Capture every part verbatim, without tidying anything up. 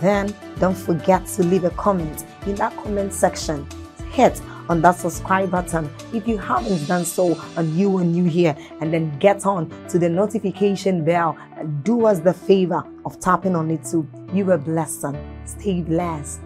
Then don't forget to leave a comment in that comment section. Hit on that subscribe button if you haven't done so and you are new here, and then get on to the notification bell and do us the favor of tapping on it too. You are blessed. Stay blessed.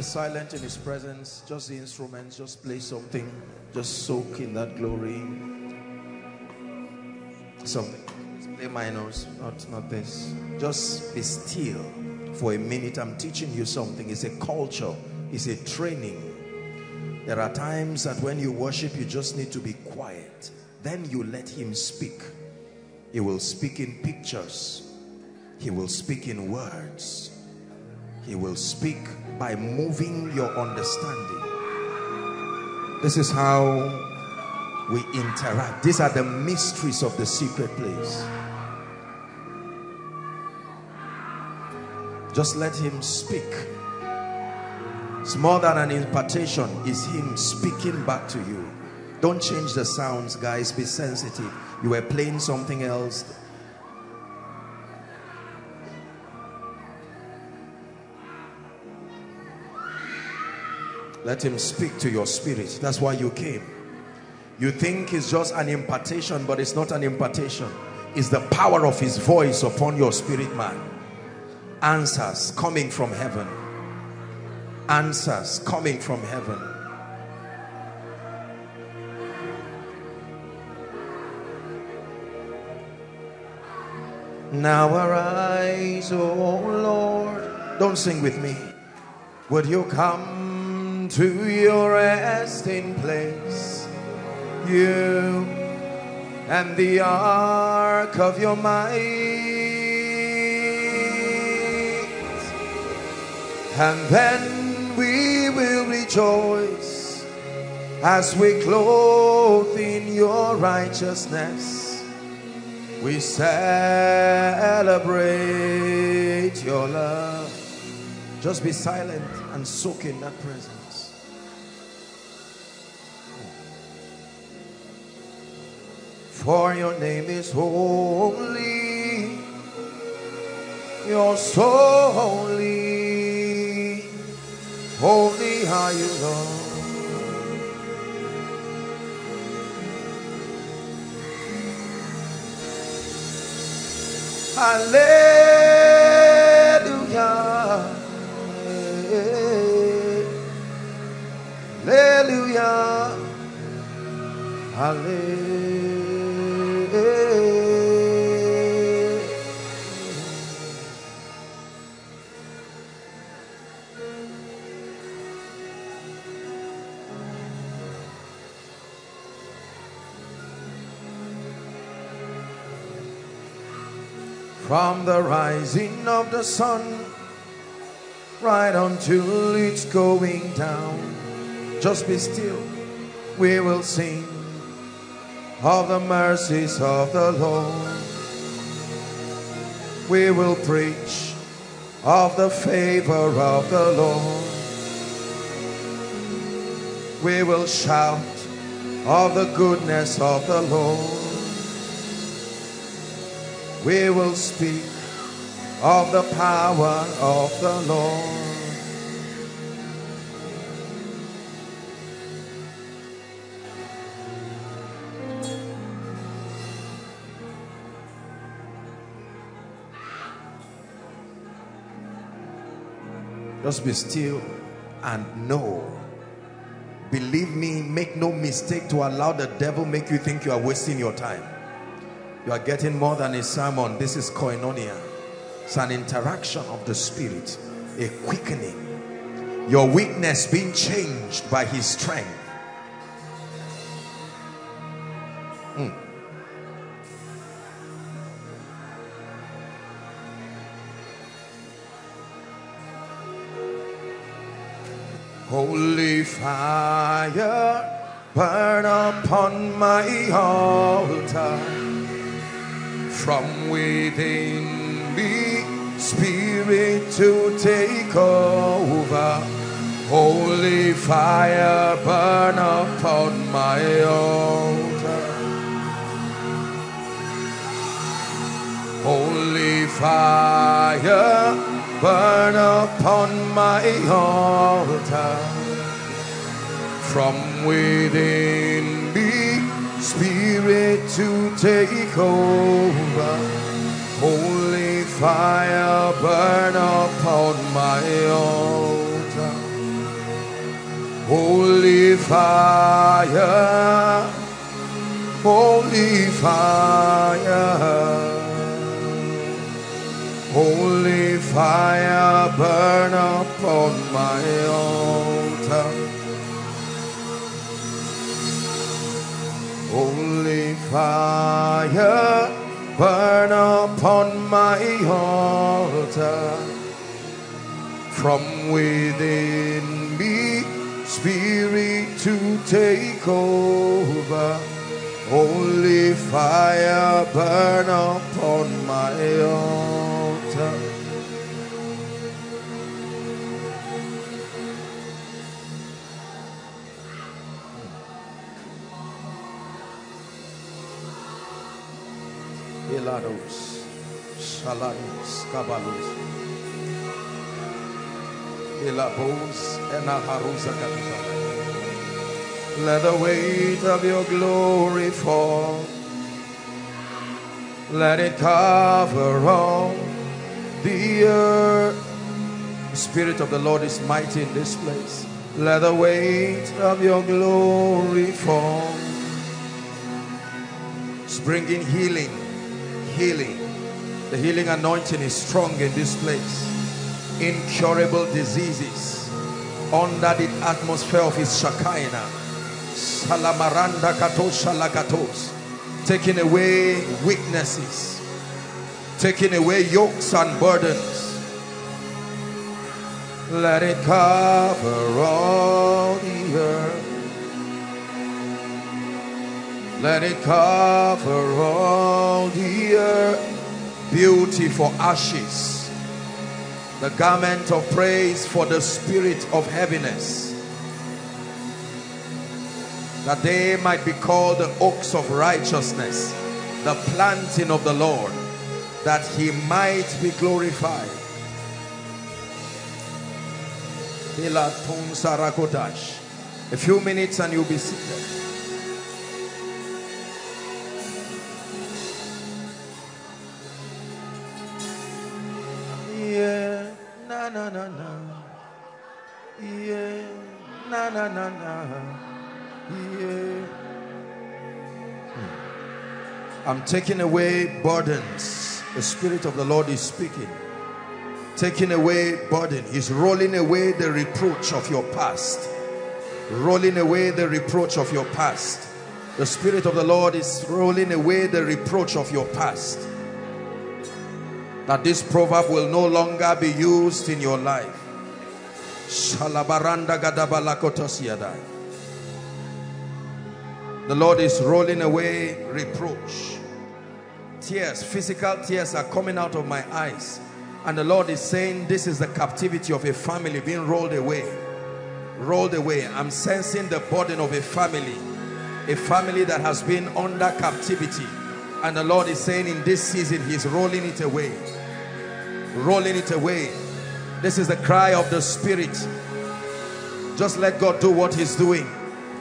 Silent in his presence, just the instruments, just play something, just soak in that glory. Something, just play minors, not, not this. Just be still for a minute. I'm teaching you something. It's a culture, it's a training. There are times that when you worship, you just need to be quiet. Then you let him speak. He will speak in pictures, he will speak in words, he will speak by moving your understanding. This is how we interact. These are the mysteries of the secret place. Just let him speak. It's more than an impartation. It's him speaking back to you. Don't change the sounds, guys. Be sensitive. You were playing something else. Let him speak to your spirit. That's why you came. You think it's just an impartation, but it's not an impartation. It's the power of his voice upon your spirit man. Answers coming from heaven. Answers coming from heaven. Now arise, O Lord. Don't sing with me. Would you come to your resting place, you and the ark of your might, and then we will rejoice as we clothe in your righteousness. We celebrate your love. Just be silent and soak in that presence. For your name is holy, you're so holy, holy are you, Lord. Hallelujah, hallelujah, hallelujah. from the rising of the sun right until it's going down. Just be still, we will sing of the mercies of the Lord. We will preach of the favor of the Lord. We will shout of the goodness of the Lord. We will speak of the power of the Lord. Just be still and know. Believe me, make no mistake to allow the devil make you think you are wasting your time. You are getting more than a sermon. This is koinonia. It's an interaction of the Spirit, a quickening. Your weakness being changed by His strength. Mm. Holy fire, burn upon my altar. From within me, Spirit to take over. Holy fire, burn upon my altar. Holy fire, burn upon my altar. From within me, Spirit to take over. Holy fire, burn upon my altar. Holy fire, holy fire. Holy fire, burn upon my altar. Holy fire, burn upon my altar. From within me, Spirit to take over. Holy fire, burn upon my altar. Elados, Shalados, Kabalos, Elabos, and Aharusa Kapitala. Let the weight of your glory fall. Let it cover all the earth. The Spirit of the Lord is mighty in this place. Let the weight of your glory fall. It's bringing healing, healing. The healing anointing is strong in this place. Incurable diseases under the atmosphere of His Shekinah. Salamaranda katos shalakatos. Taking away weaknesses. Taking away yokes and burdens. Let it cover all the earth. Let it cover all the earth. Beauty for ashes. The garment of praise for the spirit of heaviness. That they might be called the oaks of righteousness, the planting of the Lord, that He might be glorified. A few minutes and you'll be seated. Yeah, na na na na. Yeah, na na na na. Yeah. I'm taking away burdens. The Spirit of the Lord is speaking. Taking away burden. He's rolling away the reproach of your past. Rolling away the reproach of your past. The Spirit of the Lord is rolling away the reproach of your past. that this proverb will no longer be used in your life. The Lord is rolling away reproach. Tears, physical tears are coming out of my eyes. And the Lord is saying, this is the captivity of a family being rolled away. Rolled away. I'm sensing the burden of a family. A family that has been under captivity. And the Lord is saying in this season, He's rolling it away. Rolling it away. This is the cry of the Spirit. Just let God do what He's doing.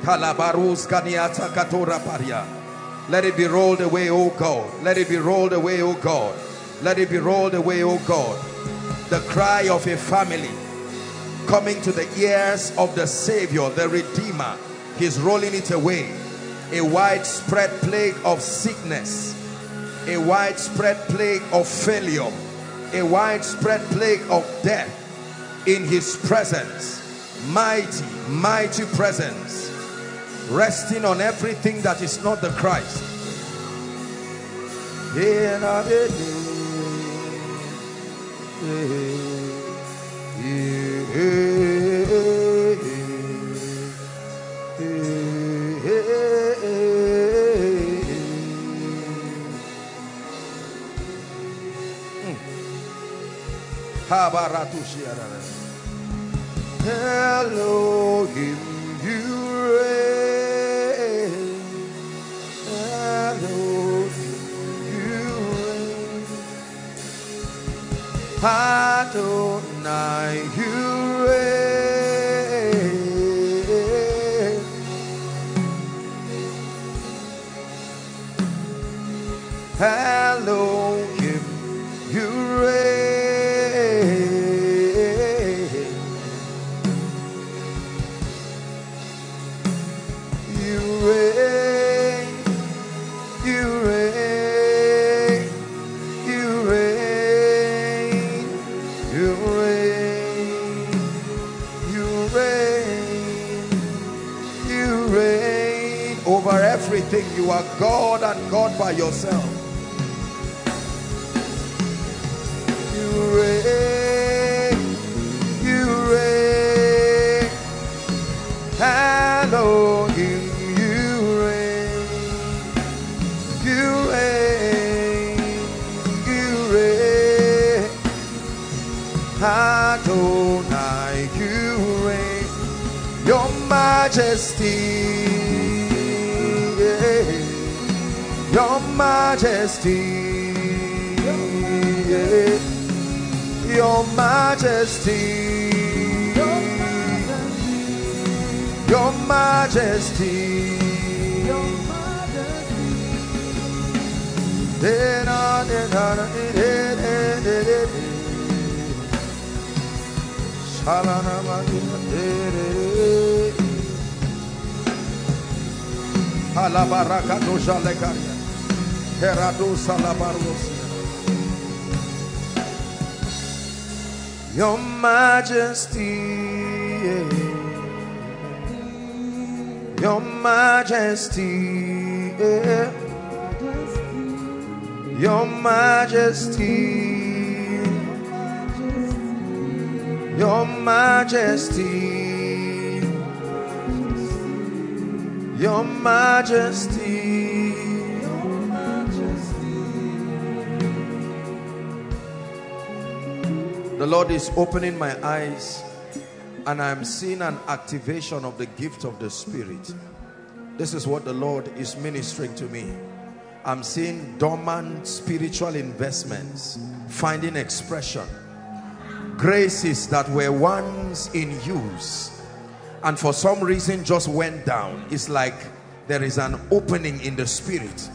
Let it be rolled away, O God. Let it be rolled away, O God. Let it be rolled away, O God. The cry of a family coming to the ears of the Savior, the Redeemer. He's rolling it away. A widespread plague of sickness, a widespread plague of failure, a widespread plague of death in His presence. Mighty, mighty presence, resting on everything that is not the Christ. Elohim, you reign. Elohim, you reign. Adonai, you reign. Elohim, you reign. Everything. You are God and God by yourself. You reign, you reign, Elohim, you reign, you reign, you reign, Adonai, you reign, Your Majesty. Your Majesty, yeah. Your Majesty, Your Majesty, Your Majesty. Your Majesty, yeah. Your Majesty, yeah. Your Majesty, Your Majesty, Your Majesty. The Lord is opening my eyes and I am seeing an activation of the gift of the Spirit. This is what the Lord is ministering to me. I'm seeing dormant spiritual investments finding expression. Graces that were once in use and for some reason just went down. It's like there is an opening in the Spirit.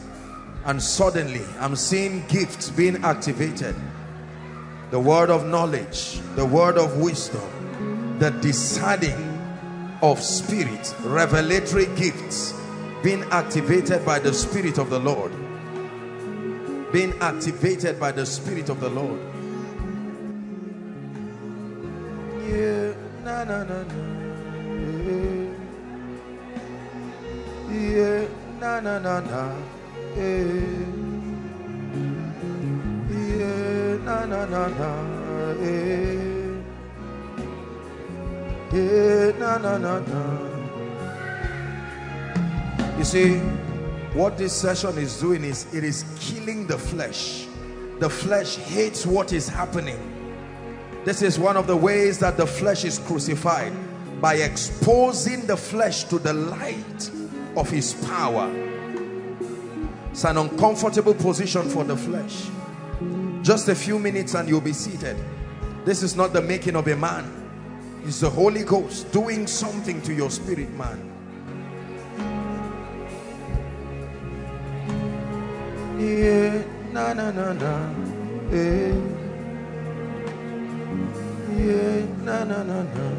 And suddenly I'm seeing gifts being activated. The word of knowledge, the word of wisdom, the discerning of spirit, revelatory gifts being activated by the Spirit of the Lord. Being activated by the Spirit of the Lord. Yeah, na na na na. Yeah, na na na na. Yeah. na na na na, eh, eh, na na na na. You see, what this session is doing is it is killing the flesh. The flesh hates what is happening. This is one of the ways that the flesh is crucified, by exposing the flesh to the light of his power. It's an uncomfortable position for the flesh. Just a few minutes and you'll be seated. This is not the making of a man. It's the Holy Ghost doing something to your spirit, man. Yeah, na na na na. Yeah, yeah, na na na na.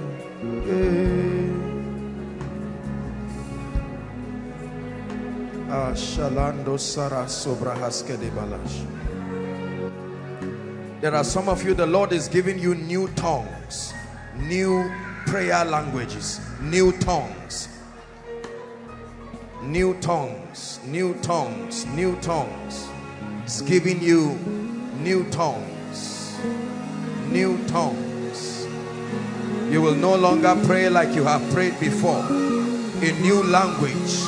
There are some of you, the Lord is giving you new tongues, new prayer languages, new tongues, new tongues, new tongues, new tongues. It's giving you new tongues, new tongues. You will no longer pray like you have prayed before. A new language,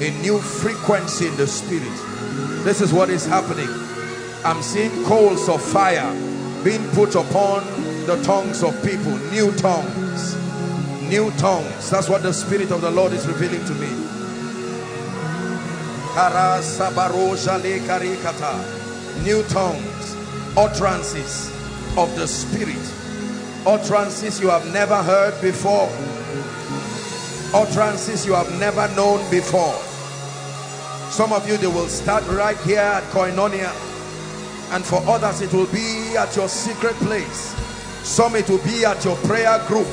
a new frequency in the spirit. This is what is happening. I'm seeing coals of fire being put upon the tongues of people. New tongues, new tongues. That's what the Spirit of the Lord is revealing to me. New tongues, utterances of the Spirit. Utterances you have never heard before. Utterances you have never known before. Some of you, they will start right here at Koinonia, and for others it will be at your secret place. Some it will be at your prayer group.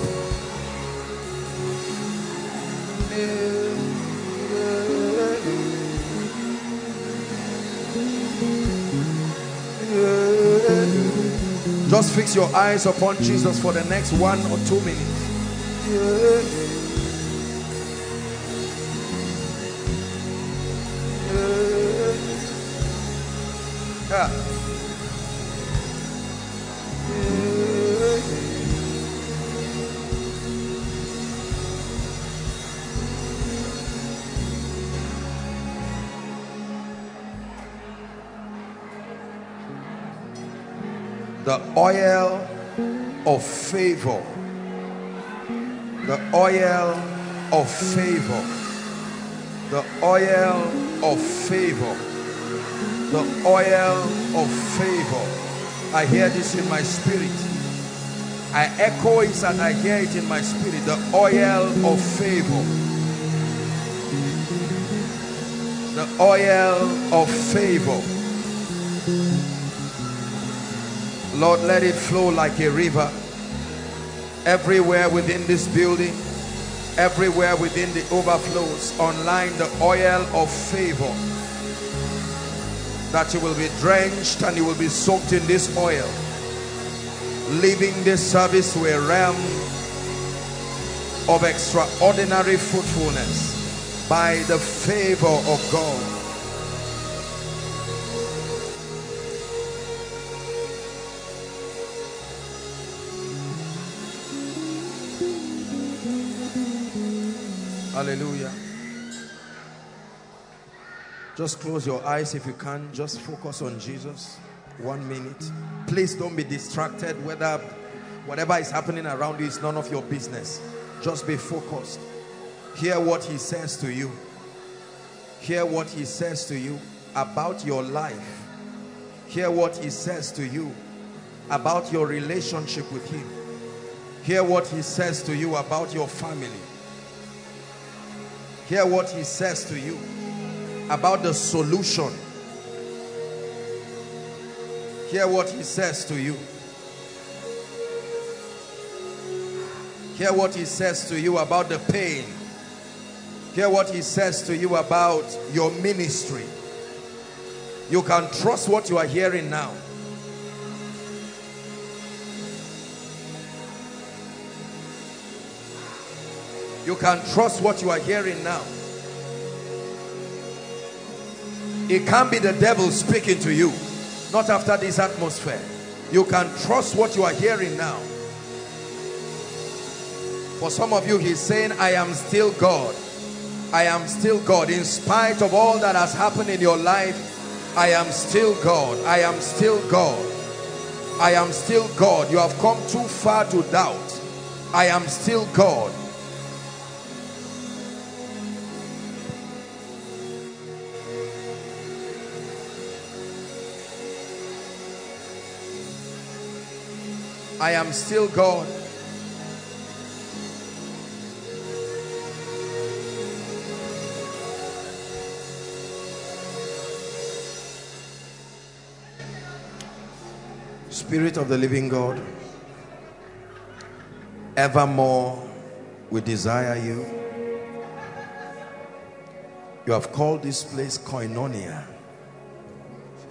Just fix your eyes upon Jesus for the next one or two minutes. Yeah. The oil of favor, the oil of favor, the oil of favor, the oil of favor. I hear this in my spirit. I echo it and I hear it in my spirit. The oil of favor, the oil of favor. Lord, let it flow like a river everywhere within this building, everywhere within the overflows online. The oil of favor, that you will be drenched and you will be soaked in this oil, leaving this service to a realm of extraordinary fruitfulness by the favor of God. Hallelujah. Just close your eyes if you can. Just focus on Jesus. One minute. Please don't be distracted. Whether whatever is happening around you is none of your business. Just be focused. Hear what he says to you. Hear what he says to you about your life. Hear what he says to you about your relationship with him. Hear what he says to you about your family. Hear what he says to you about the solution. Hear what he says to you. Hear what he says to you about the pain. Hear what he says to you about your ministry. You can trust what you are hearing now. You can trust what you are hearing now. It can't be the devil speaking to you. Not after this atmosphere. You can trust what you are hearing now. For some of you, he's saying, I am still God. I am still God. In spite of all that has happened in your life, I am still God. I am still God. I am still God. You have come too far to doubt. I am still God. I am still God. Spirit of the living God, evermore we desire you. You have called this place Koinonia,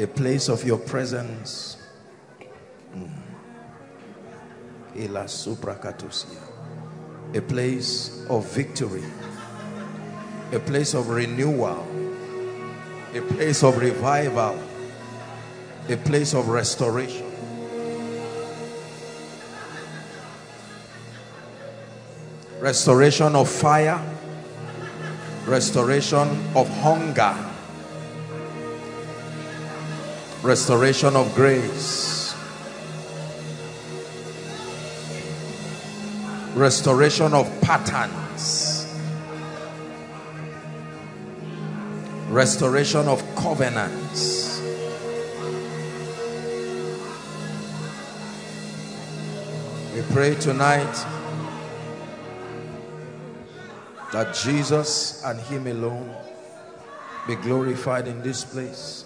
a place of your presence. Mm. A place of victory, a place of renewal, a place of revival, a place of restoration. Restoration of fire, restoration of hunger, restoration of grace. Restoration of patterns, restoration of covenants. We pray tonight that Jesus and him alone be glorified in this place.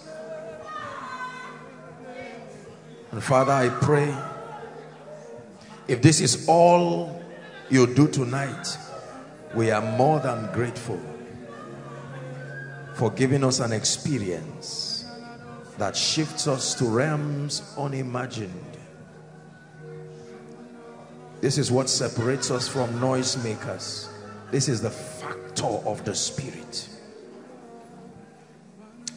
And Father, I pray, if this is all you do tonight, we are more than grateful for giving us an experience that shifts us to realms unimagined. This is what separates us from noisemakers. This is the factor of the Spirit.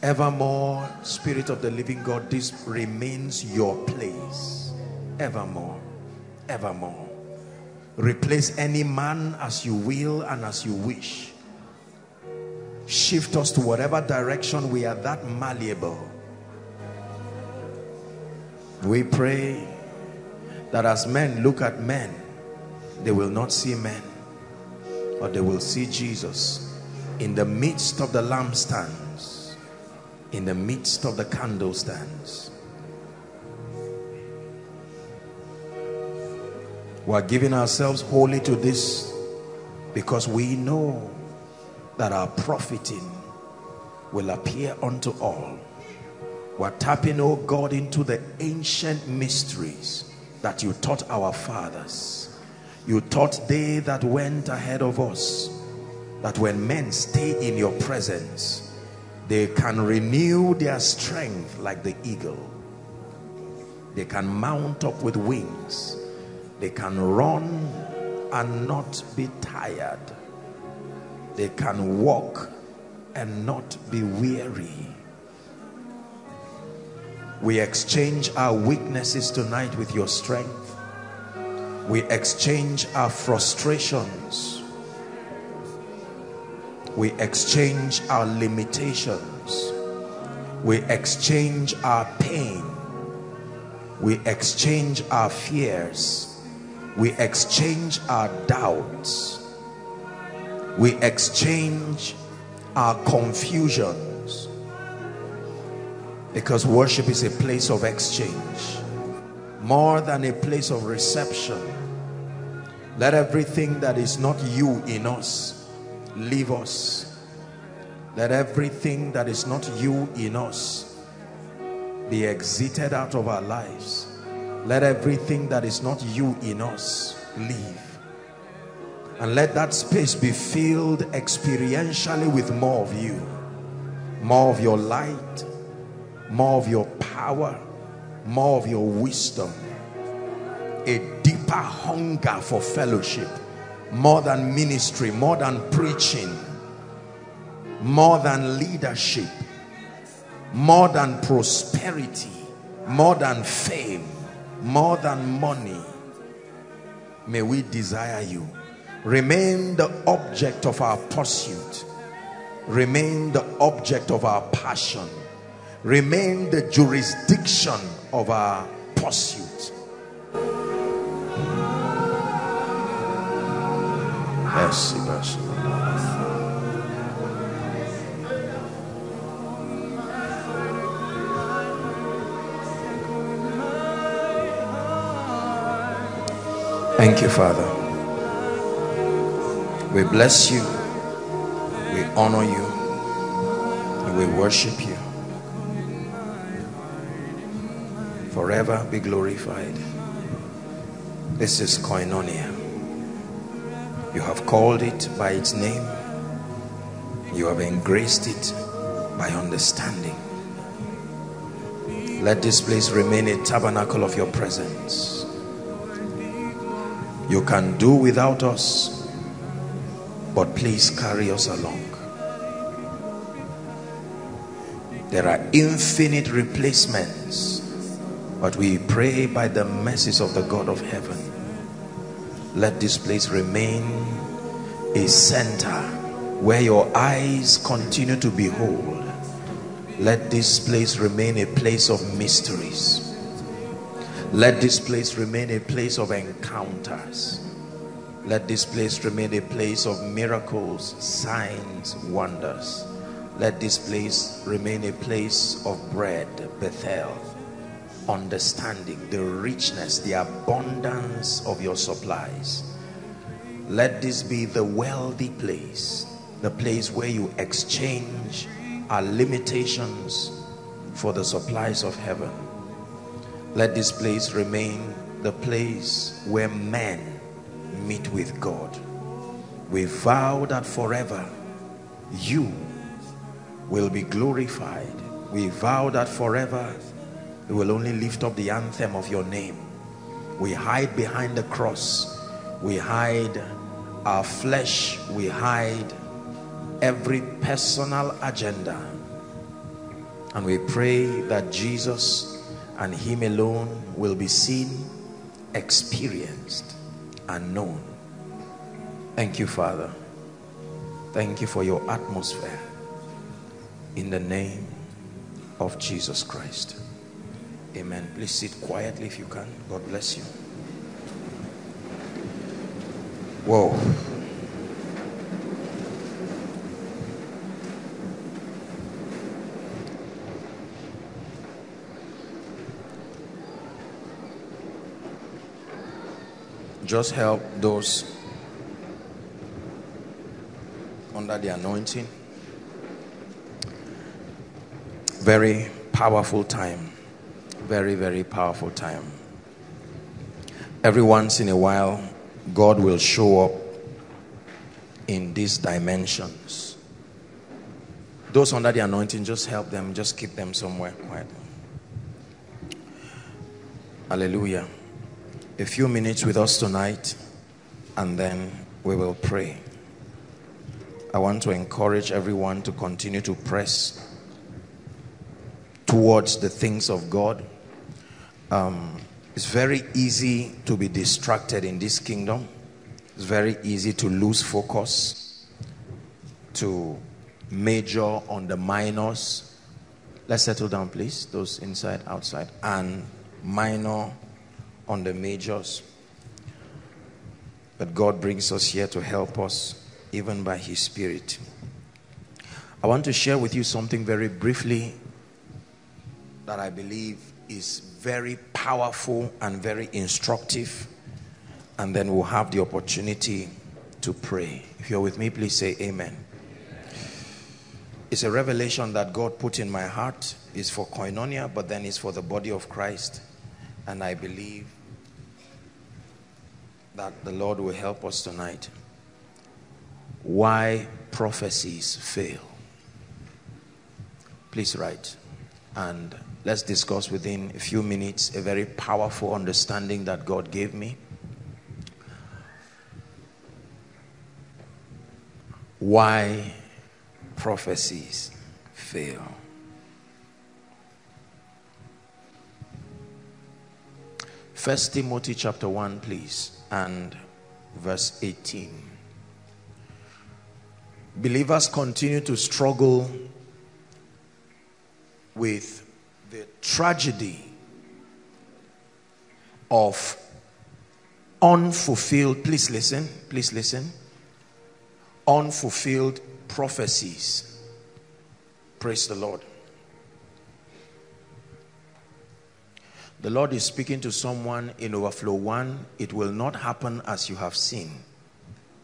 Evermore, Spirit of the living God, this remains your place. Evermore, evermore. Replace any man as you will and as you wish. Shift us to whatever direction we are that malleable. We pray that as men look at men, they will not see men, but they will see Jesus in the midst of the lampstands, in the midst of the candlestands. We are giving ourselves wholly to this because we know that our profiting will appear unto all. We are tapping, oh God, into the ancient mysteries that you taught our fathers. You taught they that went ahead of us, that when men stay in your presence, they can renew their strength like the eagle. They can mount up with wings. They can run and not be tired. They can walk and not be weary. We exchange our weaknesses tonight with your strength. We exchange our frustrations. We exchange our limitations. We exchange our pain. We exchange our fears. We exchange our doubts. We exchange our confusions. Because worship is a place of exchange, more than a place of reception. Let everything that is not you in us leave us. Let everything that is not you in us be exited out of our lives. Let everything that is not you in us leave. And let that space be filled experientially with more of you. More of your light. More of your power. More of your wisdom. A deeper hunger for fellowship. More than ministry. More than preaching. More than leadership. More than prosperity. More than fame. more than money, may we desire you. Remain the object of our pursuit. Remain the object of our passion. Remain the jurisdiction of our pursuit. Mercy, mercy. Thank you, Father. We bless you. We honor you. And we worship you. Forever be glorified. This is Koinonia. You have called it by its name. You have engraced it by understanding. Let this place remain a tabernacle of your presence. You can do without us, but please carry us along. There are infinite replacements, but we pray by the mercies of the God of heaven, let this place remain a center where your eyes continue to behold. Let this place remain a place of mysteries. Let this place remain a place of encounters. Let this place remain a place of miracles, signs, wonders. Let this place remain a place of bread, Bethel. Understanding the richness, the abundance of your supplies. Let this be the wealthy place, the place where you exchange our limitations for the supplies of heaven. Let this place remain the place where men meet with God. We vow that forever you will be glorified. We vow that forever we will only lift up the anthem of your name. We hide behind the cross. We hide our flesh. We hide every personal agenda. And we pray that Jesus and him alone will be seen, experienced, and known. Thank you, Father. Thank you for your atmosphere. In the name of Jesus Christ. Amen. Please sit quietly if you can. God bless you. Whoa. Just help those under the anointing. Very powerful time. Very, very powerful time. Every once in a while, God will show up in these dimensions. Those under the anointing, just help them. Just keep them somewhere quiet. Hallelujah. A few minutes with us tonight, and then we will pray. I want to encourage everyone to continue to press towards the things of God. Um, it's very easy to be distracted in this kingdom. It's very easy to lose focus, to major on the minors. Let's settle down, please. Those inside, outside, and minor on the majors. But God brings us here to help us, even by His Spirit. I want to share with you something very briefly that I believe is very powerful and very instructive, and then we'll have the opportunity to pray. If you're with me, please say amen. It's a revelation that God put in my heart. It's for Koinonia, but then it's for the body of Christ, and I believe that the Lord will help us tonight. Why prophecies fail. Please write, and let's discuss within a few minutes a very powerful understanding that God gave me. Why prophecies fail. First Timothy chapter one, please, and verse eighteen. Believers continue to struggle with the tragedy of unfulfilled, please listen, please listen, unfulfilled prophecies. Praise the Lord. The Lord is speaking to someone in Overflow one. It will not happen as you have seen.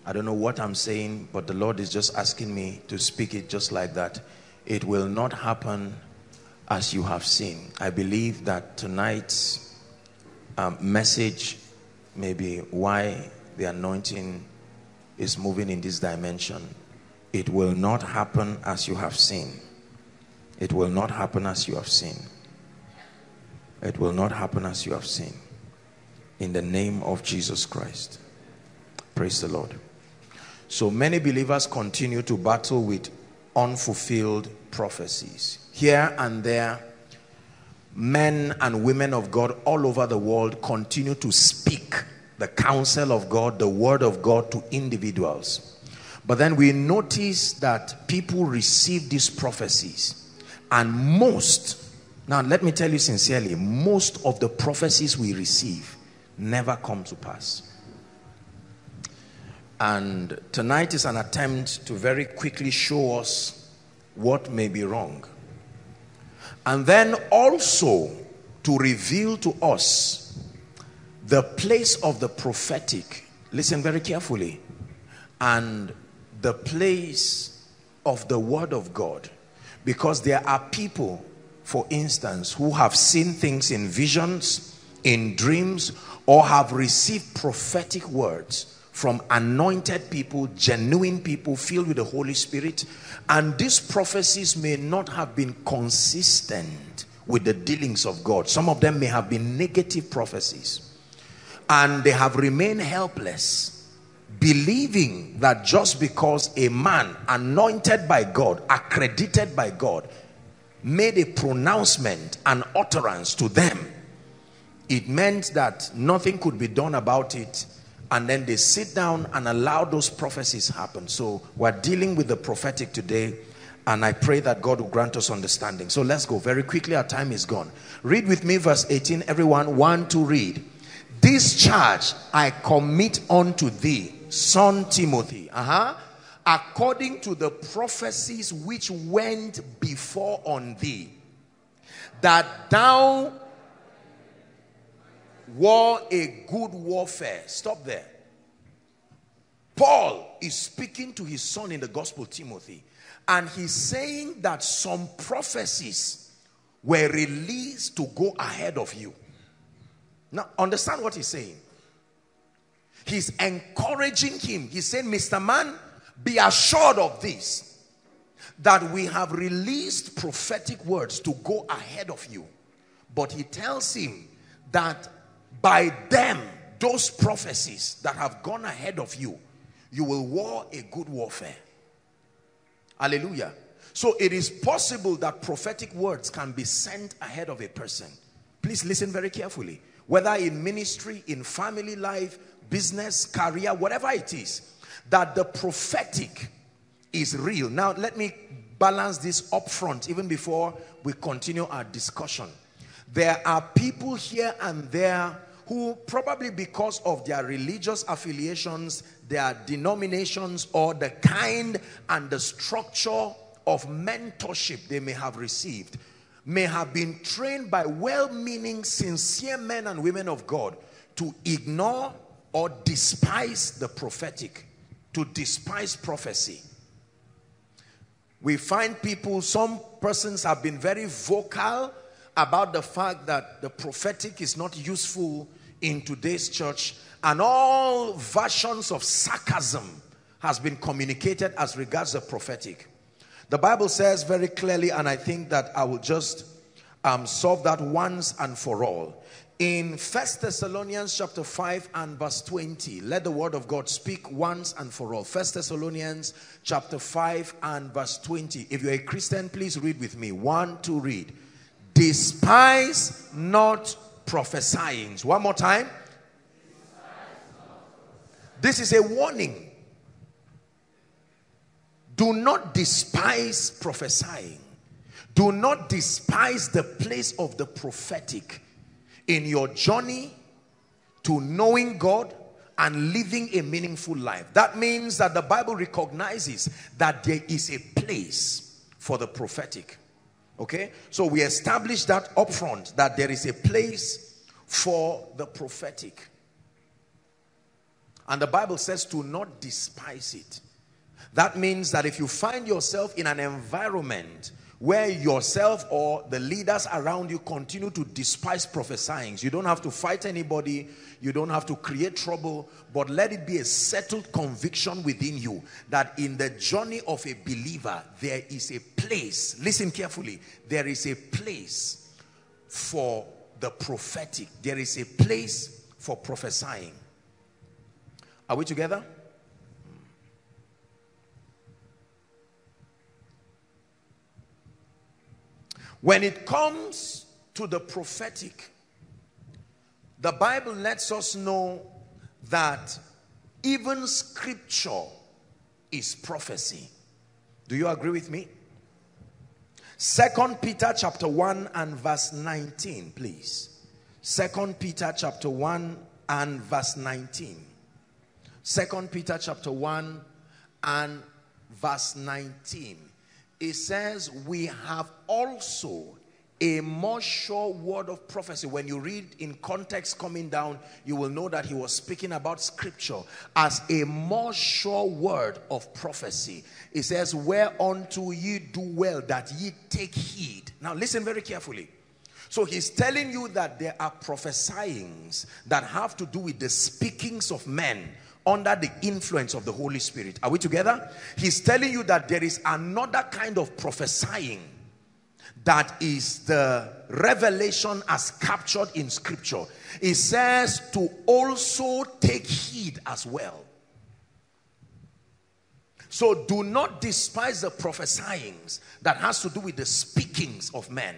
I don't know what I'm saying, but the Lord is just asking me to speak it just like that. It will not happen as you have seen. I believe that tonight's um, message may be why the anointing is moving in this dimension. It will not happen as you have seen. It will not happen as you have seen. It will not happen as you have seen. In the name of Jesus Christ. Praise the Lord. So many believers continue to battle with unfulfilled prophecies. Here and there, men and women of God all over the world continue to speak the counsel of God, the word of God to individuals. But then we notice that people receive these prophecies, and most, now let me tell you sincerely, most of the prophecies we receive never come to pass. And tonight is an attempt to very quickly show us what may be wrong. And then also to reveal to us the place of the prophetic. Listen very carefully. And the place of the word of God. Because there are people, for instance, who have seen things in visions, in dreams, or have received prophetic words from anointed people, genuine people filled with the Holy Spirit, and these prophecies may not have been consistent with the dealings of God. Some of them may have been negative prophecies, and they have remained helpless, believing that just because a man anointed by God, accredited by God, made a pronouncement, an utterance to them, it meant that nothing could be done about it. And then they sit down and allow those prophecies happen. So we're dealing with the prophetic today. And I pray that God will grant us understanding. So let's go very quickly. Our time is gone. Read with me verse eighteen. Everyone, one to read. This charge I commit unto thee, son Timothy. Uh-huh. According to the prophecies which went before on thee, that thou war a good warfare. Stop there. Paul is speaking to his son in the gospel, Timothy, and he's saying that some prophecies were released to go ahead of you. Now, understand what he's saying. He's encouraging him. He's saying, Mister Man, be assured of this, that we have released prophetic words to go ahead of you. But he tells him that by them, those prophecies that have gone ahead of you, you will war a good warfare. Hallelujah. So it is possible that prophetic words can be sent ahead of a person. Please listen very carefully. Whether in ministry, in family life, business, career, whatever it is, that the prophetic is real. Now let me balance this up front even before we continue our discussion. There are people here and there who, probably because of their religious affiliations, their denominations, or the kind and the structure of mentorship they may have received, may have been trained by well-meaning, sincere men and women of God to ignore or despise the prophetic, to despise prophecy. We find people, some persons have been very vocal about the fact that the prophetic is not useful in today's church, and all versions of sarcasm has been communicated as regards the prophetic. The Bible says very clearly, and I think that I will just um, solve that once and for all. In First Thessalonians chapter five and verse twenty, let the word of God speak once and for all. First Thessalonians chapter five and verse twenty. If you're a Christian, please read with me. One to read. Despise not prophesying. One more time. This is a warning. Do not despise prophesying. Do not despise the place of the prophetic in your journey to knowing God and living a meaningful life. That means that the Bible recognizes that there is a place for the prophetic. Okay? So we established that up front, that there is a place for the prophetic. And the Bible says to not despise it. That means that if you find yourself in an environment where yourself or the leaders around you continue to despise prophesying. You don't have to fight anybody. You don't have to create trouble. But let it be a settled conviction within you that in the journey of a believer, there is a place. Listen carefully. There is a place for the prophetic. There is a place for prophesying. Are we together? When it comes to the prophetic, the Bible lets us know that even scripture is prophecy. Do you agree with me? Second Peter chapter one and verse nineteen, please. Second Peter chapter one and verse nineteen. Second Peter chapter one and verse nineteen. It says, we have also a more sure word of prophecy. When you read in context coming down, you will know that he was speaking about scripture as a more sure word of prophecy. It says, whereunto ye do well that ye take heed. Now listen very carefully. So he's telling you that there are prophesyings that have to do with the speakings of men under the influence of the Holy Spirit. Are we together? He's telling you that there is another kind of prophesying that is the revelation as captured in scripture. It says to also take heed as well. So do not despise the prophesyings that has to do with the speakings of men,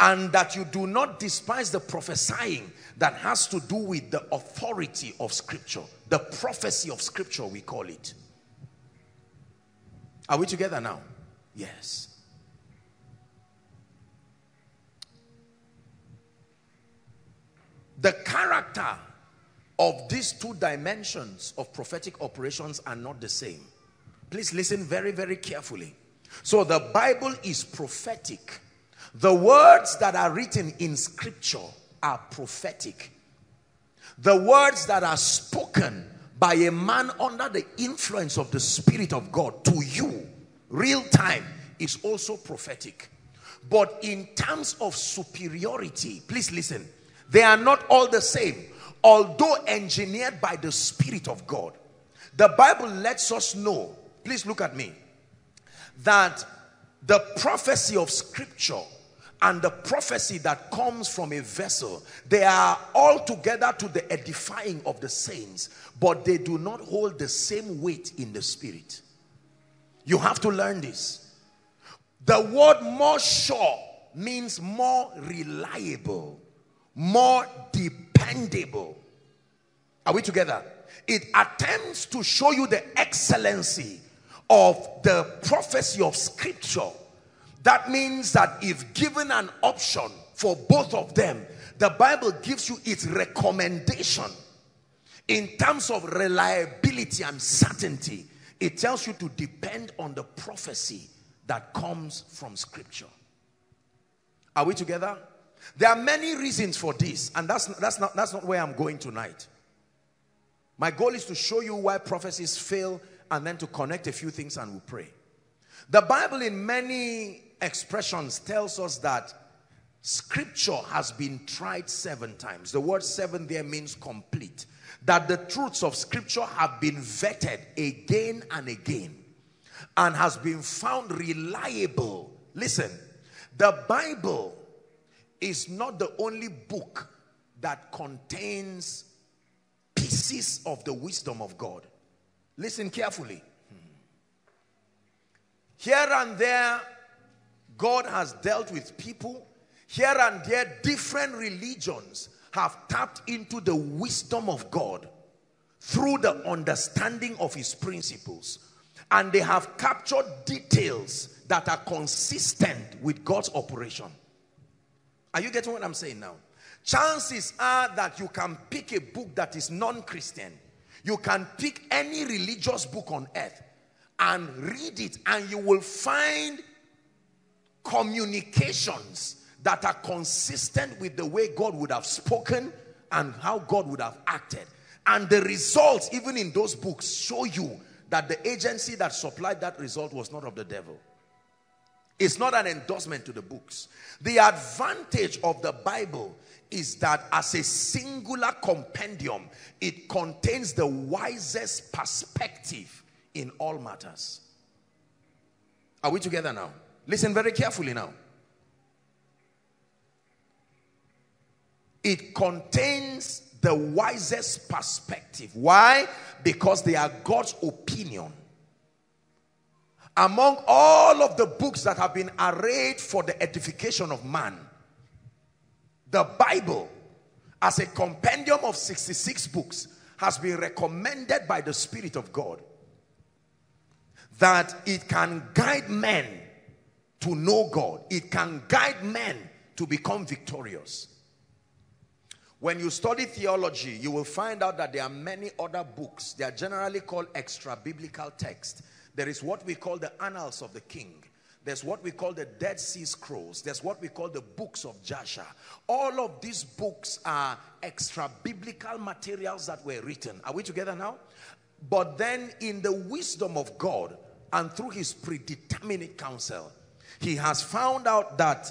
and that you do not despise the prophesying that has to do with the authority of scripture. The prophecy of scripture, we call it. Are we together now? Yes. The character of these two dimensions of prophetic operations are not the same. Please listen very, very carefully. So the Bible is prophetic. The words that are written in scripture are prophetic. The words that are spoken by a man under the influence of the Spirit of God to you, real time, is also prophetic. But in terms of superiority, please listen, they are not all the same, although engineered by the Spirit of God. The Bible lets us know, please look at me, that the prophecy of scripture and the prophecy that comes from a vessel, they are all together to the edifying of the saints, but they do not hold the same weight in the spirit. You have to learn this. The word more sure means more reliable, more dependable. Are we together? It attempts to show you the excellency of the prophecy of scripture. That means that if given an option for both of them, the Bible gives you its recommendation in terms of reliability and certainty. It tells you to depend on the prophecy that comes from scripture. Are we together? There are many reasons for this, and that's, that's, not, that's not where I'm going tonight. My goal is to show you why prophecies fail and then to connect a few things and we'll pray. The Bible in many expressions tells us that scripture has been tried seven times. The word seven there means complete. That the truths of scripture have been vetted again and again and has been found reliable. Listen, the Bible is not the only book that contains pieces of the wisdom of God. Listen carefully. Here and there, God has dealt with people. Here and there, different religions have tapped into the wisdom of God through the understanding of his principles, and they have captured details that are consistent with God's operation. Are you getting what I'm saying now? Chances are that you can pick a book that is non-Christian. You can pick any religious book on earth and read it, and you will find communications that are consistent with the way God would have spoken and how God would have acted. And the results, even in those books, show you that the agency that supplied that result was not of the devil. It's not an endorsement to the books. The advantage of the Bible is that as a singular compendium, it contains the wisest perspective in all matters. Are we together now? Listen very carefully now. It contains the wisest perspective. Why? Because they are God's opinion. Among all of the books that have been arrayed for the edification of man, the Bible, as a compendium of sixty-six books, has been recommended by the Spirit of God that it can guide men to know God. It can guide men to become victorious. When you study theology, you will find out that there are many other books. They are generally called extra-biblical texts. There is what we call the Annals of the King. There's what we call the Dead Sea Scrolls. There's what we call the Books of Jasher. All of these books are extra-biblical materials that were written. Are we together now? But then in the wisdom of God and through his predeterminate counsel, he has found out that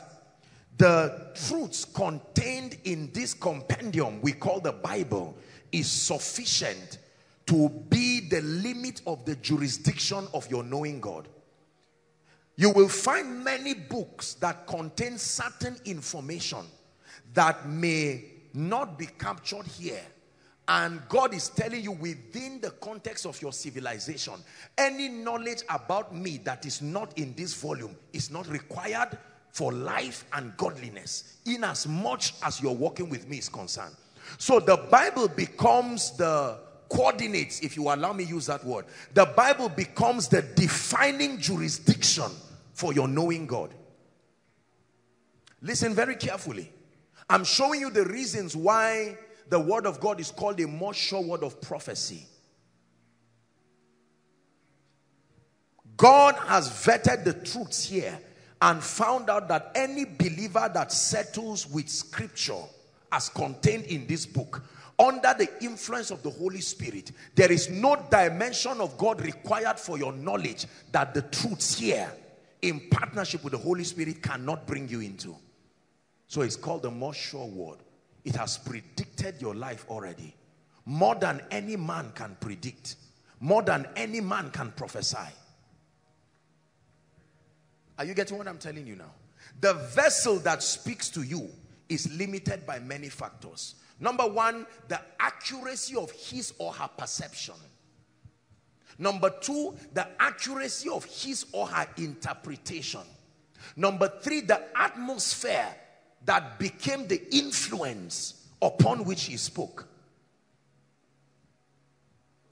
the truths contained in this compendium we call the Bible is sufficient to be the limit of the jurisdiction of your knowing God. You will find many books that contain certain information that may not be captured here. And God is telling you, within the context of your civilization, any knowledge about me that is not in this volume is not required for life and godliness, in as much as you're walking with me is concerned. So the Bible becomes the coordinates, if you allow me use that word. The Bible becomes the defining jurisdiction for your knowing God. Listen very carefully. I'm showing you the reasons why the word of God is called a more sure word of prophecy. God has vetted the truths here and found out that any believer that settles with scripture as contained in this book, under the influence of the Holy Spirit, there is no dimension of God required for your knowledge that the truths here, in partnership with the Holy Spirit, cannot bring you into. So it's called the more sure word. It has predicted your life already. More than any man can predict. More than any man can prophesy. Are you getting what I'm telling you now? The vessel that speaks to you is limited by many factors. Number one, the accuracy of his or her perception. Number two, the accuracy of his or her interpretation. Number three, the atmosphere that became the influence upon which he spoke.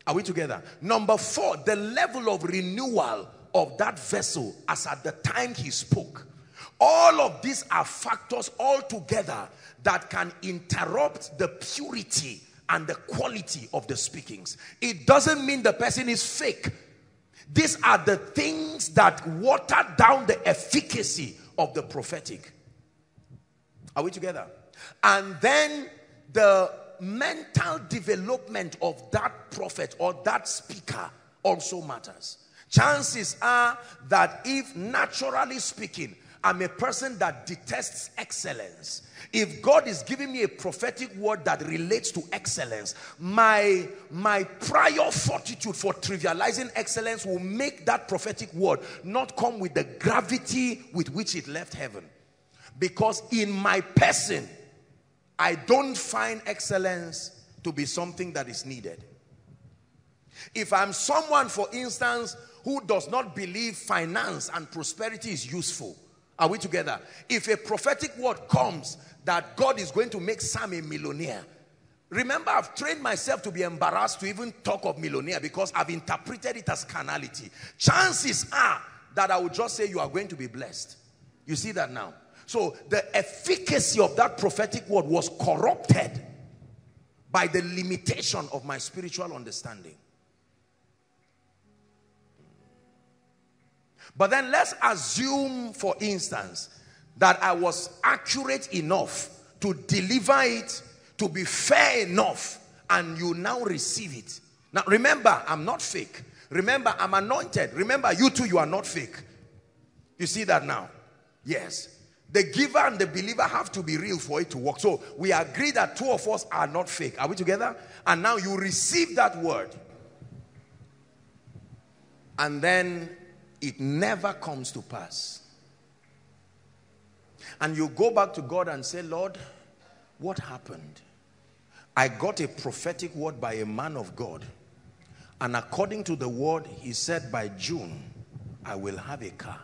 Are we together? Number four, the level of renewal of that vessel as at the time he spoke. All of these are factors altogether that can interrupt the purity and the quality of the speakings. It doesn't mean the person is fake. These are the things that water down the efficacy of the prophetic. Are we together? And then the mental development of that prophet or that speaker also matters. Chances are that if, naturally speaking, I'm a person that detests excellence, if God is giving me a prophetic word that relates to excellence, my, my prior fortitude for trivializing excellence will make that prophetic word not come with the gravity with which it left heaven. Because in my person, I don't find excellence to be something that is needed. If I'm someone, for instance, who does not believe finance and prosperity is useful, are we together? If a prophetic word comes that God is going to make Sam a millionaire. Remember, I've trained myself to be embarrassed to even talk of millionaire because I've interpreted it as carnality. Chances are that I would just say you are going to be blessed. You see that now? So the efficacy of that prophetic word was corrupted by the limitation of my spiritual understanding. But then let's assume, for instance, that I was accurate enough to deliver it, to be fair enough, and you now receive it. Now remember, I'm not fake. Remember, I'm anointed. Remember, you too, you are not fake. You see that now? Yes. The giver and the believer have to be real for it to work. So we agree that two of us are not fake. Are we together? And now you receive that word. And then it never comes to pass. And you go back to God and say, Lord, what happened? I got a prophetic word by a man of God. And according to the word, he said, by June, I will have a car.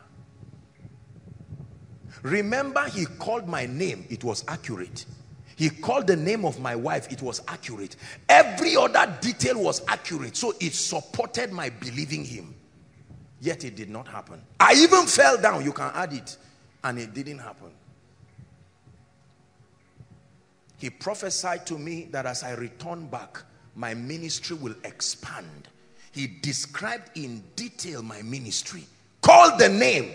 Remember, he called my name. It was accurate. He called the name of my wife. It was accurate. Every other detail was accurate. So it supported my believing him. Yet it did not happen. I even fell down. You can add it. And it didn't happen. He prophesied to me that as I return back, my ministry will expand. He described in detail my ministry. Called the name.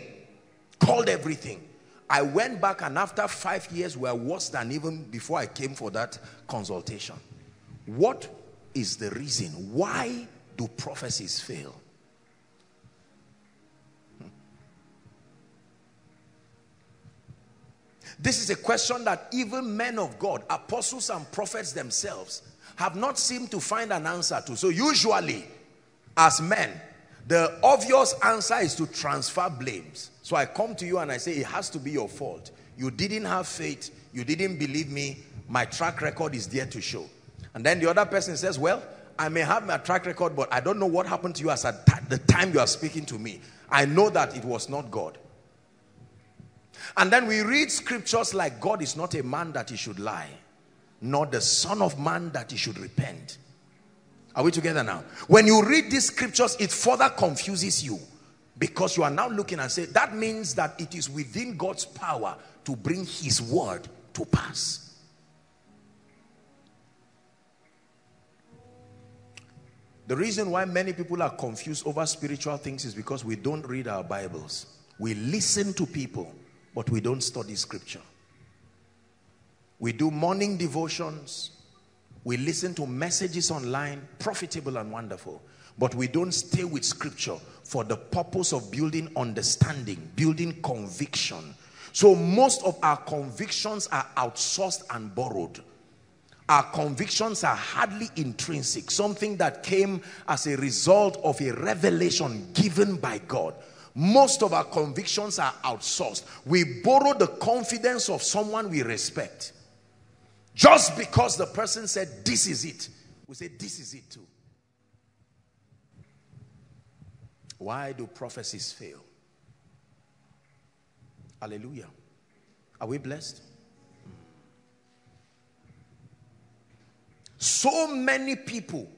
Called everything. I went back, and after five years we were worse than even before I came for that consultation. What is the reason? Why do prophecies fail? This is a question that even men of God, apostles and prophets themselves, have not seemed to find an answer to. So usually, as men, the obvious answer is to transfer blames. So I come to you and I say, it has to be your fault. You didn't have faith. You didn't believe me. My track record is there to show. And then the other person says, well, I may have my track record, but I don't know what happened to you as at the time you are speaking to me. I know that it was not God. And then we read scriptures like, God is not a man that he should lie, nor the son of man that he should repent. Are we together now? When you read these scriptures, it further confuses you, because you are now looking and say, that means that it is within God's power to bring his word to pass. The reason why many people are confused over spiritual things is because we don't read our Bibles. We listen to people, but we don't study scripture. We do morning devotions. We listen to messages online, profitable and wonderful. But we don't stay with scripture for the purpose of building understanding, building conviction. So most of our convictions are outsourced and borrowed. Our convictions are hardly intrinsic, something that came as a result of a revelation given by God. Most of our convictions are outsourced. We borrow the confidence of someone we respect. Just because the person said, this is it, we say, this is it too. Why do prophecies fail? Hallelujah. Are we blessed? So many people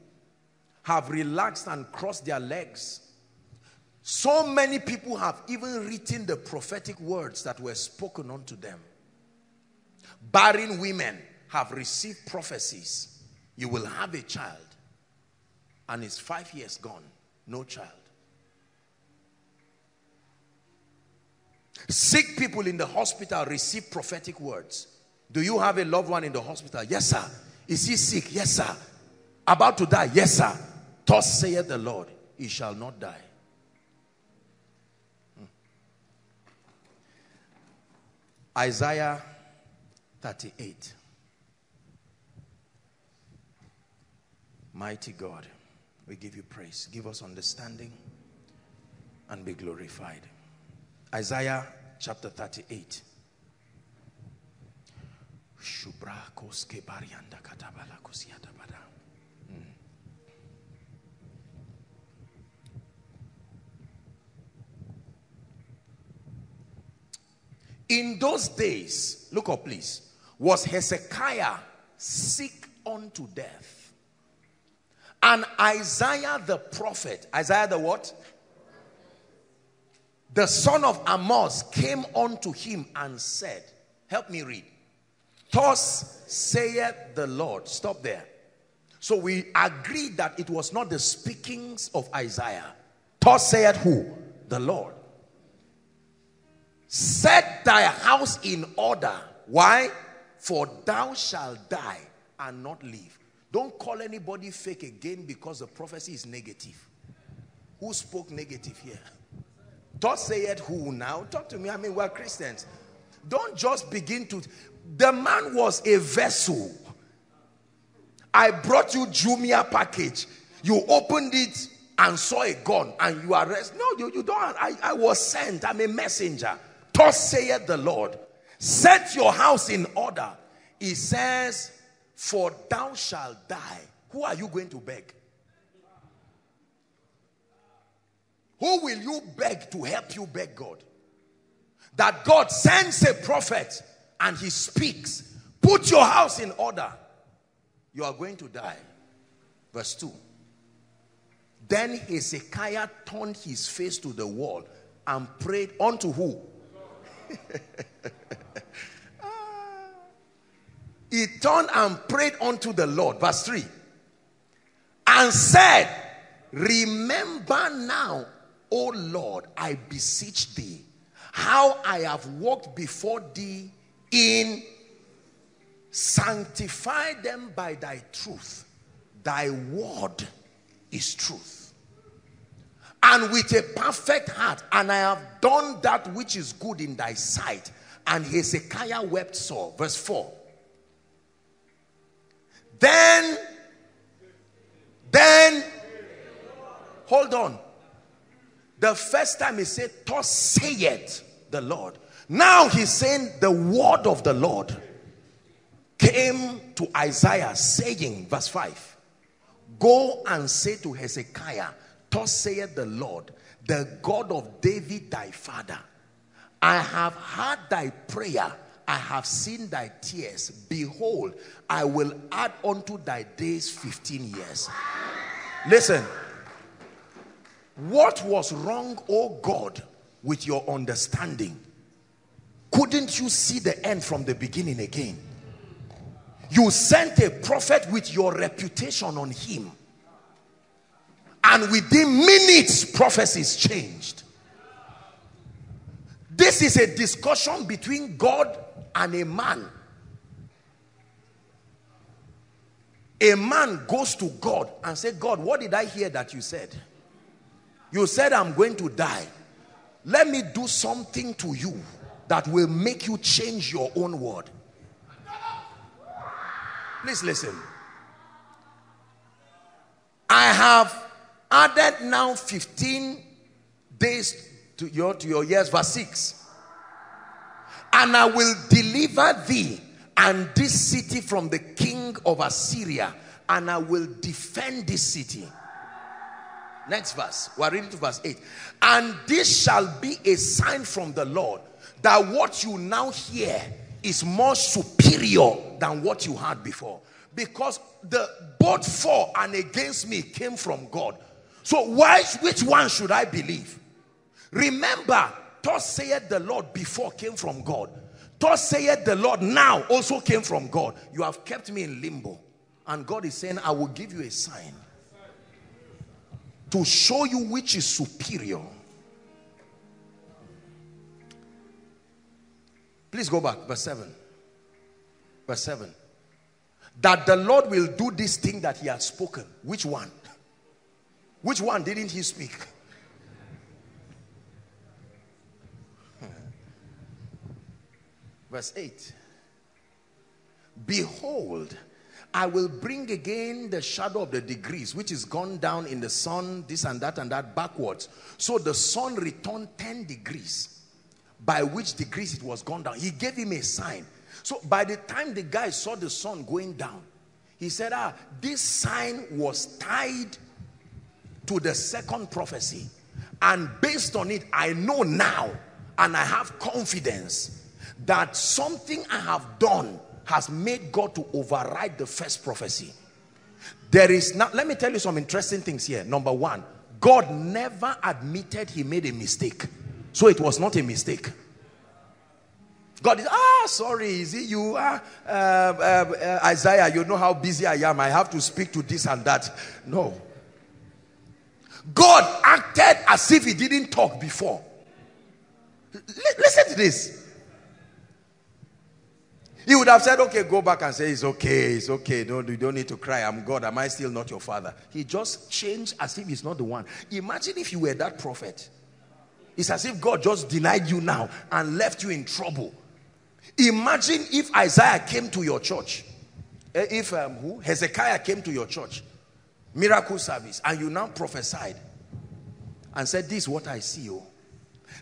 have relaxed and crossed their legs. So many people have even written the prophetic words that were spoken unto them. Barren women have received prophecies. You will have a child. And it's five years gone. No child. Sick people in the hospital receive prophetic words. Do you have a loved one in the hospital? Yes, sir. Is he sick? Yes, sir. About to die? Yes, sir. Thus saith the Lord, he shall not die. Isaiah thirty-eight. Mighty God, we give you praise. Give us understanding and be glorified. Isaiah chapter thirty-eight. In those days, look up please, was Hezekiah sick unto death. And Isaiah the prophet, Isaiah the what? The son of Amoz came unto him and said, help me read. Thus saith the Lord. Stop there. So we agreed that it was not the speakings of Isaiah. Thus saith who? The Lord. Set thy house in order. Why? For thou shalt die and not live. Don't call anybody fake again because the prophecy is negative. Who spoke negative here? Thus saith who now? Talk to me. I mean, we're Christians. Don't just begin to... The man was a vessel. I brought you Jumia package. You opened it and saw a gun and you arrest. No, you, you don't. I, I was sent. I'm a messenger. Thus saith the Lord. Set your house in order. He says, for thou shalt die. Who are you going to beg? Who will you beg to help you beg God? That God sends a prophet and he speaks. Put your house in order. You are going to die. Verse two. Then Hezekiah turned his face to the wall and prayed unto who? He turned and prayed unto the Lord. Verse three. And said, remember now, O Lord, I beseech thee, how I have walked before thee in sanctify them by thy truth. Thy word is truth. And with a perfect heart, and I have done that which is good in thy sight. And Hezekiah wept sore. Verse four. Then, then, hold on. The first time he said, thus saith the Lord. Now he's saying the word of the Lord came to Isaiah saying, verse five, go and say to Hezekiah, thus saith the Lord, the God of David thy father, I have heard thy prayer, I have seen thy tears. Behold, I will add unto thy days fifteen years. Listen, what was wrong, O God, with your understanding? Couldn't you see the end from the beginning again? You sent a prophet with your reputation on him. And within minutes, prophecies changed. This is a discussion between God and a man. A man goes to God and says, God, what did I hear that you said? You said I'm going to die. Let me do something to you that will make you change your own word. Please listen. I have added now fifteen days to your, to your years. Verse six. And I will deliver thee and this city from the king of Assyria. And I will defend this city. Next verse. We are reading to verse eight. And this shall be a sign from the Lord that what you now hear is more superior than what you had before, because the both for and against me came from God. So why, which one should I believe? Remember, thus saith the Lord before came from God. Thus saith the Lord now also came from God. You have kept me in limbo, and God is saying, I will give you a sign to show you which is superior. Please go back, verse seven. Verse seven. That the Lord will do this thing that he had spoken. Which one? Which one didn't he speak? Verse eight. Behold, I will bring again the shadow of the degrees, which is gone down in the sun, this and that and that, backwards. So the sun returned ten degrees. By which degrees it was gone down. He gave him a sign. So by the time the guy saw the sun going down, he said, ah, this sign was tied to the second prophecy. And based on it, I know now, and I have confidence that something I have done has made God to override the first prophecy. There is now, let me tell you some interesting things here. Number one, God never admitted he made a mistake. So it was not a mistake. God is, ah, sorry, is it you? Ah, uh, uh, uh, Isaiah, you know how busy I am. I have to speak to this and that. No. God acted as if he didn't talk before. L- listen to this. He would have said, okay, go back and say, it's okay, it's okay. Don't, you don't need to cry. I'm God. Am I still not your father? He just changed as if he's not the one. Imagine if you were that prophet. It's as if God just denied you now and left you in trouble. Imagine if Isaiah came to your church. If um, who? Hezekiah came to your church. Miracle service. And you now prophesied. And said, this is what I see. Oh.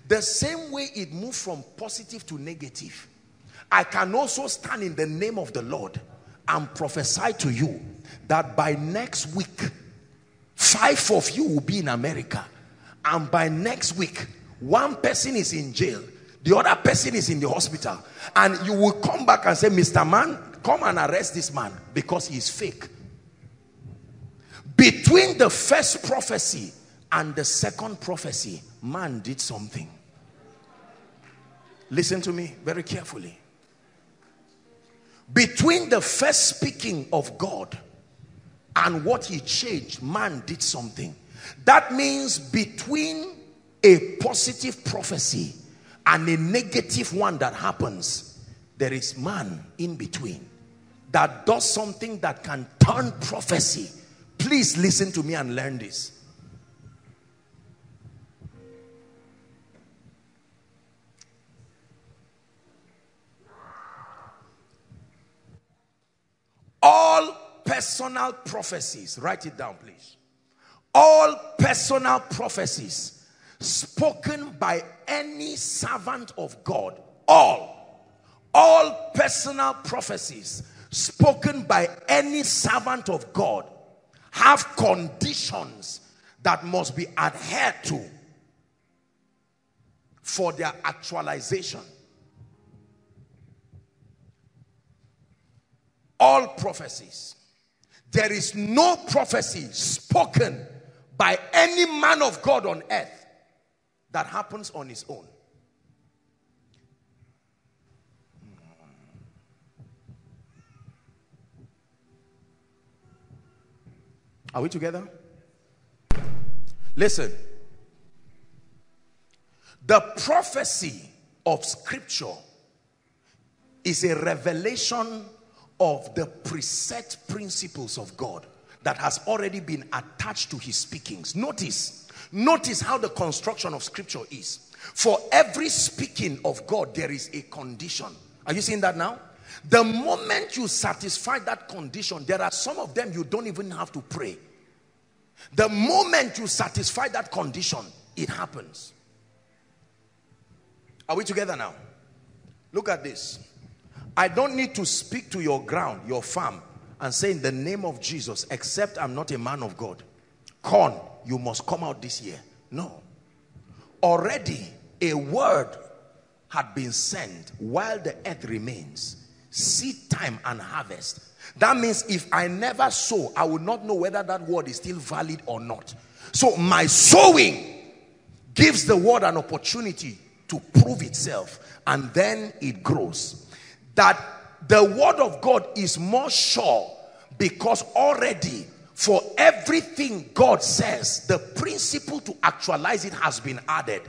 The same way it moved from positive to negative. I can also stand in the name of the Lord and prophesy to you that by next week, five of you will be in America. And by next week, one person is in jail. The other person is in the hospital. And you will come back and say, Mister Man, come and arrest this man because he is fake. Between the first prophecy and the second prophecy, man did something. Listen to me very carefully. Between the first speaking of God and what he changed, man did something. That means between a positive prophecy and a negative one that happens, there is man in between that does something that can turn prophecy. Please listen to me and learn this. All personal prophecies, write it down please. All personal prophecies spoken by any servant of God. All. All personal prophecies spoken by any servant of God have conditions that must be adhered to for their actualization. All prophecies. There is no prophecy spoken by any man of God on earth that happens on his own. Are we together? Listen. The prophecy of Scripture is a revelation of the preset principles of God that has already been attached to his speakings. Notice, notice how the construction of Scripture is. For every speaking of God, there is a condition. Are you seeing that now? The moment you satisfy that condition, there are some of them you don't even have to pray. The moment you satisfy that condition, it happens. Are we together now? Look at this. I don't need to speak to your ground, your farm, and say in the name of Jesus, except I'm not a man of God. Corn, you must come out this year. No. Already a word had been sent while the earth remains. Seed time and harvest. That means if I never sow, I will not know whether that word is still valid or not. So my sowing gives the word an opportunity to prove itself, and then it grows. That the word of God is more sure because already for everything God says, the principle to actualize it has been added.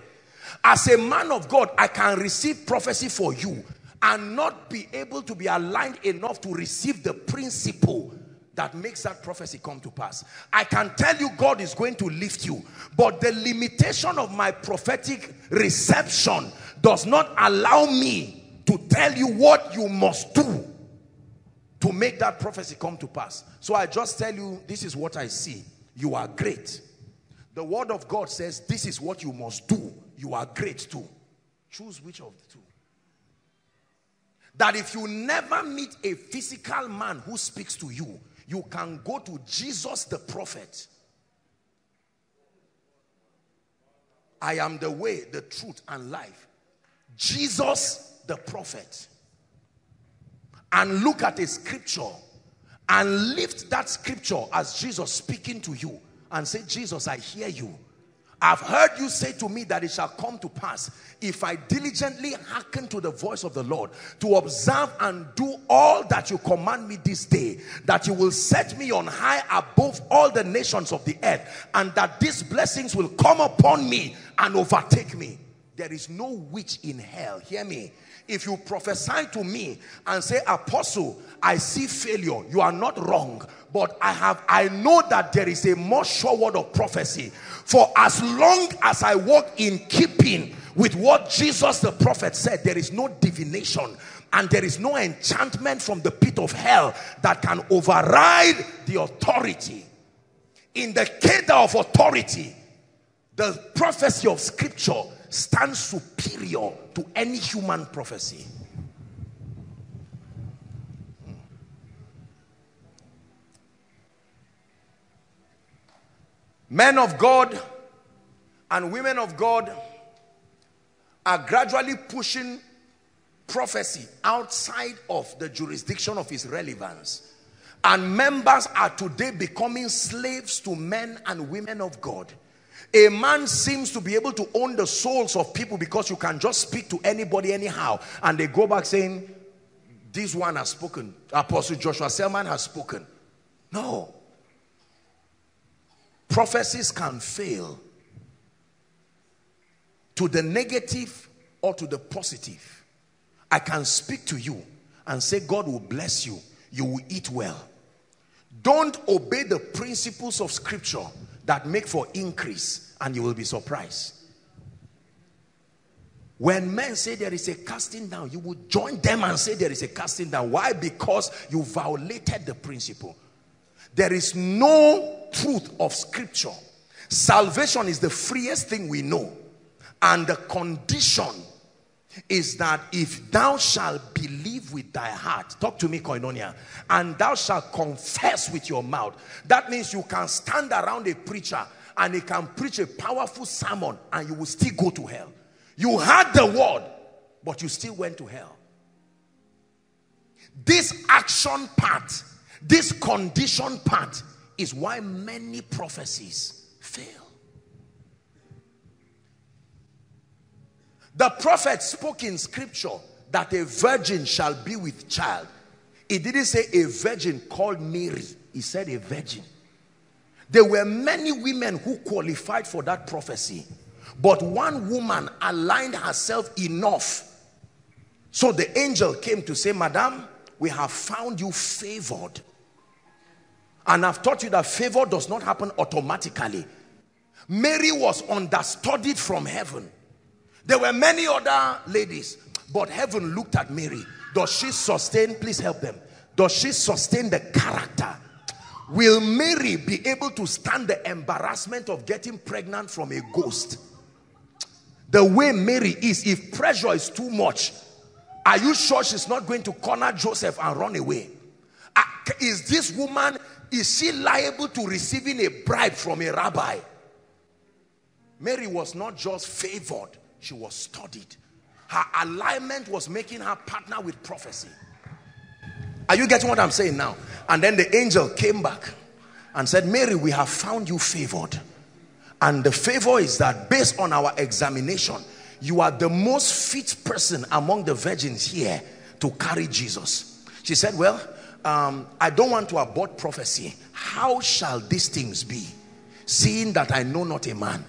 As a man of God, I can receive prophecy for you and not be able to be aligned enough to receive the principle that makes that prophecy come to pass. I can tell you God is going to lift you, but the limitation of my prophetic reception does not allow me to tell you what you must do to make that prophecy come to pass. So I just tell you, this is what I see. You are great. The word of God says, this is what you must do. You are great too. Choose which of the two. That if you never meet a physical man who speaks to you, you can go to Jesus the prophet. I am the way, the truth, and life. Jesus the prophet. and look at a scripture and lift that scripture as Jesus speaking to you and say, Jesus, I hear you. I've heard you say to me that it shall come to pass if I diligently hearken to the voice of the Lord, to observe and do all that you command me this day, that you will set me on high above all the nations of the earth, and that these blessings will come upon me and overtake me. There is no witch in hell. Hear me. If you prophesy to me and say, Apostle, I see failure, you are not wrong. But I have, I know that there is a more sure word of prophecy. For as long as I walk in keeping with what Jesus the prophet said, there is no divination and there is no enchantment from the pit of hell that can override the authority. In the cadre of authority, the prophecy of scripture stands superior to any human prophecy. Men of God and women of God are gradually pushing prophecy outside of the jurisdiction of its relevance. And members are today becoming slaves to men and women of God. A man seems to be able to own the souls of people because you can just speak to anybody anyhow. And they go back saying, this one has spoken. Apostle Joshua Selman has spoken. No. Prophecies can fail to the negative or to the positive. I can speak to you and say God will bless you. You will eat well. Don't obey the principles of scripture that make for increase and you will be surprised. When men say there is a casting down, you will join them and say there is a casting down. Why? Because you violated the principle. There is no truth of scripture. Salvation is the freest thing we know. And the condition is that if thou shalt believe with thy heart, talk to me, Koinonia, and thou shalt confess with your mouth. That means you can stand around a preacher and he can preach a powerful sermon and you will still go to hell. You heard the word, but you still went to hell. This action part, this condition part is why many prophecies fail. The prophet spoke in scripture that a virgin shall be with child. He didn't say a virgin called Mary. He said a virgin. There were many women who qualified for that prophecy. But one woman aligned herself enough. So the angel came to say, Madam, we have found you favored. And I've taught you that favor does not happen automatically. Mary was understudied from heaven. There were many other ladies, but heaven looked at Mary. Does she sustain? Please help them. Does she sustain the character? Will Mary be able to stand the embarrassment of getting pregnant from a ghost? The way Mary is, if pressure is too much, are you sure she's not going to corner Joseph and run away? Is this woman, is she liable to receiving a bribe from a rabbi? Mary was not just favored, she was studied. Her alignment was making her partner with prophecy. Are you getting what I'm saying now? And then the angel came back and said, Mary, we have found you favored. And the favor is that based on our examination, you are the most fit person among the virgins here to carry Jesus. She said, well, um, I don't want to abort prophecy. How shall these things be, seeing that I know not a man?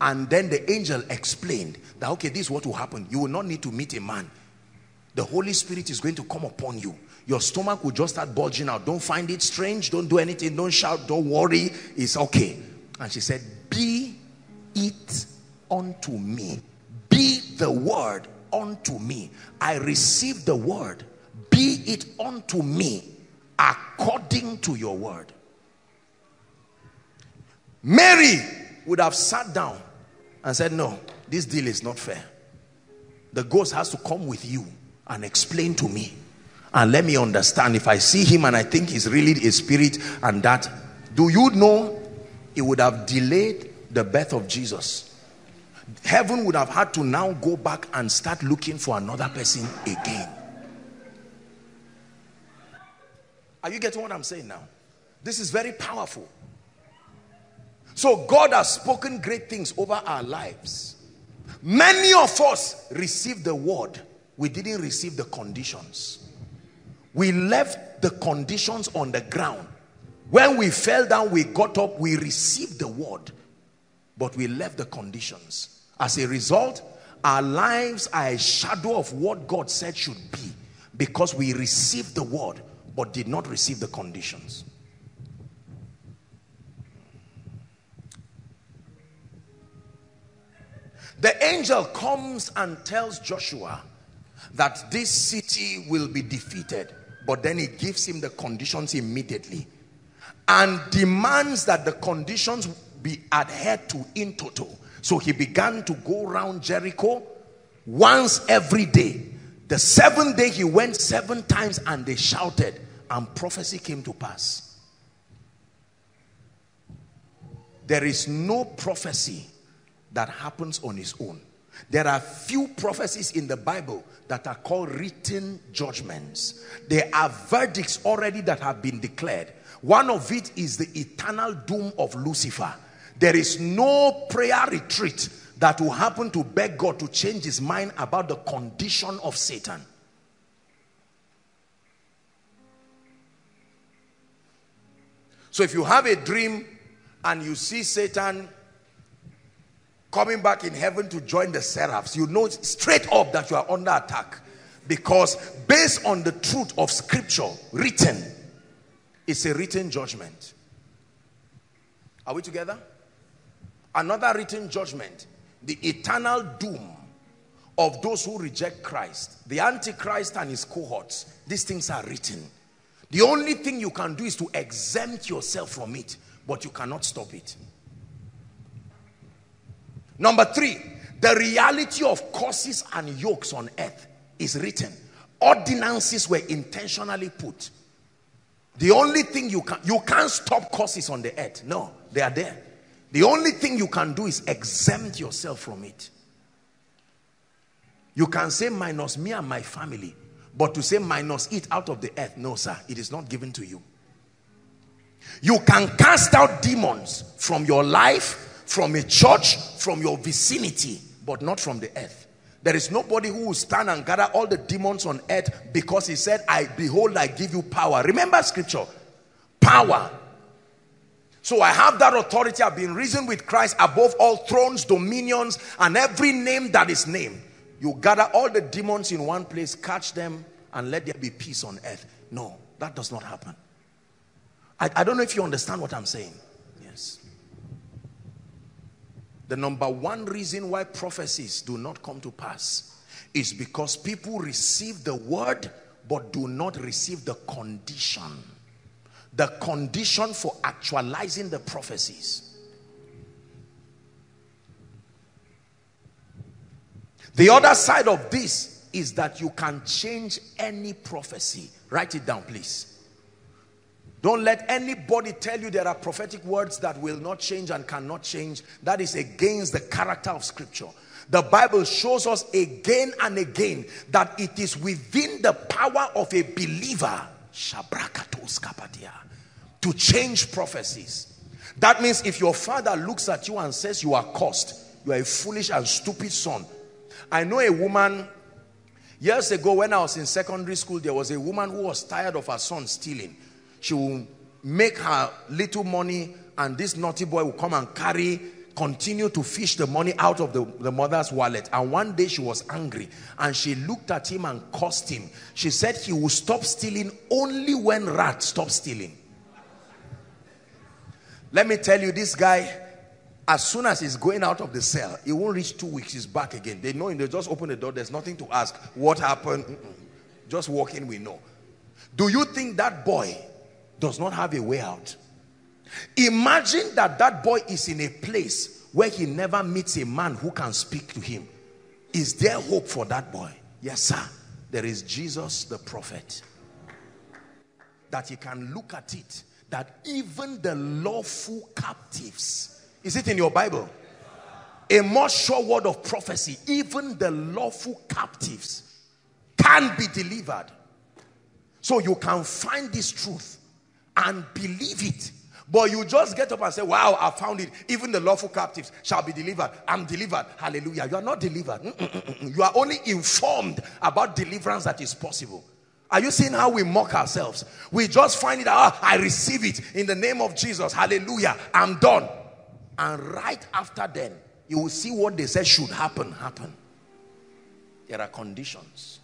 And then the angel explained that, okay, this is what will happen. You will not need to meet a man. The Holy Spirit is going to come upon you. Your stomach will just start bulging out. Don't find it strange. Don't do anything. Don't shout. Don't worry. It's okay. And she said, be it unto me. Be the word unto me. I receive the word. Be it unto me according to your word. Mary would have sat down and said, no, this deal is not fair. The ghost has to come with you and explain to me and let me understand. If I see him and I think he's really a spirit and that, do you know it would have delayed the birth of Jesus? Heaven would have had to now go back and start looking for another person again. Are you getting what I'm saying now? This is very powerful. So God has spoken great things over our lives. Many of us received the word. We didn't receive the conditions. We left the conditions on the ground. When we fell down, we got up, we received the word. But we left the conditions. As a result, our lives are a shadow of what God said should be. Because we received the word, but did not receive the conditions. The angel comes and tells Joshua that this city will be defeated, but then he gives him the conditions immediately and demands that the conditions be adhered to in total. So he began to go around Jericho once every day. The seventh day he went seven times and they shouted, and prophecy came to pass. There is no prophecy that happens on its own. There are few prophecies in the Bible that are called written judgments. There are verdicts already that have been declared. One of it is the eternal doom of Lucifer. There is no prayer retreat that will happen to beg God to change his mind about the condition of Satan. So if you have a dream and you see Satan coming back in heaven to join the seraphs, you know straight up that you are under attack, because based on the truth of scripture written, it's a written judgment. Are we together? Another written judgment, the eternal doom of those who reject Christ, the Antichrist and his cohorts. These things are written. The only thing you can do is to exempt yourself from it, but you cannot stop it. Number three, the reality of curses and yokes on earth is written. Ordinances were intentionally put. The only thing you can, you can't stop curses on the earth. No, they are there. The only thing you can do is exempt yourself from it. You can say minus me and my family, but to say minus it out of the earth, no sir, it is not given to you. You can cast out demons from your life, from a church, from your vicinity, but not from the earth. There is nobody who will stand and gather all the demons on earth, because he said, I behold, I give you power. Remember scripture, power. So I have that authority. I've been risen with Christ above all thrones, dominions, and every name that is named. You gather all the demons in one place, catch them, and let there be peace on earth. No, that does not happen. I, I don't know if you understand what I'm saying. The number one reason why prophecies do not come to pass is because people receive the word but do not receive the condition. The condition for actualizing the prophecies. The other side of this is that you can change any prophecy. Write it down, please. Don't let anybody tell you there are prophetic words that will not change and cannot change. That is against the character of scripture. The Bible shows us again and again that it is within the power of a believer to change prophecies. That means if your father looks at you and says you are cursed, you are a foolish and stupid son. I know a woman, years ago when I was in secondary school, there was a woman who was tired of her son stealing. She will make her little money and this naughty boy will come and carry, continue to fish the money out of the, the mother's wallet. And one day she was angry and she looked at him and cursed him. She said he will stop stealing only when rats stop stealing. Let me tell you, this guy, as soon as he's going out of the cell, he won't reach two weeks, he's back again. They know him, they just open the door, there's nothing to ask. What happened? Mm-mm. Just walk in, we know. Do you think that boy does not have a way out? Imagine that that boy is in a place where he never meets a man who can speak to him. Is there hope for that boy? Yes, sir. There is Jesus the prophet. That he can look at it, that even the lawful captives, is it in your Bible? A more sure word of prophecy, even the lawful captives can be delivered. So you can find this truth and believe it. But you just get up and say, wow, I found it. Even the lawful captives shall be delivered. I'm delivered. Hallelujah. You are not delivered. You are only informed about deliverance that is possible. Are you seeing how we mock ourselves? We just find it out. Oh, I receive it in the name of Jesus. Hallelujah. I'm done. And right after then, you will see what they said should happen, happen. There are conditions.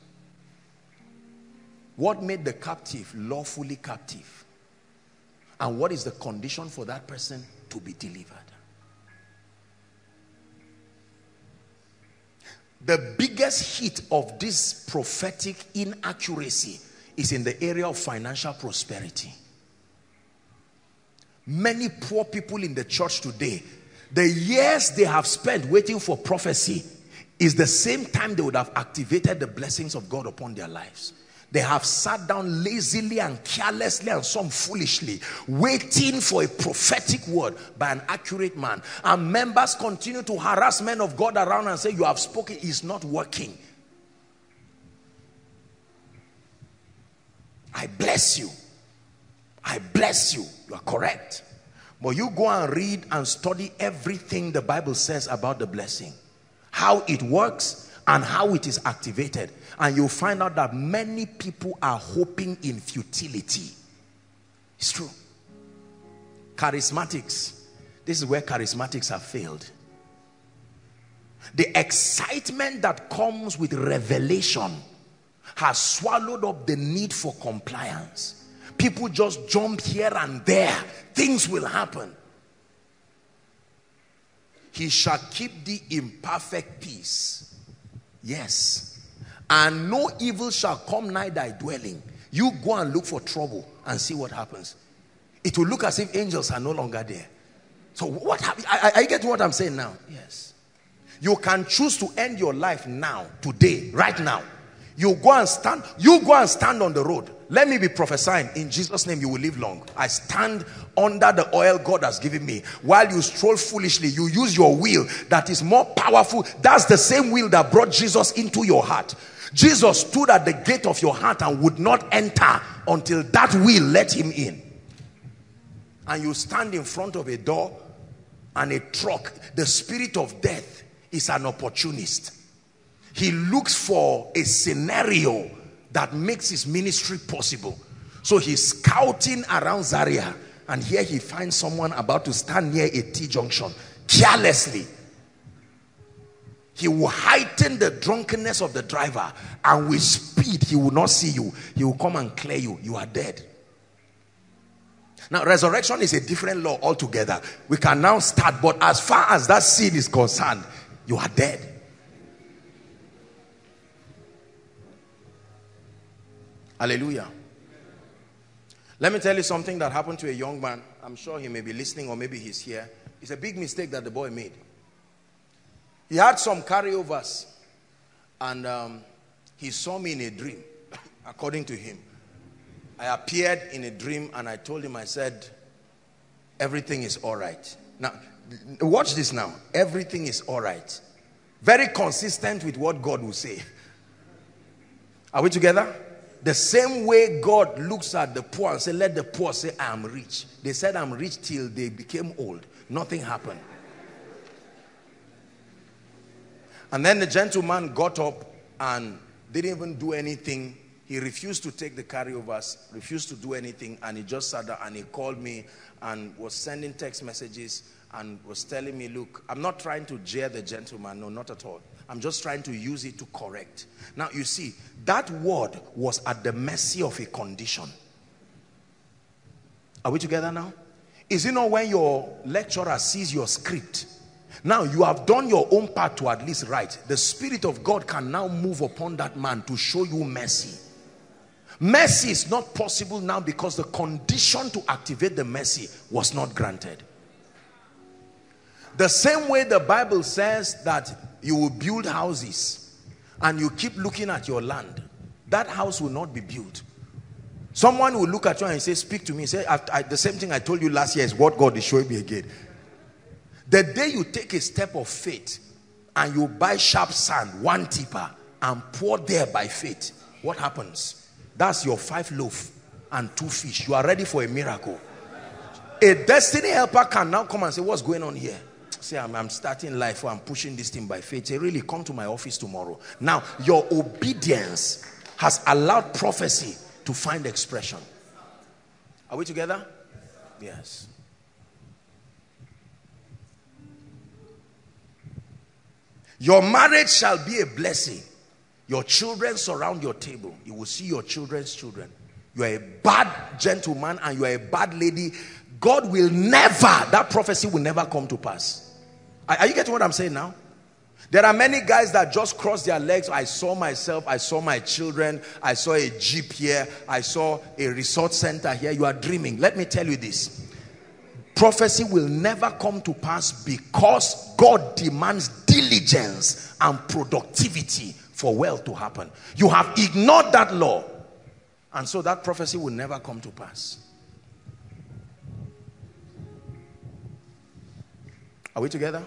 What made the captive lawfully captive? And what is the condition for that person to be delivered? The biggest hit of this prophetic inaccuracy is in the area of financial prosperity. Many poor people in the church today, the years they have spent waiting for prophecy is the same time they would have activated the blessings of God upon their lives. They have sat down lazily and carelessly and some foolishly, waiting for a prophetic word by an accurate man. And members continue to harass men of God around and say, you have spoken, it's not working. I bless you. I bless you. You are correct. But you go and read and study everything the Bible says about the blessing, how it works and how it is activated. And you'll find out that many people are hoping in futility. It's true. Charismatics. This is where charismatics have failed. The excitement that comes with revelation has swallowed up the need for compliance. People just jump here and there. Things will happen. He shall keep thee in perfect peace. Yes. And no evil shall come nigh thy dwelling. You go and look for trouble and see what happens. It will look as if angels are no longer there. So what happened? I, I get what I'm saying now. Yes. You can choose to end your life now, today, right now. You go and stand, you go and stand on the road. Let me be prophesying. In Jesus' name, you will live long. I stand under the oil God has given me. While you stroll foolishly, you use your will that is more powerful. That's the same will that brought Jesus into your heart. Jesus stood at the gate of your heart and would not enter until that will let him in. And you stand in front of a door and a truck. The spirit of death is an opportunist. He looks for a scenario that makes his ministry possible. So he's scouting around Zaria, and here he finds someone about to stand near a T-junction. Carelessly, he will heighten the drunkenness of the driver, and with speed, he will not see you. He will come and clear you. You are dead. Now, resurrection is a different law altogether. We can now start, but as far as that sin is concerned, you are dead. Hallelujah. Let me tell you something that happened to a young man. I'm sure he may be listening, or maybe he's here. It's a big mistake that the boy made. He had some carryovers, and um, he saw me in a dream, according to him. I appeared in a dream, and I told him, I said, everything is all right. Now, watch this now. Everything is all right. Very consistent with what God will say. Are we together? The same way God looks at the poor and says, let the poor say, I am rich. They said, I'm rich till they became old. Nothing happened. And then the gentleman got up and didn't even do anything. He refused to take the carryovers, refused to do anything, and he just sat down and he called me and was sending text messages and was telling me, look, I'm not trying to jeer the gentleman. No, not at all. I'm just trying to use it to correct. Now, you see, that word was at the mercy of a condition. Are we together now? Is it not when your lecturer sees your script? Now, you have done your own part to at least write. The Spirit of God can now move upon that man to show you mercy. Mercy is not possible now because the condition to activate the mercy was not granted. The same way the Bible says that you will build houses and you keep looking at your land, that house will not be built. Someone will look at you and say, speak to me. Say, I, I, the same thing I told you last year is what God is showing me again. The day you take a step of faith and you buy sharp sand, one tipper, and pour there by faith, what happens? That's your five loaf and two fish, you are ready for a miracle. A destiny helper can now come and say, what's going on here? Say, I'm, I'm starting life, or I'm pushing this thing by faith. Say, really, come to my office tomorrow. Now, your obedience has allowed prophecy to find expression. Are we together? Yes. Your marriage shall be a blessing. Your children surround your table. You will see your children's children. You are a bad gentleman and you are a bad lady. God will never, that prophecy will never come to pass. Are, are you getting what I'm saying now? There are many guys that just cross their legs. I saw myself, I saw my children, I saw a jeep here, I saw a resort center here. You are dreaming. Let me tell you this. Prophecy will never come to pass because God demands diligence and productivity for wealth to happen. You have ignored that law. And so that prophecy will never come to pass. Are we together?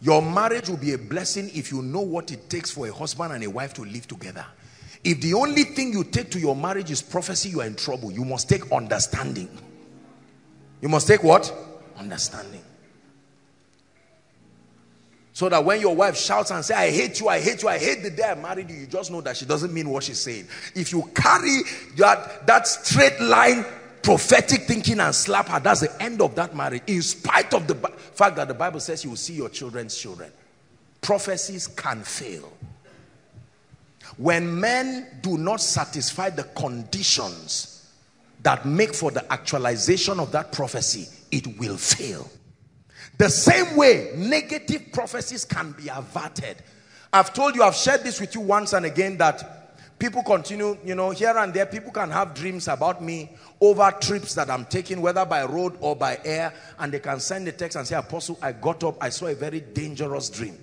Your marriage will be a blessing if you know what it takes for a husband and a wife to live together. If the only thing you take to your marriage is prophecy, you are in trouble. You must take understanding. You must take what? Understanding. So that when your wife shouts and says, I hate you, I hate you, I hate the day I married you, you just know that she doesn't mean what she's saying. If you carry that, that straight line prophetic thinking and slap her, that's the end of that marriage. In spite of the fact that the Bible says you will see your children's children. Prophecies can fail. When men do not satisfy the conditions that make for the actualization of that prophecy, it will fail. The same way negative prophecies can be averted. I've told you, I've shared this with you once and again, that people continue, you know, here and there, people can have dreams about me over trips that I'm taking, whether by road or by air, and they can send a text and say, Apostle, I got up, I saw a very dangerous dream.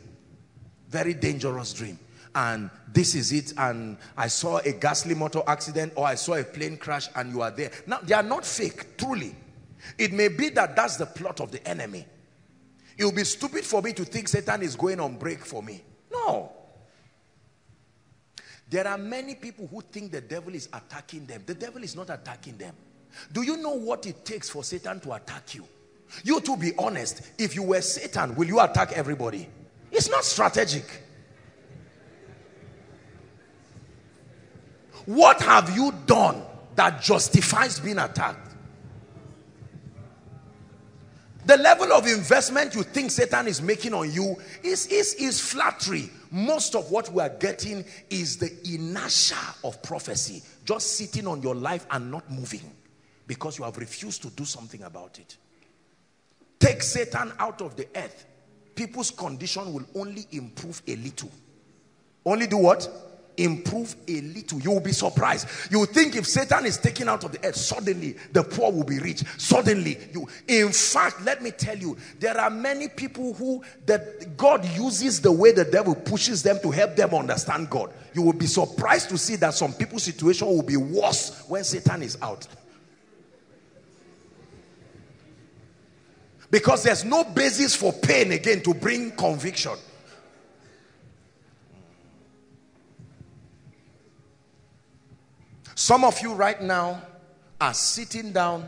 Very dangerous dream. And this is it, and I saw a ghastly motor accident, or I saw a plane crash, and you are there. Now, they are not fake, truly. It may be that that's the plot of the enemy. It will be stupid for me to think Satan is going on break for me. No. There are many people who think the devil is attacking them. The devil is not attacking them. Do you know what it takes for Satan to attack you? You, to be honest, if you were Satan, will you attack everybody? It's not strategic. What have you done that justifies being attacked? The level of investment you think Satan is making on you is, is, is flattery. Most of what we are getting is the inertia of prophecy. Just sitting on your life and not moving because you have refused to do something about it. Take Satan out of the earth. People's condition will only improve a little. Only do what? Improve a little. You will be surprised. You think if Satan is taken out of the earth, suddenly the poor will be rich. Suddenly you, in fact, let me tell you, there are many people who that God uses the way the devil pushes them to help them understand God. You will be surprised to see that some people's situation will be worse when Satan is out, because there's no basis for pain again to bring conviction. Some of you right now are sitting down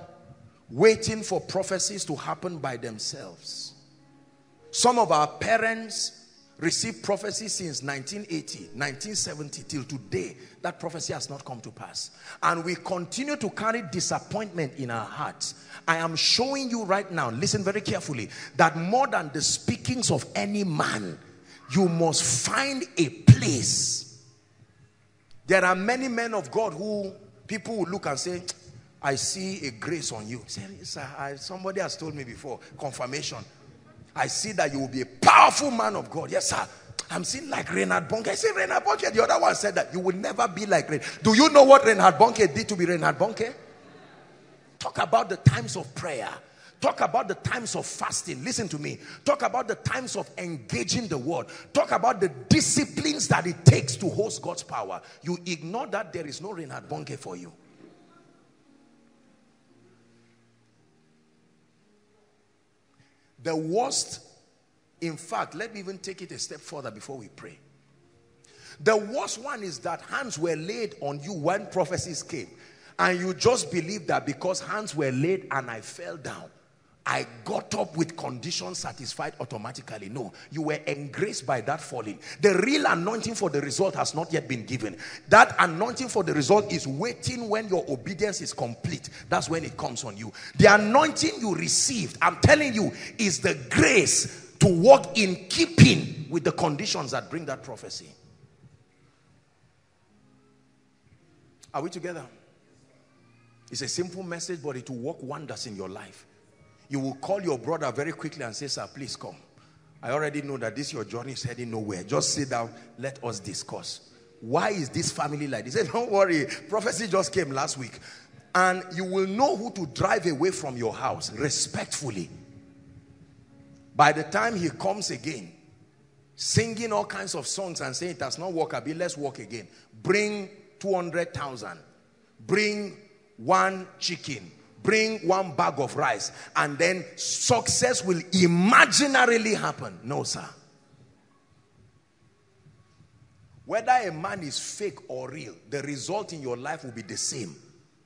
waiting for prophecies to happen by themselves. Some of our parents received prophecy since nineteen eighty, nineteen seventy, till today. That prophecy has not come to pass. And we continue to carry disappointment in our hearts. I am showing you right now, listen very carefully, that more than the speakings of any man, you must find a place. There are many men of God who people will look and say, I see a grace on you. Say, sir, I, somebody has told me before, confirmation. I see that you will be a powerful man of God. Yes, sir. I'm seeing like Reinhard Bonnke. I see Reinhard Bonnke. The other one said that you will never be like Reinhard. Do you know what Reinhard Bonnke did to be Reinhard Bonnke? Talk about the times of prayer. Talk about the times of fasting. Listen to me. Talk about the times of engaging the word. Talk about the disciplines that it takes to host God's power. You ignore that, there is no Reinhard Bonnke for you. The worst, in fact, let me even take it a step further before we pray. The worst one is that hands were laid on you when prophecies came. and you just believe that because hands were laid and I fell down, I got up with conditions satisfied automatically. No, you were engraced by that falling. The real anointing for the result has not yet been given. That anointing for the result is waiting when your obedience is complete. That's when it comes on you. The anointing you received, I'm telling you, is the grace to walk in keeping with the conditions that bring that prophecy. Are we together? It's a simple message, but it will work wonders in your life. You will call your brother very quickly and say, sir, please come. I already know that this your journey is heading nowhere. Just sit down. Let us discuss. Why is this family like this? He said, don't worry. Prophecy just came last week. And you will know who to drive away from your house respectfully. By the time he comes again, singing all kinds of songs and saying, it does not work, Abi, let's walk again. Bring two hundred thousand. Bring one chicken. Bring one bag of rice, and then success will imaginarily happen. No, sir. Whether a man is fake or real, the result in your life will be the same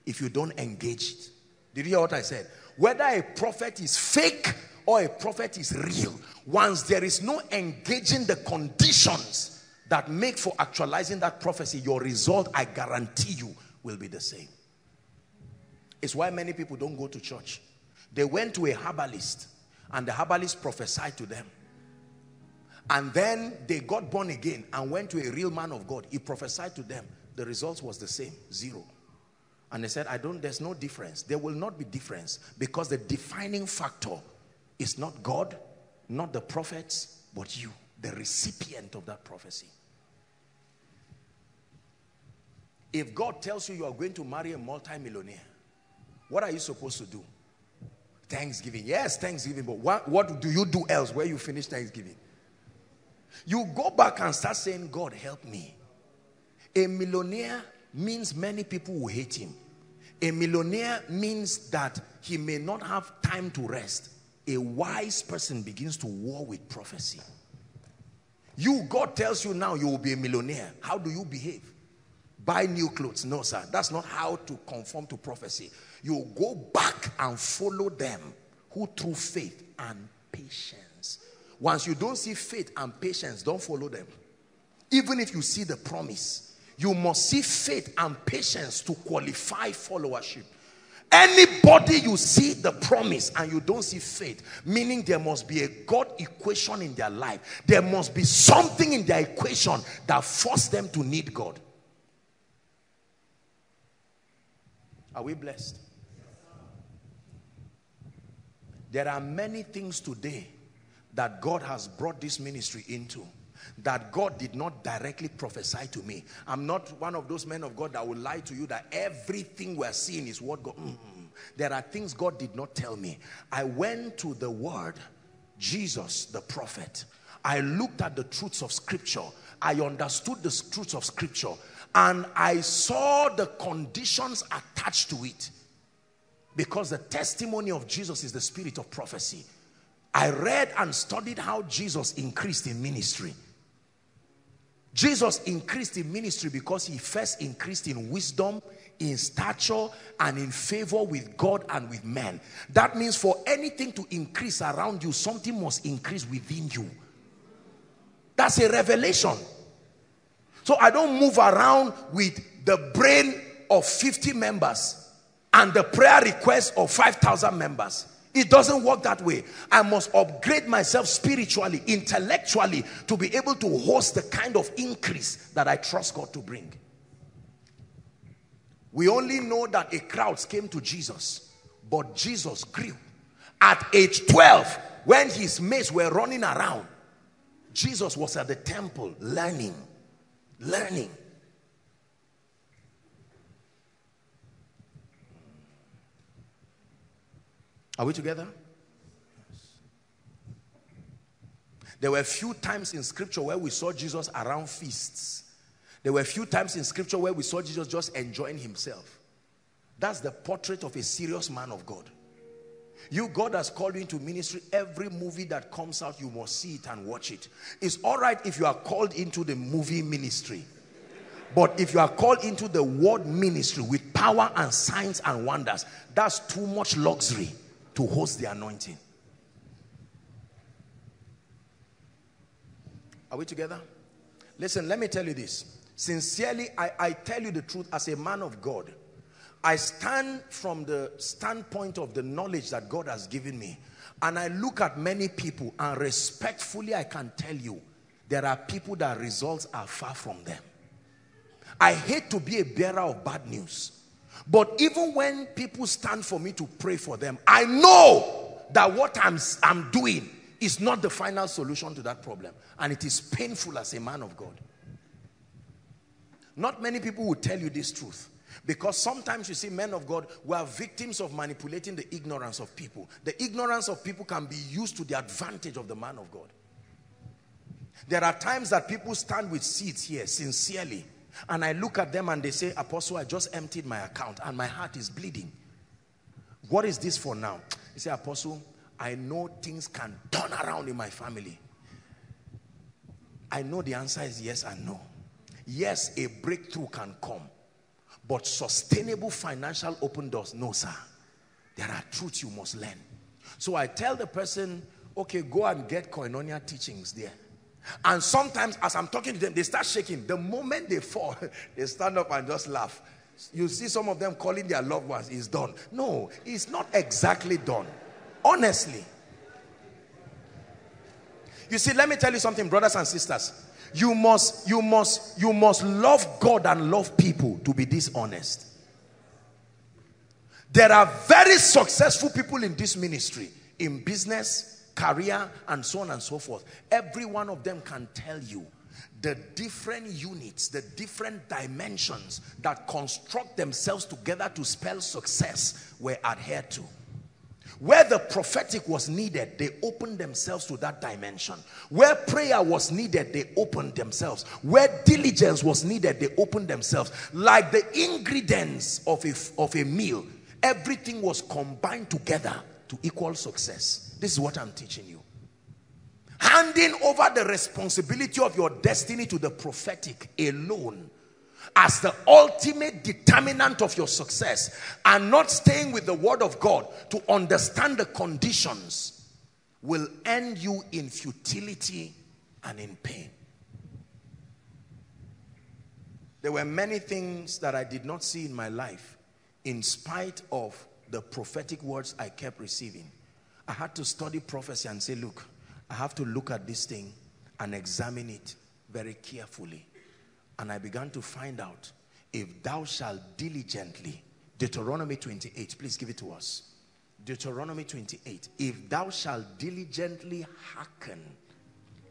if you don't engage it. Did you hear what I said? Whether a prophet is fake or a prophet is real, once there is no engaging the conditions that make for actualizing that prophecy, your result, I guarantee you, will be the same. It's why many people don't go to church. They went to a herbalist and the herbalist prophesied to them. And then they got born again and went to a real man of God. He prophesied to them. The results was the same, zero. And they said, I don't, there's no difference. There will not be difference because the defining factor is not God, not the prophets, but you, the recipient of that prophecy. If God tells you you are going to marry a multimillionaire, what are you supposed to do? Thanksgiving. Yes, Thanksgiving. But what, what do you do else where you finish Thanksgiving? You go back and start saying, God, help me. A millionaire means many people will hate him. A millionaire means that he may not have time to rest. A wise person begins to war with prophecy. You, God tells you now you will be a millionaire. How do you behave? Buy new clothes. No, sir. That's not how to conform to prophecy. You go back and follow them who through faith and patience. Once you don't see faith and patience, don't follow them. Even if you see the promise, you must see faith and patience to qualify followership. Anybody you see the promise and you don't see faith, meaning there must be a God equation in their life. There must be something in their equation that forces them to need God. Are we blessed? There are many things today that God has brought this ministry into that God did not directly prophesy to me. I'm not one of those men of God that will lie to you that everything we're seeing is what God... Mm-mm. There are things God did not tell me. I went to the Word, Jesus the prophet. I looked at the truths of Scripture. I understood the truths of Scripture. And I saw the conditions attached to it. Because the testimony of Jesus is the spirit of prophecy. I read and studied how Jesus increased in ministry. Jesus increased in ministry because he first increased in wisdom, in stature, and in favor with God and with men. That means for anything to increase around you, something must increase within you. That's a revelation. So I don't move around with the brain of fifty members and the prayer request of five thousand members. It doesn't work that way. I must upgrade myself spiritually, intellectually, to be able to host the kind of increase that I trust God to bring. We only know that a crowd came to Jesus, but Jesus grew. At age twelve, when his mates were running around, Jesus was at the temple learning. Learning. Are we together? There were a few times in Scripture where we saw Jesus around feasts. There were a few times in Scripture where we saw Jesus just enjoying himself. That's the portrait of a serious man of God. You, God has called you into ministry. Every movie that comes out, you must see it and watch it. It's all right if you are called into the movie ministry. But if you are called into the word ministry with power and signs and wonders, that's too much luxury to host the anointing. Are we together? Listen, let me tell you this. Sincerely, I, I tell you the truth as a man of God. I stand from the standpoint of the knowledge that God has given me. And I look at many people, and respectfully I can tell you, there are people that results are far from them. I hate to be a bearer of bad news. But even when people stand for me to pray for them, I know that what I'm, I'm doing is not the final solution to that problem. And it is painful as a man of God. Not many people will tell you this truth. Because sometimes you see men of God who are victims of manipulating the ignorance of people. The ignorance of people can be used to the advantage of the man of God. There are times that people stand with seeds here sincerely. And I look at them and they say, Apostle, I just emptied my account and my heart is bleeding. What is this for now? You say, Apostle, I know things can turn around in my family. I know the answer is yes and no. Yes, a breakthrough can come. But sustainable financial open doors, no sir. There are truths you must learn. So I tell the person, okay, go and get Koinonia teachings there. And sometimes as I'm talking to them, they start shaking. The moment they fall, they stand up and just laugh. You see some of them calling their loved ones, it's done. No, it's not exactly done. Honestly. You see, let me tell you something, brothers and sisters. You must, you must, you must love God and love people to be dishonest. There are very successful people in this ministry, in business, career, and so on and so forth. Every one of them can tell you the different units, the different dimensions that construct themselves together to spell success were adhered to. Where the prophetic was needed, they opened themselves to that dimension. Where prayer was needed, they opened themselves. Where diligence was needed, they opened themselves. Like the ingredients of a, of a meal, everything was combined together to equal success. This is what I'm teaching you. Handing over the responsibility of your destiny to the prophetic alone as the ultimate determinant of your success, and not staying with the word of God to understand the conditions, will end you in futility and in pain. There were many things that I did not see in my life in spite of the prophetic words I kept receiving. I had to study prophecy and say, look, I have to look at this thing and examine it very carefully. And I began to find out, if thou shalt diligently, Deuteronomy twenty-eight, please give it to us. Deuteronomy twenty-eight, if thou shalt diligently hearken.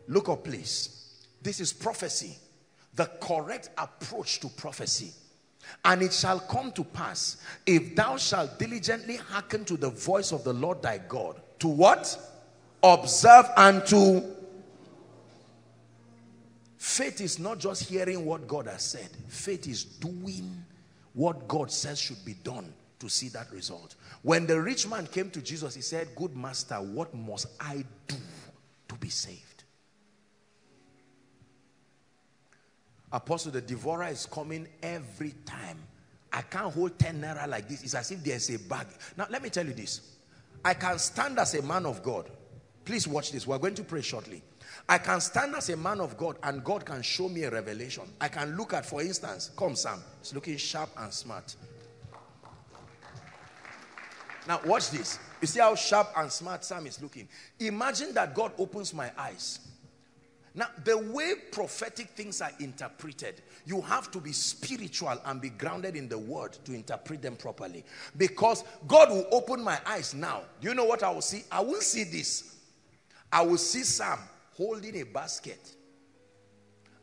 Look up, please. This is prophecy, the correct approach to prophecy. And it shall come to pass, if thou shalt diligently hearken to the voice of the Lord thy God. To what? Observe and to... Faith is not just hearing what God has said. Faith is doing what God says should be done to see that result. When the rich man came to Jesus, he said, good master, what must I do to be saved? Apostle, the devourer is coming every time. I can't hold ten naira like this. It's as if there's a bag. Now, let me tell you this. I can stand as a man of God. Please watch this. We're going to pray shortly. I can stand as a man of God and God can show me a revelation. I can look at, for instance, come Sam, it's looking sharp and smart. Now watch this. You see how sharp and smart Sam is looking. Imagine that God opens my eyes. Now the way prophetic things are interpreted, you have to be spiritual and be grounded in the word to interpret them properly. Because God will open my eyes now. Do you know what I will see? I will see this. I will see Sam holding a basket,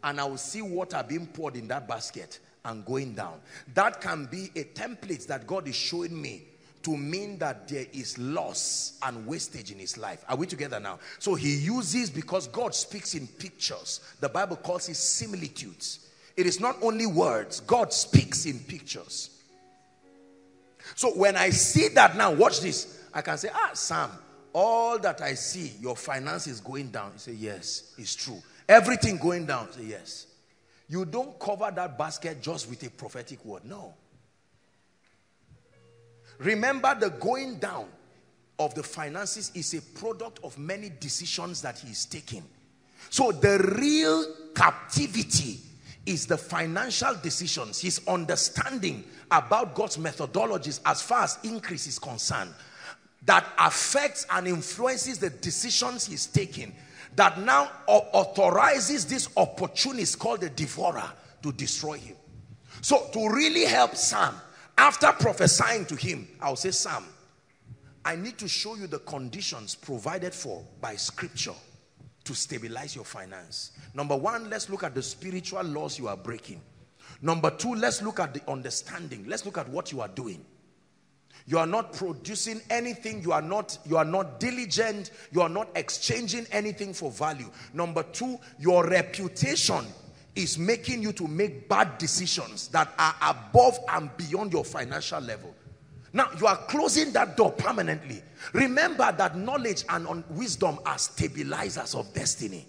and I will see water being poured in that basket and going down. That can be a template that God is showing me to mean that there is loss and wastage in his life. Are we together now? So he uses, because God speaks in pictures. The Bible calls it similitudes. It is not only words. God speaks in pictures. So when I see that now, watch this. I can say, ah, Sam, all that I see, your finance is going down. You say, yes, it's true. Everything going down. You say, yes. You don't cover that basket just with a prophetic word. No. Remember, the going down of the finances is a product of many decisions that he is taking. So the real captivity is the financial decisions, his understanding about God's methodologies as far as increase is concerned, that affects and influences the decisions he's taking, that now authorizes this opportunist called the devourer to destroy him. So to really help Sam, after prophesying to him, I'll say, Sam, I need to show you the conditions provided for by scripture to stabilize your finance. Number one, let's look at the spiritual laws you are breaking. Number two, let's look at the understanding. Let's look at what you are doing. You are not producing anything. You are not, you are not diligent. You are not exchanging anything for value. Number two, your reputation is making you to make bad decisions that are above and beyond your financial level. Now, you are closing that door permanently. Remember that knowledge and wisdom are stabilizers of destiny.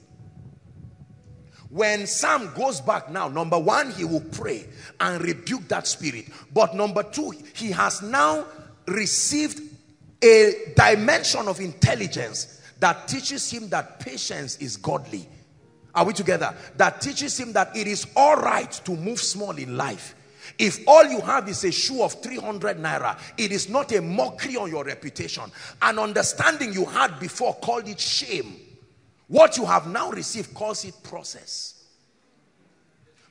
When Sam goes back now, number one, he will pray and rebuke that spirit. But number two, he has now received a dimension of intelligence that teaches him that patience is godly. Are we together? That teaches him that it is all right to move small in life. If all you have is a shoe of three hundred naira, it is not a mockery on your reputation. An understanding you had before called it shame. What you have now received calls it process.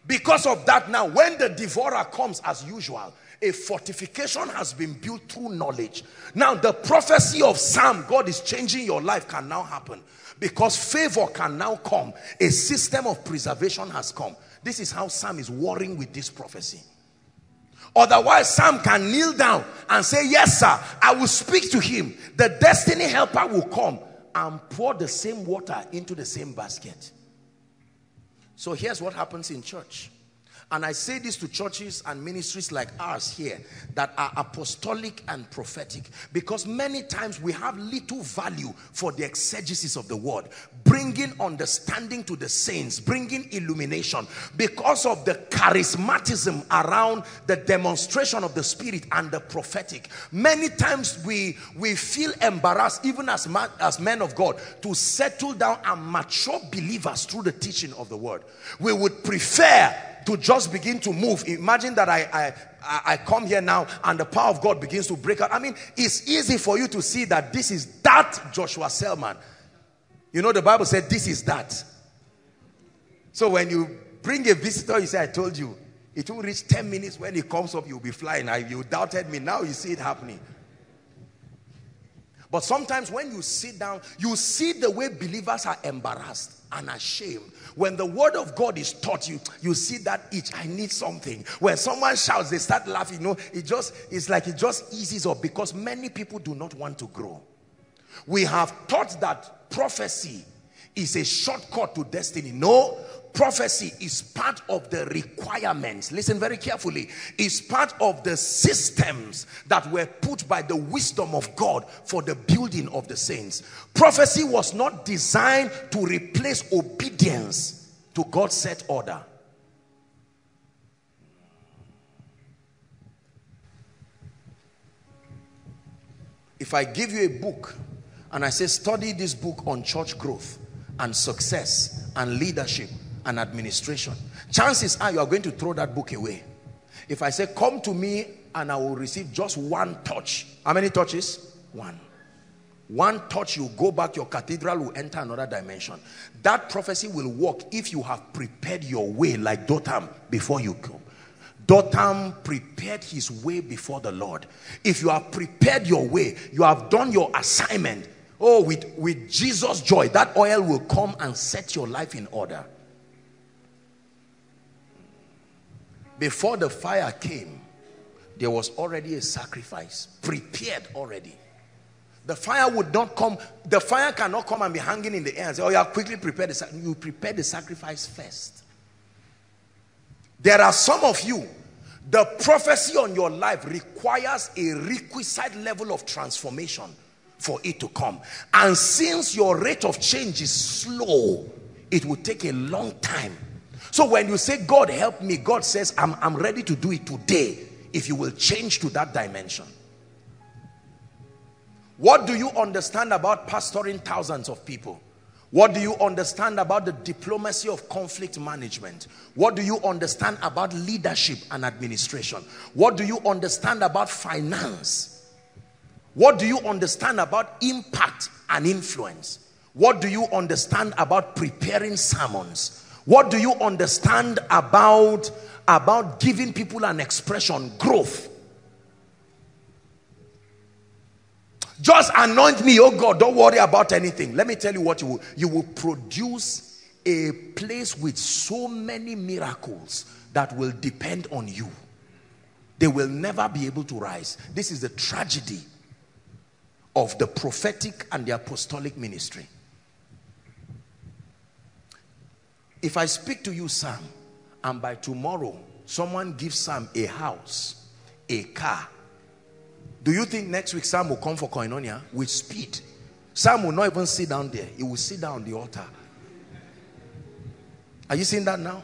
Because of that now, when the devourer comes as usual, a fortification has been built through knowledge. Now the prophecy of Sam, God is changing your life, can now happen. Because favor can now come. A system of preservation has come. This is how Sam is warring with this prophecy. Otherwise, Sam can kneel down and say, yes, sir, I will speak to him. The destiny helper will come and pour the same water into the same basket. So here's what happens in church. And I say this to churches and ministries like ours here that are apostolic and prophetic, because many times we have little value for the exegesis of the word, bringing understanding to the saints, bringing illumination, because of the charismatism around the demonstration of the spirit and the prophetic. Many times we, we feel embarrassed, even as, man, as men of God, to settle down and mature believers through the teaching of the word. We would prefer to just begin to move. Imagine that I, I, I come here now and the power of God begins to break out. I mean, it's easy for you to see that this is that Joshua Selman. You know, the Bible said this is that. So when you bring a visitor, you say, I told you, it will reach ten minutes. When it comes up, you'll be flying. I, you doubted me. Now you see it happening. But sometimes when you sit down, you see the way believers are embarrassed and ashamed. When the word of God is taught, you you see that itch, I need something. When someone shouts, they start laughing. You know, it just, it's like it just eases up, because many people do not want to grow. We have taught that prophecy is a shortcut to destiny. No, prophecy is part of the requirements. Listen very carefully. It's part of the systems that were put by the wisdom of God for the building of the saints. Prophecy was not designed to replace obedience to God's set order. If I give you a book and I say, study this book on church growth and success and leadership and administration, chances are you are going to throw that book away. If I say, come to me and I will receive just one touch. How many touches? One. One touch, you go back, your cathedral will enter another dimension. That prophecy will work if you have prepared your way like Dothan before you go. Dothan prepared his way before the Lord. If you have prepared your way, you have done your assignment. Oh, with, with Jesus' joy, that oil will come and set your life in order. Before the fire came, there was already a sacrifice prepared already. The fire would not come. The fire cannot come and be hanging in the air and say, oh, yeah, quickly prepare the sacrifice. You prepare the sacrifice first. There are some of you, the prophecy on your life requires a requisite level of transformation for it to come. And since your rate of change is slow, it will take a long time So when you say, God help me, God says, I'm, I'm ready to do it today if you will change to that dimension. What do you understand about pastoring thousands of people? What do you understand about the diplomacy of conflict management? What do you understand about leadership and administration? What do you understand about finance? What do you understand about impact and influence? What do you understand about preparing sermons? What do you understand about, about giving people an expression, growth? Just anoint me, oh God, don't worry about anything. Let me tell you what you will. You will produce a place with so many miracles that will depend on you. They will never be able to rise. This is the tragedy of the prophetic and the apostolic ministry. If I speak to you, Sam, and by tomorrow, someone gives Sam a house, a car, do you think next week Sam will come for Koinonia with speed? Sam will not even sit down there. He will sit down on the altar. Are you seeing that now?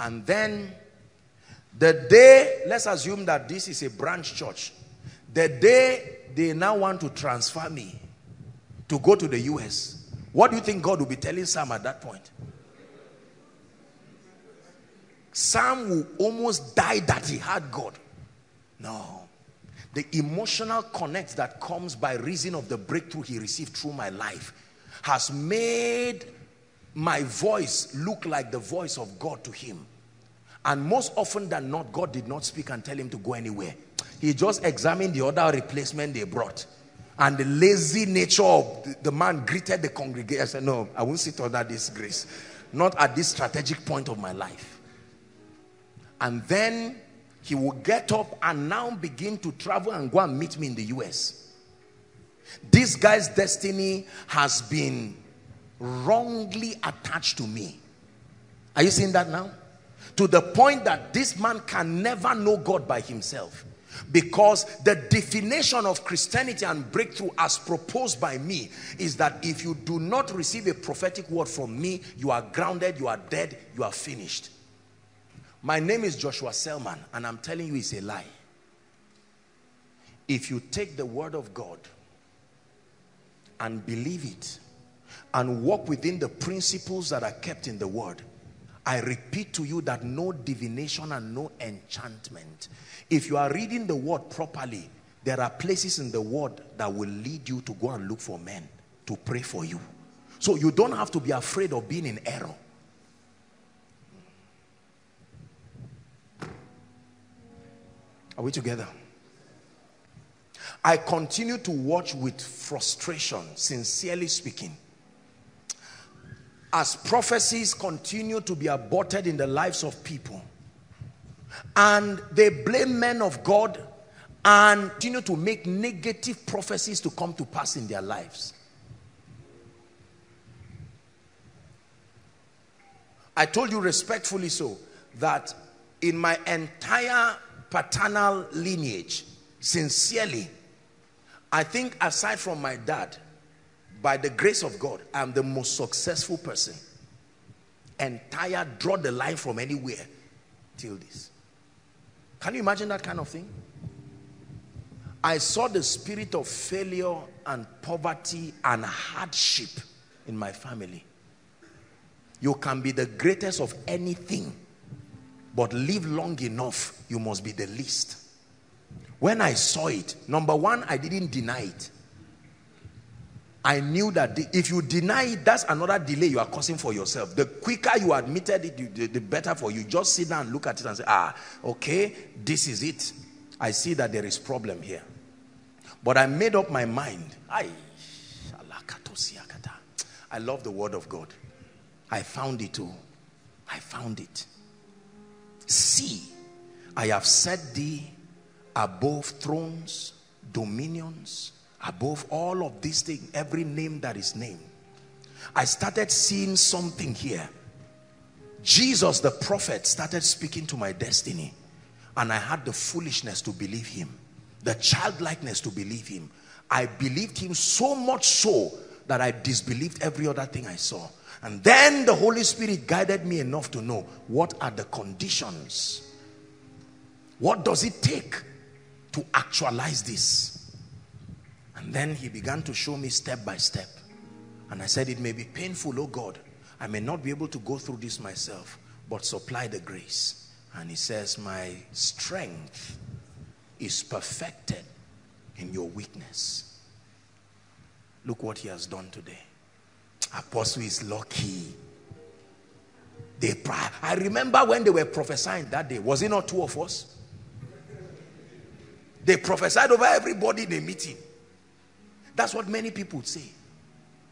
And then the day, let's assume that this is a branch church. The day they now want to transfer me to go to the U S, what do you think God will be telling Sam at that point? Sam will almost die that he had God. No. The emotional connect that comes by reason of the breakthrough he received through my life has made my voice look like the voice of God to him. And most often than not, God did not speak and tell him to go anywhere. He just examined the other replacement they brought. And the lazy nature of the, the man greeted the congregation. I said, no, I won't sit under this grace. Not at this strategic point of my life. And then he will get up and now begin to travel and go and meet me in the U S. This guy's destiny has been wrongly attached to me. Are you seeing that now? To the point that this man can never know God by himself. Because the definition of Christianity and breakthrough as proposed by me is that if you do not receive a prophetic word from me, you are grounded, you are dead, you are finished. My name is Joshua Selman, and I'm telling you it's a lie. If you take the word of God and believe it and walk within the principles that are kept in the word, I repeat to you that no divination and no enchantment. If you are reading the word properly, there are places in the word that will lead you to go and look for men to pray for you. So you don't have to be afraid of being in error. Are we together? I continue to watch with frustration, sincerely speaking, as prophecies continue to be aborted in the lives of people. And they blame men of God and continue to make negative prophecies to come to pass in their lives. I told you respectfully so that in my entire paternal lineage, sincerely, I think aside from my dad, by the grace of God, I'm the most successful person. Entire, draw the line from anywhere till this. Can you imagine that kind of thing? I saw the spirit of failure and poverty and hardship in my family. You can be the greatest of anything, but live long enough, you must be the least. When I saw it, number one, I didn't deny it. I knew that the, if you deny it, that's another delay you are causing for yourself. The quicker you admitted it, you, the, the better for you. Just sit down and look at it and say, ah, okay, this is it. I see that there is problem here. But I made up my mind. I, I love the word of God. I found it too. I found it. See, I have set thee above thrones, dominions, above all of these things, every name that is named. I started seeing something here. Jesus the prophet started speaking to my destiny, and I had the foolishness to believe him, the childlikeness to believe him. I believed him so much so that I disbelieved every other thing I saw. And then the Holy Spirit guided me enough to know what are the conditions. What does it take to actualize this? And then he began to show me step by step. And I said, it may be painful, oh God. I may not be able to go through this myself, but supply the grace. And he says, my strength is perfected in your weakness. Look what he has done today. Apostle is lucky. They, I remember when they were prophesying that day, was it not two of us? They prophesied over everybody in a meeting. That's what many people say.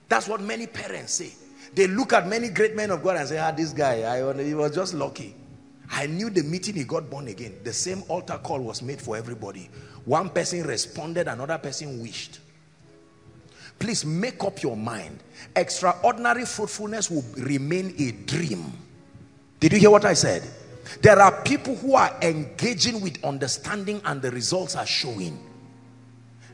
That's what many parents say. They look at many great men of God and say, ah, this guy, I, he was just lucky. I knew the meeting he got born again. The same altar call was made for everybody. One person responded, another person wished. Please make up your mind. Extraordinary fruitfulness will remain a dream. Did you hear what I said? There are people who are engaging with understanding and the results are showing.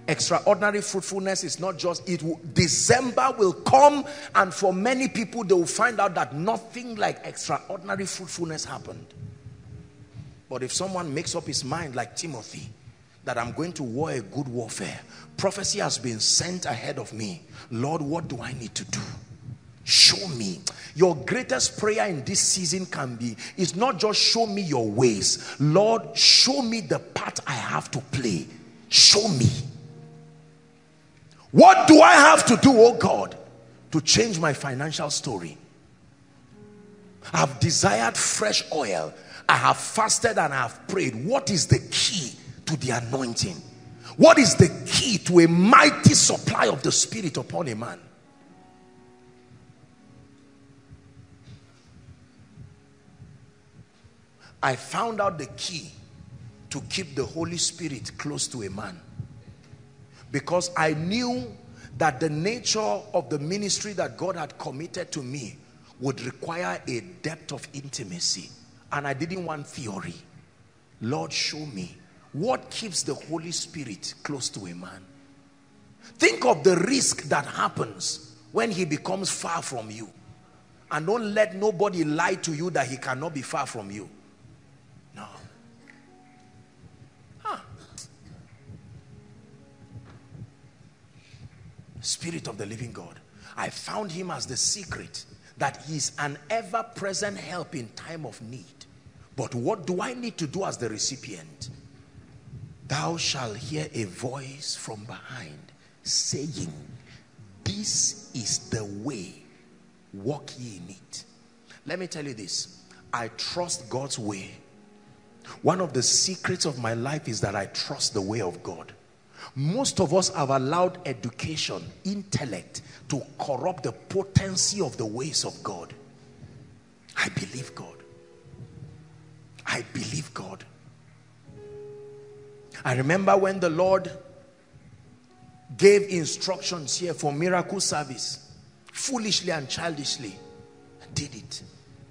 Extraordinary fruitfulness is not just, it will, December will come and for many people they will find out that nothing like extraordinary fruitfulness happened. But if someone makes up his mind like Timothy, that I'm going to war a good warfare. Prophecy has been sent ahead of me. Lord, what do I need to do? Show me. Your greatest prayer in this season can be, it's not just show me your ways. Lord, show me the part I have to play. Show me. What do I have to do, oh God, to change my financial story? I've desired fresh oil. I have fasted and I have prayed. What is the key to the anointing? What is the key to a mighty supply of the Spirit upon a man? I found out the key to keep the Holy Spirit close to a man, because I knew that the nature of the ministry that God had committed to me would require a depth of intimacy, and I didn't want theory. Lord, show me. What keeps the Holy Spirit close to a man? Think of the risk that happens when he becomes far from you. And don't let nobody lie to you that he cannot be far from you. No. Huh. Spirit of the living God. I found him as the secret, that he is an ever-present help in time of need. But what do I need to do as the recipient? Thou shalt hear a voice from behind saying, this is the way, walk ye in it. Let me tell you this, I trust God's way. One of the secrets of my life is that I trust the way of God. Most of us have allowed education, intellect, to corrupt the potency of the ways of God. I believe God. I believe God. I remember when the Lord gave instructions here for miracle service, foolishly and childishly, I did it.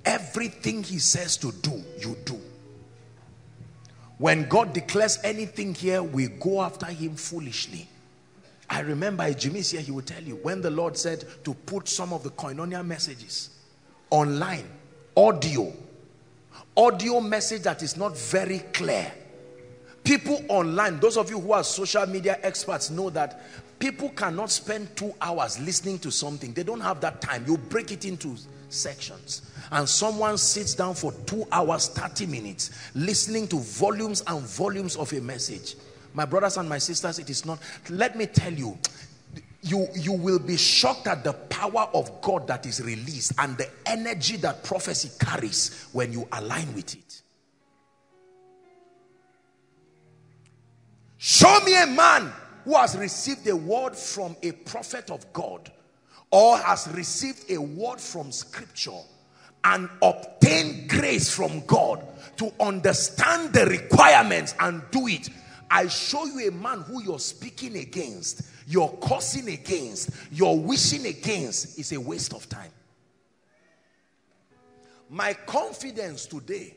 Everything he says to do, you do. When God declares anything here, we go after him foolishly. I remember Jimmy's here, he will tell you, when the Lord said to put some of the Koinonia messages online, audio, audio message that is not very clear. People online, those of you who are social media experts know that people cannot spend two hours listening to something. They don't have that time. You break it into sections. And someone sits down for two hours, thirty minutes, listening to volumes and volumes of a message. My brothers and my sisters, it is not. Let me tell you, you, you will be shocked at the power of God that is released and the energy that prophecy carries when you align with it. Show me a man who has received a word from a prophet of God or has received a word from scripture and obtained grace from God to understand the requirements and do it. I show you a man who you're speaking against, you're cursing against, you're wishing against. It's a waste of time. My confidence today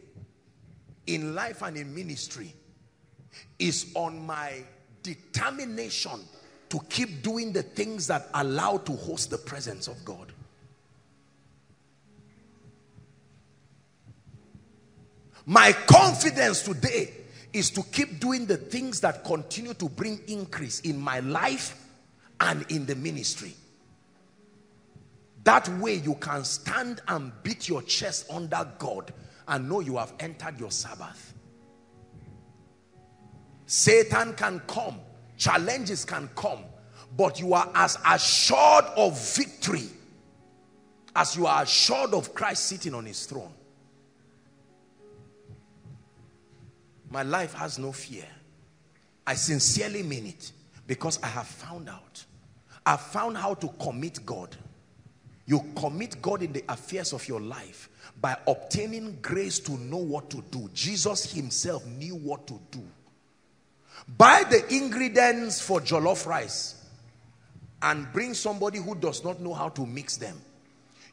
in life and in ministry is on my determination to keep doing the things that allow to host the presence of God. My confidence today is to keep doing the things that continue to bring increase in my life and in the ministry. That way you can stand and beat your chest under God and know you have entered your Sabbath. Satan can come, challenges can come, but you are as assured of victory as you are assured of Christ sitting on his throne. My life has no fear. I sincerely mean it, because I have found out. I found how to commit God. You commit God in the affairs of your life by obtaining grace to know what to do. Jesus himself knew what to do. Buy the ingredients for jollof rice and bring somebody who does not know how to mix them.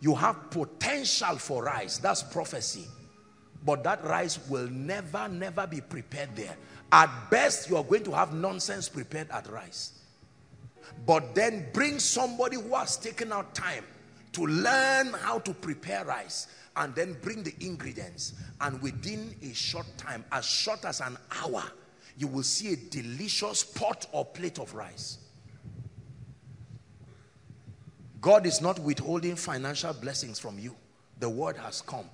You have potential for rice. That's prophecy. But that rice will never, never be prepared there. At best, you are going to have nonsense prepared at rice. But then bring somebody who has taken out time to learn how to prepare rice, and then bring the ingredients. And within a short time, as short as an hour, you will see a delicious pot or plate of rice. God is not withholding financial blessings from you. The word has come.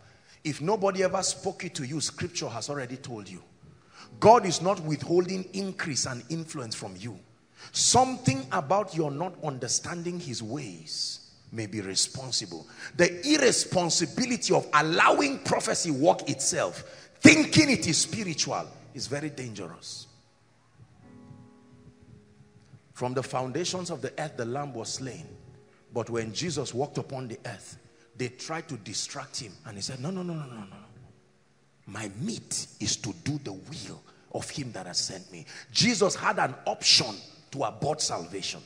If nobody ever spoke it to you, scripture has already told you. God is not withholding increase and influence from you. Something about your not understanding his ways may be responsible. The irresponsibility of allowing prophecy work itself, thinking it is spiritual, is very dangerous. From the foundations of the earth, the Lamb was slain. But when Jesus walked upon the earth, they tried to distract him, and he said, no, no, no, no, no, no. My meat is to do the will of him that has sent me. Jesus had an option to abort salvation.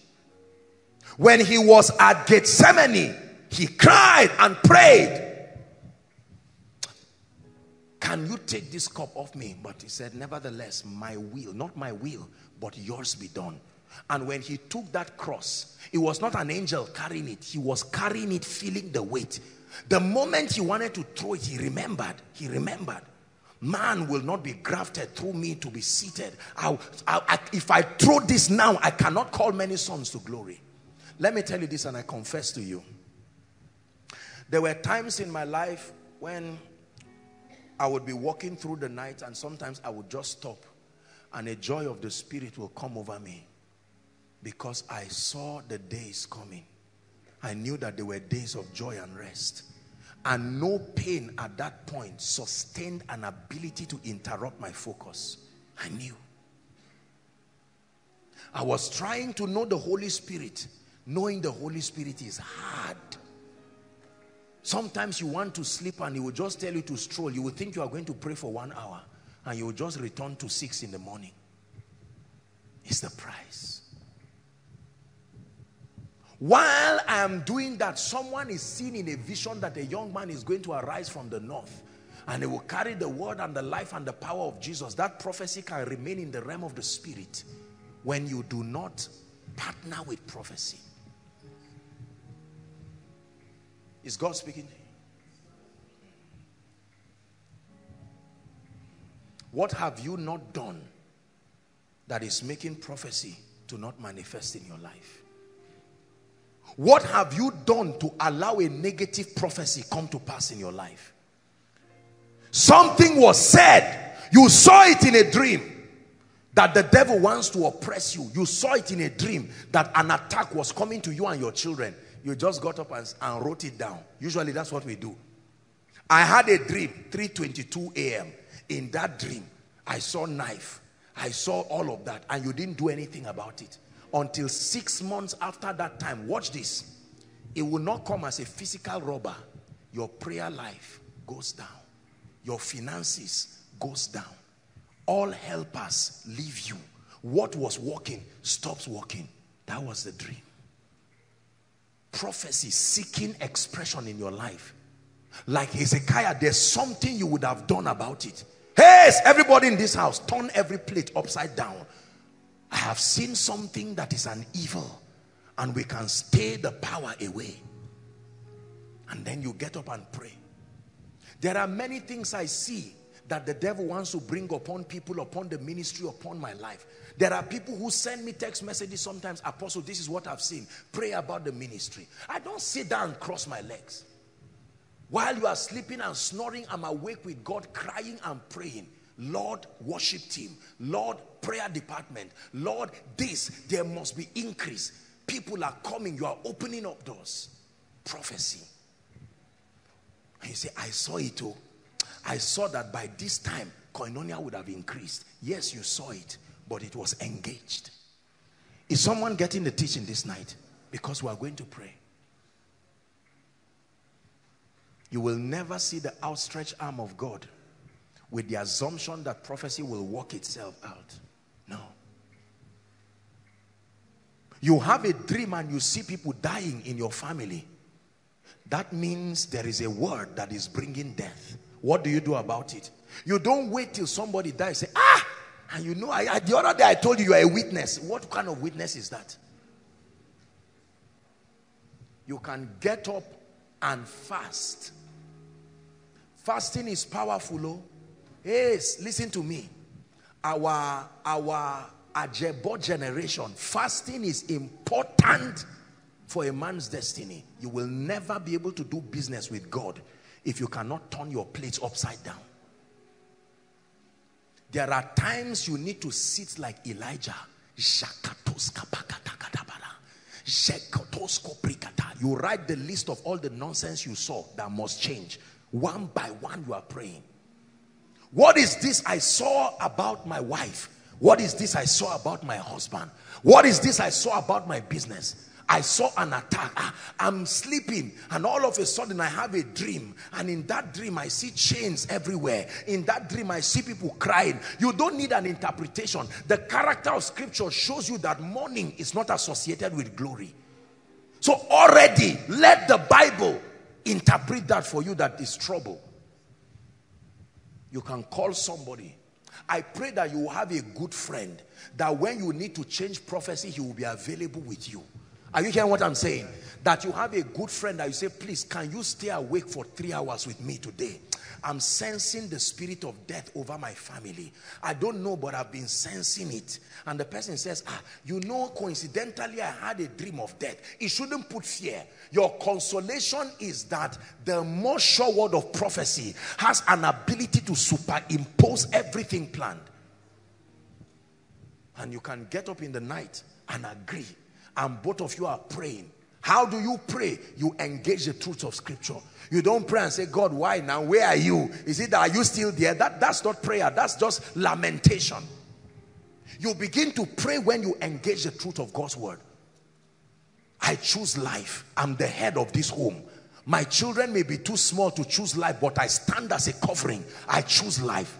When he was at Gethsemane, he cried and prayed, can you take this cup off me? But he said, nevertheless, my will, not my will, but yours be done. And when he took that cross, it was not an angel carrying it. He was carrying it, feeling the weight. The moment he wanted to throw it, he remembered. He remembered. Man will not be grafted through me to be seated. I, I, I, if I throw this now, I cannot call many sons to glory. Let me tell you this, and I confess to you. There were times in my life when I would be walking through the night, and sometimes I would just stop, and a joy of the Spirit will come over me. Because I saw the days coming. I knew that they were days of joy and rest. And no pain at that point sustained an ability to interrupt my focus. I knew. I was trying to know the Holy Spirit. Knowing the Holy Spirit is hard. Sometimes you want to sleep and he will just tell you to stroll. You will think you are going to pray for one hour. And you will just return to six in the morning. It's the price. While I am doing that, someone is seen in a vision that a young man is going to arise from the north, and he will carry the word and the life and the power of Jesus. That prophecy can remain in the realm of the spirit when you do not partner with prophecy. Is God speaking? What have you not done that is making prophecy to not manifest in your life? What have you done to allow a negative prophecy come to pass in your life? Something was said. You saw it in a dream that the devil wants to oppress you. You saw it in a dream that an attack was coming to you and your children. You just got up and, and wrote it down. Usually that's what we do. I had a dream, three twenty-two a m In that dream, I saw knife. I saw all of that, and you didn't do anything about it. Until six months after that time, watch this. It will not come as a physical robber. Your prayer life goes down. Your finances goes down. All helpers leave you. What was working stops working. That was the dream. Prophecy seeking expression in your life. Like Hezekiah, there's something you would have done about it. Hey, everybody in this house, turn every plate upside down. I have seen something that is an evil, and we can stay the power away. And then you get up and pray. There are many things I see that the devil wants to bring upon people, upon the ministry, upon my life. There are people who send me text messages sometimes, Apostle, this is what I've seen. Pray about the ministry. I don't sit down and cross my legs. While you are sleeping and snoring, I'm awake with God, crying and praying. Lord, worship team. Lord, prayer department. Lord, this, there must be increase. People are coming. You are opening up doors. Prophecy. And you say, I saw it too. I saw that by this time, Koinonia would have increased. Yes, you saw it, but it was engaged. Is someone getting the teaching this night? Because we are going to pray. You will never see the outstretched arm of God with the assumption that prophecy will work itself out. No. You have a dream and you see people dying in your family. That means there is a word that is bringing death. What do you do about it? You don't wait till somebody dies. Say, ah! And you know, I, I, the other day I told you you are a witness. What kind of witness is that? You can get up and fast. Fasting is powerful, oh. Yes, listen to me. Our, our Ajebo generation, fasting is important for a man's destiny. You will never be able to do business with God if you cannot turn your plates upside down. There are times you need to sit like Elijah. You write the list of all the nonsense you saw that must change. One by one you are praying. What is this I saw about my wife? What is this I saw about my husband? What is this I saw about my business? I saw an attack. I, I'm sleeping and all of a sudden I have a dream. And in that dream I see chains everywhere. In that dream I see people crying. You don't need an interpretation. The character of scripture shows you that mourning is not associated with glory. So already let the Bible interpret that for you, that is trouble. You can call somebody. I pray that you have a good friend that when you need to change prophecy, he will be available with you. Are you hearing what I'm saying? That you have a good friend that you say, please, can you stay awake for three hours with me today? I'm sensing the spirit of death over my family. I don't know, but I've been sensing it. And the person says, ah, you know, coincidentally, I had a dream of death. It shouldn't put fear. Your consolation is that the more sure word of prophecy has an ability to superimpose everything planned. And you can get up in the night and agree. And both of you are praying. How do you pray? You engage the truth of scripture. You don't pray and say, God, why now? Where are you? Is it that are you still there? That, that's not prayer. That's just lamentation. You begin to pray when you engage the truth of God's word. I choose life. I'm the head of this home. My children may be too small to choose life, but I stand as a covering. I choose life.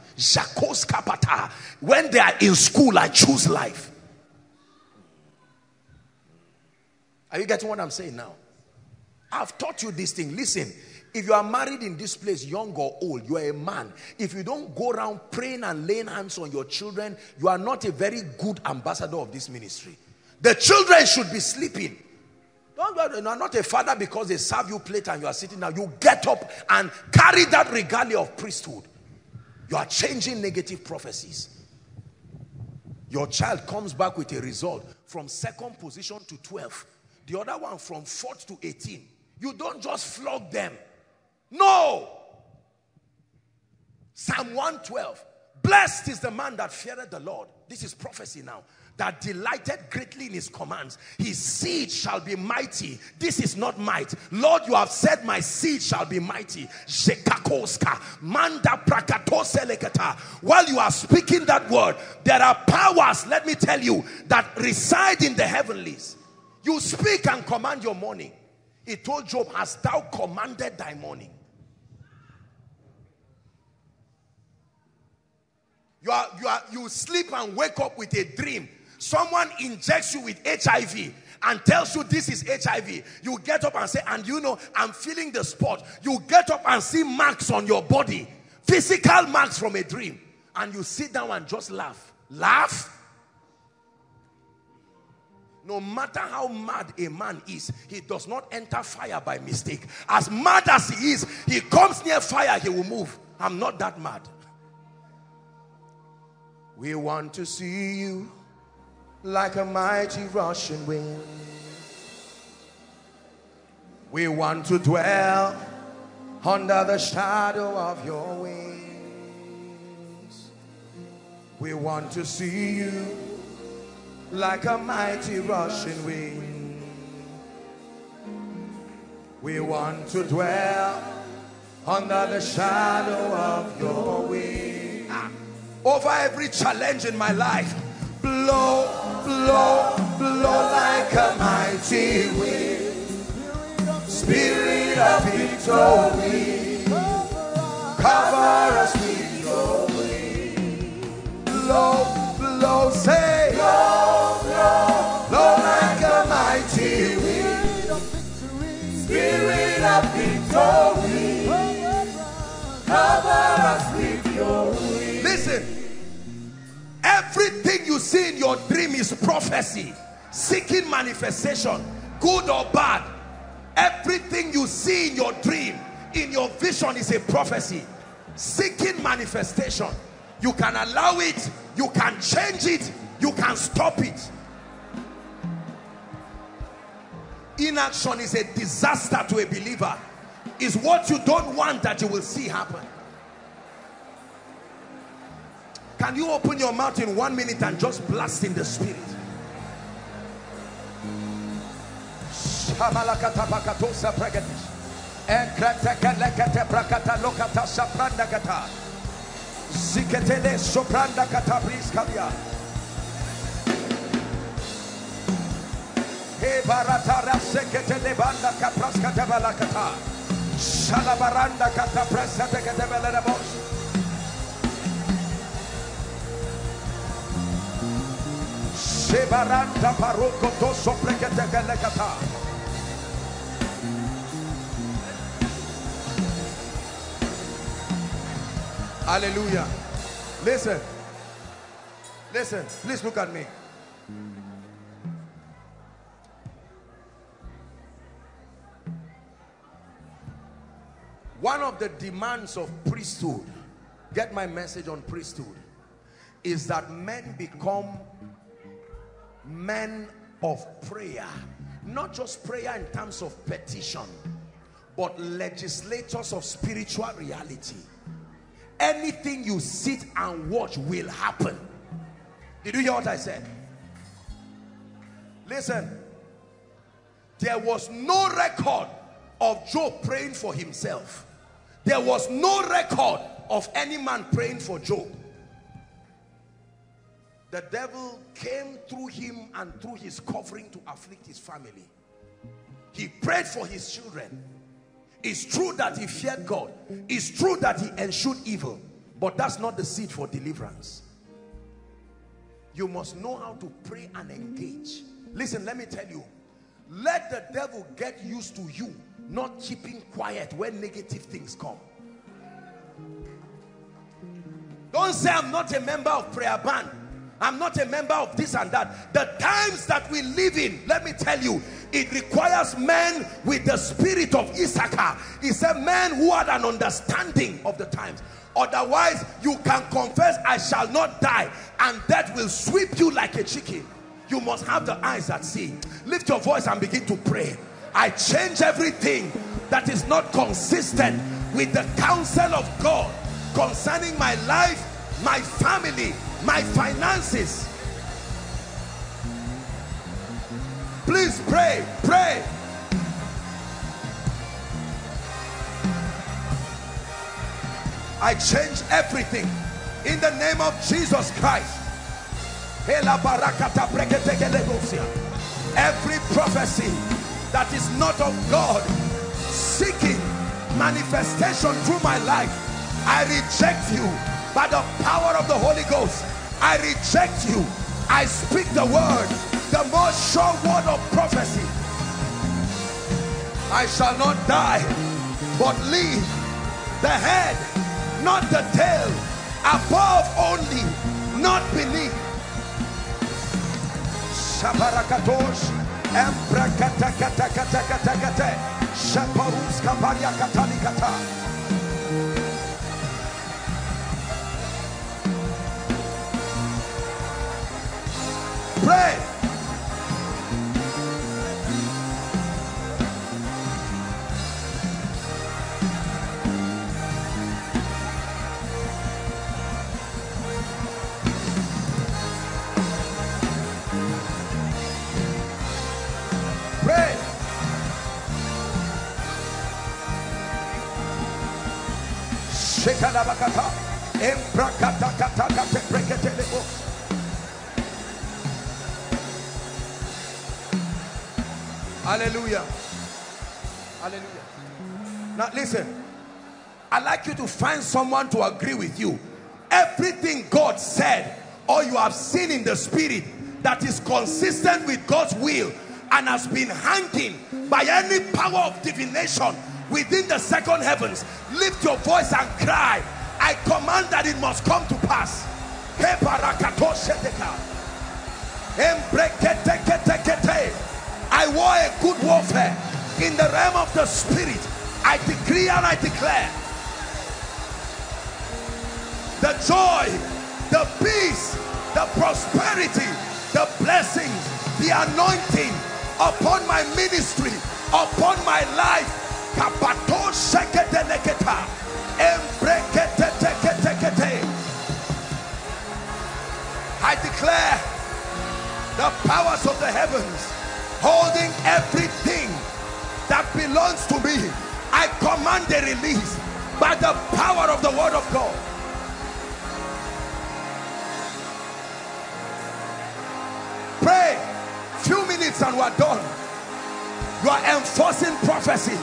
When they are in school, I choose life. Are you getting what I'm saying now? I've taught you this thing. Listen, if you are married in this place, young or old, you are a man. If you don't go around praying and laying hands on your children, you are not a very good ambassador of this ministry. The children should be sleeping. Don't, you are not a father because they serve you plate and you are sitting down. You get up and carry that regalia of priesthood. You are changing negative prophecies. Your child comes back with a result from second position to twelfth. The other one from fourth to eighteen. You don't just flog them. No. Psalm one twelve. Blessed is the man that feareth the Lord. This is prophecy now. That delighted greatly in his commands. His seed shall be mighty. This is not might. Lord, you have said my seed shall be mighty. While you are speaking that word, there are powers, let me tell you, that reside in the heavenlies. You speak and command your morning. He told Job, hast thou commanded thy morning? You, are, you, are, you sleep and wake up with a dream. Someone injects you with H I V and tells you this is H I V. You get up and say, and you know, I'm feeling the spot. You get up and see marks on your body. Physical marks from a dream. And you sit down and just laugh. Laugh? No matter how mad a man is, he does not enter fire by mistake. As mad as he is, he comes near fire, he will move. I'm not that mad. We want to see you like a mighty rushing wind. We want to dwell under the shadow of your wings. We want to see you like a mighty rushing wind. We want to dwell under the shadow of your wings. Ah. Over every challenge in my life, blow, blow, blow like a mighty wind. Spirit of victory, cover us with your wings. Blow, blow, say, blow, blow, blow like a mighty wind. Spirit of victory, cover us with your wings. Listen, everything you see in your dream is prophecy, seeking manifestation, good or bad. Everything you see in your dream, in your vision, is a prophecy seeking manifestation. You can allow it, you can change it, you can stop it. Inaction is a disaster to a believer. It's what you don't want that you will see happen. Can you open your mouth in one minute and just blast in the spirit? Hallelujah. Listen. Listen. Please look at me. One of the demands of priesthood, get my message on priesthood, is that men become men of prayer. Not just prayer in terms of petition, but legislators of spiritual reality. Anything you sit and watch will happen. Did you hear what I said? Listen, there was no record of Job praying for himself. There was no record of any man praying for Job. The devil came through him and through his covering to afflict his family. He prayed for his children. It's true that he feared God. It's true that he ensured evil. But that's not the seed for deliverance. You must know how to pray and engage. Listen, let me tell you. Let the devil get used to you not keeping quiet when negative things come. Don't say, I'm not a member of prayer band. I'm not a member of this and that. The times that we live in, let me tell you, it requires men with the spirit of Issachar. It's a man who had an understanding of the times. Otherwise, you can confess, I shall not die, and death will sweep you like a chicken. You must have the eyes that see. Lift your voice and begin to pray. I change everything that is not consistent with the counsel of God concerning my life, my family, my finances. Please pray, pray. I change everything in the name of Jesus Christ. Every prophecy that is not of God, seeking manifestation through my life, I reject you by the power of the Holy Ghost. I reject you. I speak the word, the most sure word of prophecy. I shall not die, but live. The head, not the tail. Above only, not beneath. Shabarakatosh, Embrakatakatakatakatakate, Shaparus Kabaryakatalikata. Hallelujah. Hallelujah. Now listen, I'd like you to find someone to agree with you. Everything God said or you have seen in the spirit that is consistent with God's will and has been hanging by any power of divination within the second heavens, lift your voice and cry, I command that it must come to pass. I war a good warfare in the realm of the spirit. I decree and I declare the joy, the peace, the prosperity, the blessings, the anointing upon my ministry, upon my life. I declare the powers of the heavens holding everything that belongs to me, I command a release by the power of the word of God. Pray, few minutes and we're done. You are enforcing prophecy.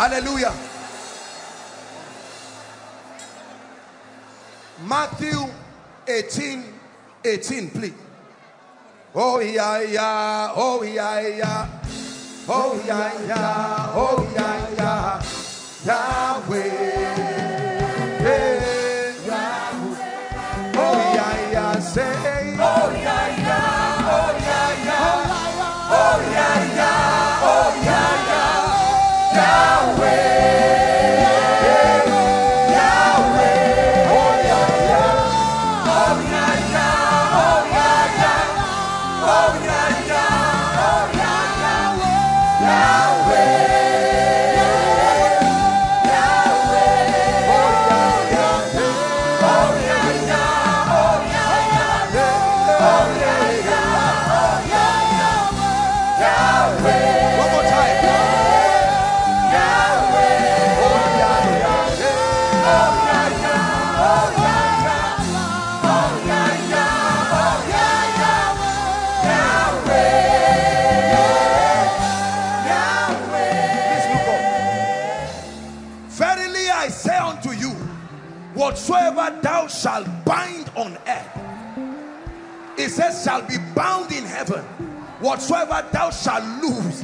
Hallelujah. Matthew eighteen, eighteen, please. Oh yeah, yeah, oh yeah, yeah, oh yeah, yeah, oh yeah, yeah, Yahweh, hey, Yahweh, oh yeah, yeah, say, oh yeah, yeah, oh yeah, yeah, oh yeah, yeah, oh yeah, yeah, Yahweh. Shall bind on earth, it says, shall be bound in heaven. Whatsoever thou shalt loose,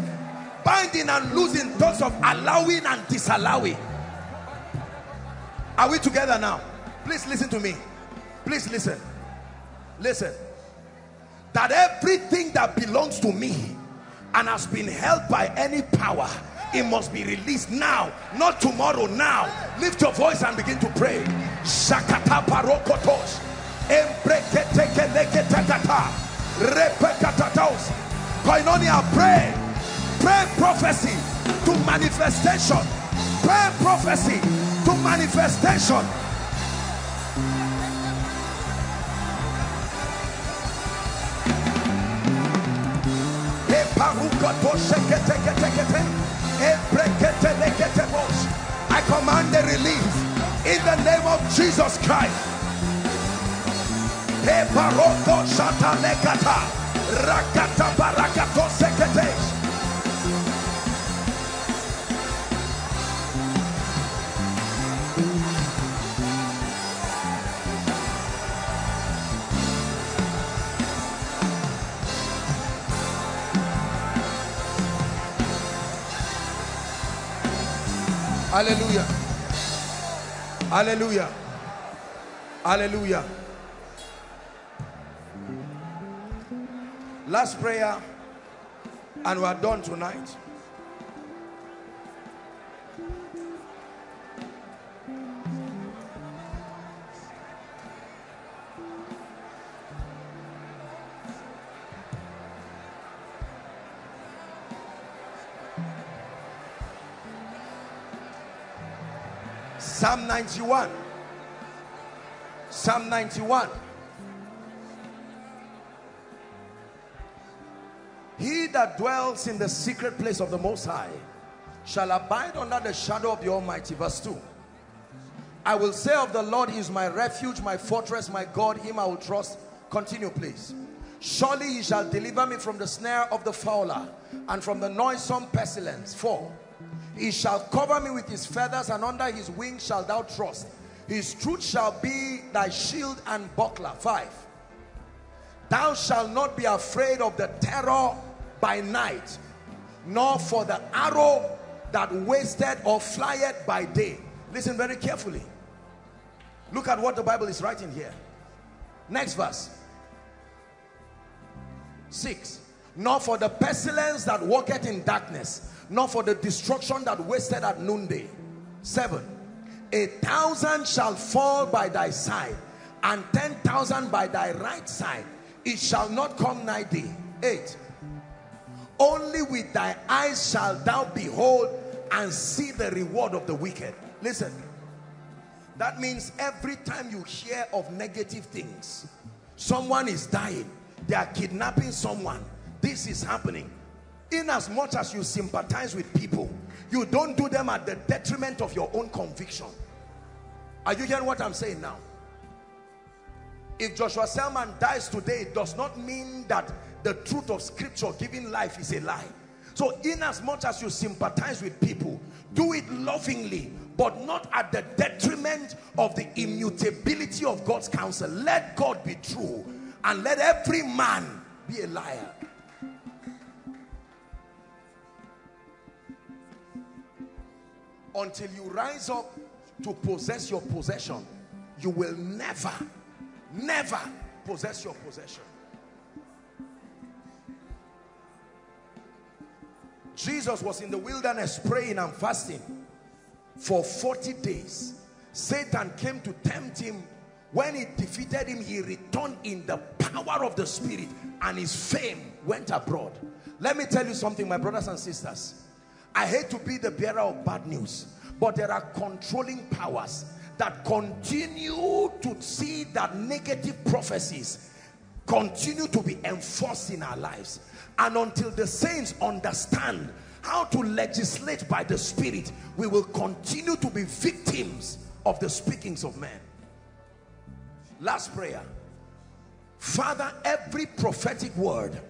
binding and losing, thoughts of allowing and disallowing. Are we together now? Please listen to me. Please listen. Listen. That everything that belongs to me and has been held by any power, it must be released now, not tomorrow, now. Lift your voice and begin to pray. Shakata parokotos, embreketekeleketakata, repekatatos. Koinonia, pray. Pray prophecy to manifestation. Pray prophecy to manifestation. I command the release in the name of Jesus Christ. Hallelujah. Hallelujah. Hallelujah. Last prayer and we are done tonight. Psalm ninety-one. Psalm ninety-one. He that dwells in the secret place of the Most High shall abide under the shadow of the Almighty. Verse two. I will say of the Lord, He is my refuge, my fortress, my God, Him I will trust. Continue, please. Surely He shall deliver me from the snare of the fowler and from the noisome pestilence. Four. He shall cover me with His feathers, and under His wings shalt thou trust. His truth shall be thy shield and buckler. Five. Thou shalt not be afraid of the terror by night, nor for the arrow that wasteth or flieth by day. Listen very carefully. Look at what the Bible is writing here. Next verse. Six. Nor for the pestilence that walketh in darkness, nor for the destruction that wasted at noonday. Seven. A thousand shall fall by thy side, and ten thousand by thy right side. It shall not come nigh thee. Eight. Only with thy eyes shalt thou behold and see the reward of the wicked. Listen. That means every time you hear of negative things, someone is dying, they are kidnapping someone, this is happening. In as much as you sympathize with people, you don't do them at the detriment of your own conviction. Are you hearing what I'm saying now? If Joshua Selman dies today, it does not mean that the truth of scripture giving life is a lie. So in as much as you sympathize with people, do it lovingly, but not at the detriment of the immutability of God's counsel. Let God be true and let every man be a liar. Until you rise up to possess your possession, you will never, never possess your possession. Jesus was in the wilderness praying and fasting for forty days. Satan came to tempt him. When he defeated him, he returned in the power of the Spirit, and his fame went abroad. Let me tell you something, my brothers and sisters. I hate to be the bearer of bad news, but there are controlling powers that continue to see that negative prophecies continue to be enforced in our lives. And until the saints understand how to legislate by the Spirit, we will continue to be victims of the speakings of men. Last prayer. Father, every prophetic word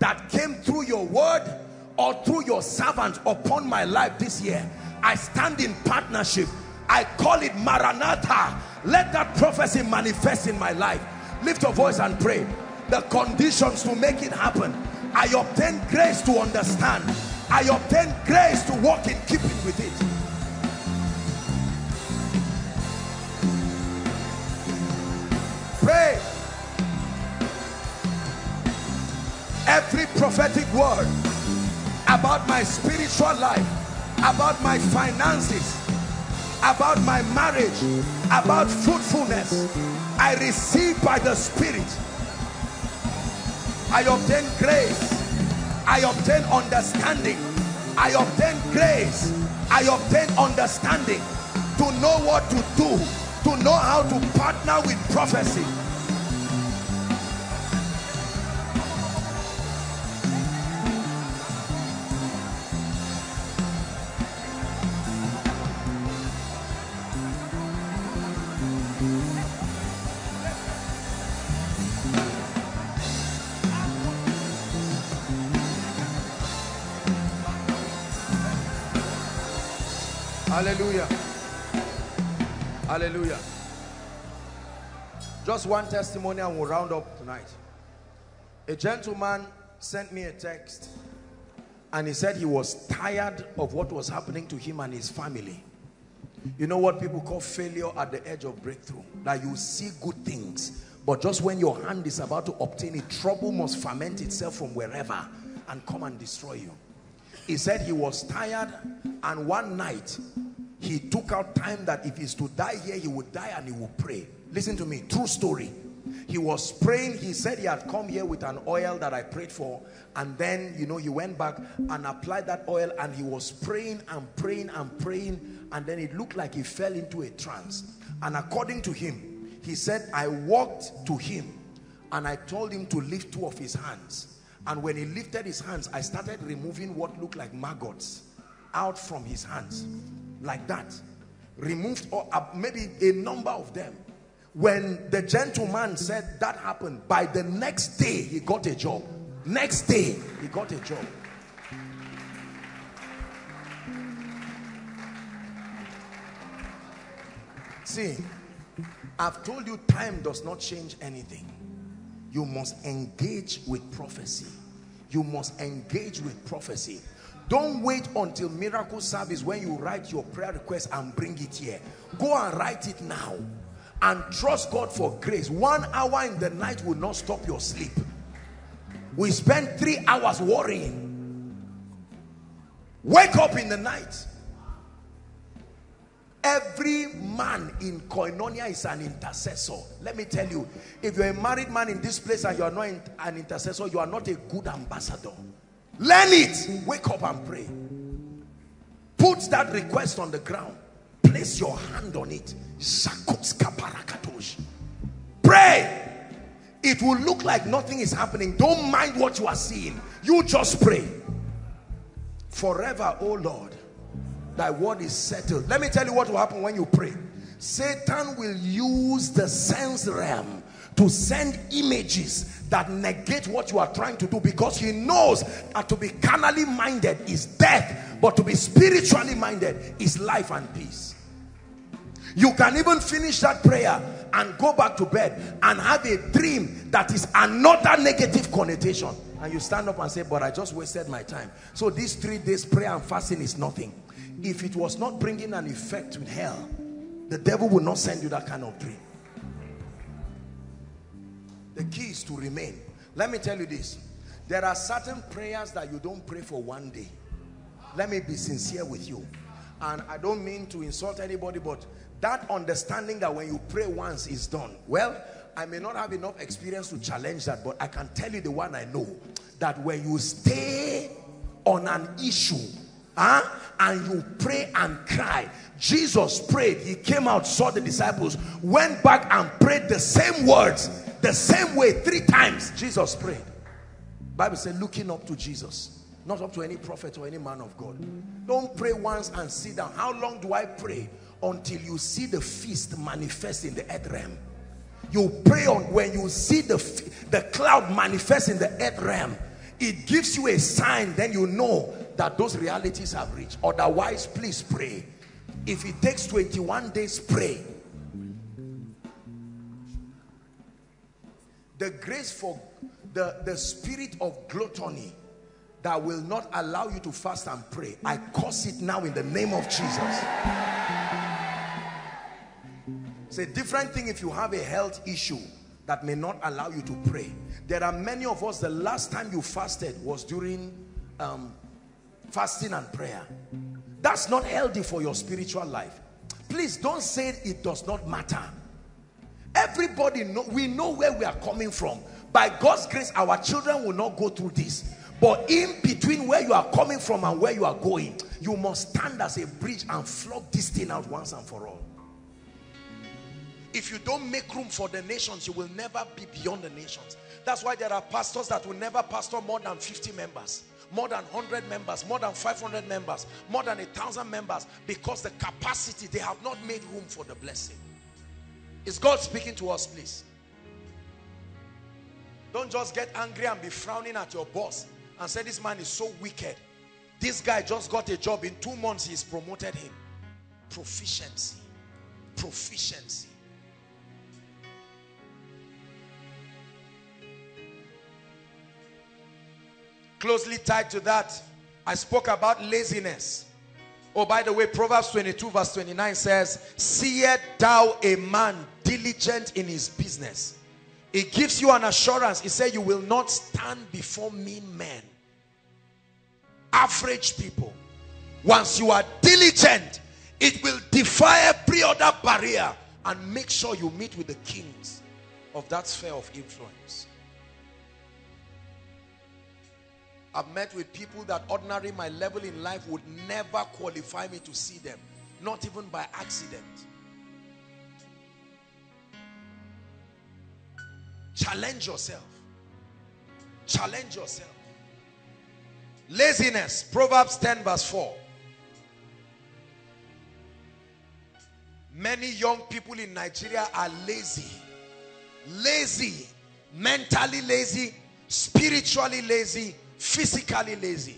that came through your word or through your servant upon my life this year, I stand in partnership. I call it Maranatha. Let that prophecy manifest in my life. Lift your voice and pray. The conditions to make it happen. I obtain grace to understand. I obtain grace to walk in keeping with it. Pray. Every prophetic word about my spiritual life, about my finances, about my marriage, about fruitfulness, I receive by the Spirit. I obtain grace. I obtain understanding. I obtain grace. I obtain understanding to know what to do, to know how to partner with prophecy. Hallelujah. Hallelujah. Just one testimony and we'll round up tonight. A gentleman sent me a text and he said he was tired of what was happening to him and his family. You know what people call failure at the edge of breakthrough? That you see good things, but just when your hand is about to obtain it, trouble must ferment itself from wherever and come and destroy you. He said he was tired, and one night he took out time that if he's to die here, he would die and he would pray. Listen to me, true story. He was praying. He said he had come here with an oil that I prayed for, and then, you know, he went back and applied that oil, and he was praying and praying and praying, and then it looked like he fell into a trance. And according to him, he said, I walked to him and I told him to lift two of his hands, and when he lifted his hands, I started removing what looked like maggots out from his hands, like that, removed, or maybe a number of them. When the gentleman said that happened, by the next day he got a job. Next day he got a job. See, I've told you, time does not change anything. You must engage with prophecy. You must engage with prophecy. Don't wait until miracle service when you write your prayer request and bring it here. Go and write it now. And trust God for grace. One hour in the night will not stop your sleep. We spend three hours worrying. Wake up in the night. Every man in Koinonia is an intercessor. Let me tell you, if you're a married man in this place and you are not an intercessor, you are not a good ambassador. Learn it. Wake up and pray. Put that request on the ground. Place your hand on it. Pray. It will look like nothing is happening. Don't mind what you are seeing. You just pray. Forever, oh Lord, thy word is settled. Let me tell you what will happen when you pray. Satan will use the sense realm to send images that negate what you are trying to do, because he knows that to be carnally minded is death, but to be spiritually minded is life and peace. You can even finish that prayer and go back to bed and have a dream that is another negative connotation, and you stand up and say, but I just wasted my time. So these three days prayer and fasting is nothing. If it was not bringing an effect with hell, the devil will not send you that kind of dream. The key is to remain. Let me tell you this. There are certain prayers that you don't pray for one day. Let me be sincere with you. And I don't mean to insult anybody, but that understanding that when you pray once is done. Well, I may not have enough experience to challenge that, but I can tell you the one I know. That when you stay on an issue, huh, and you pray and cry. Jesus prayed. He came out, saw the disciples, went back and prayed the same words. The same way, three times Jesus prayed. Bible said, looking up to Jesus, not up to any prophet or any man of God. Don't pray once and sit down. How long do I pray? Until you see the feast manifest in the earth realm. You pray on when you see the, the cloud manifest in the earth realm. It gives you a sign, then you know that those realities have reached. Otherwise, please pray. If it takes twenty-one days, pray. The grace for the, the spirit of gluttony that will not allow you to fast and pray, I curse it now in the name of Jesus. It's a different thing if you have a health issue that may not allow you to pray. There are many of us, the last time you fasted was during um, fasting and prayer. That's not healthy for your spiritual life. Please don't say it does not matter. Everybody know, we know where we are coming from. By God's grace, our children will not go through this. But in between where you are coming from and where you are going, you must stand as a bridge and flog this thing out once and for all. If you don't make room for the nations, you will never be beyond the nations. That's why there are pastors that will never pastor more than fifty members, more than one hundred members, more than five hundred members, more than one thousand members, because the capacity, they have not made room for the blessing. Is God speaking to us, please? Don't just get angry and be frowning at your boss and say, this man is so wicked. This guy just got a job. In two months, he's promoted him. Proficiency. Proficiency. Closely tied to that, I spoke about laziness. Oh, by the way, Proverbs twenty-two verse twenty-nine says, seest thou a man diligent in his business? It gives you an assurance. It says you will not stand before mean men, average people. Once you are diligent, it will defy every other barrier and make sure you meet with the kings of that sphere of influence. I've met with people that ordinarily my level in life would never qualify me to see them, not even by accident. Challenge yourself. Challenge yourself. Laziness, Proverbs ten verse four. Many young people in Nigeria are lazy. Lazy, mentally lazy, spiritually lazy, physically lazy.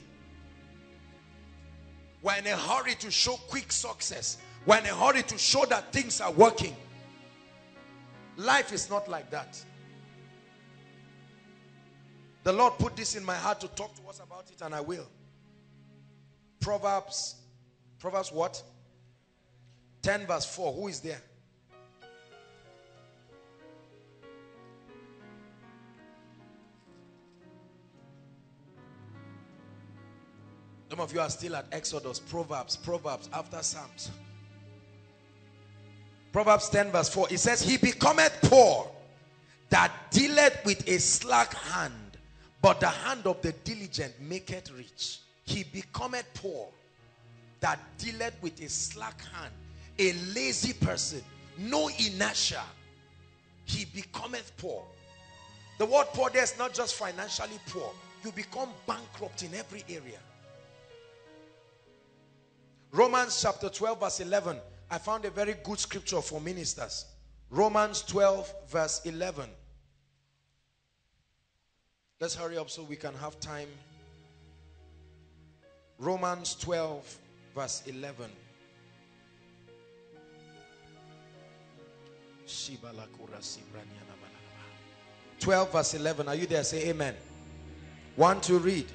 We're in a hurry to show quick success. We're in a hurry to show that things are working. Life is not like that. The Lord put this in my heart to talk to us about it, and I will. Proverbs, Proverbs what? ten verse four. Who is there? Some of you are still at Exodus, Proverbs, Proverbs, after Psalms. Proverbs ten verse four. It says, he becometh poor that dealeth with a slack hand, but the hand of the diligent maketh rich. He becometh poor that dealeth with a slack hand. A lazy person, no inertia. He becometh poor. The word poor there is not just financially poor. You become bankrupt in every area. Romans chapter twelve verse eleven. I found a very good scripture for ministers. Romans twelve verse eleven. Let's hurry up so we can have time. Romans twelve verse eleven. twelve verse eleven. Are you there? Say amen. Want to read?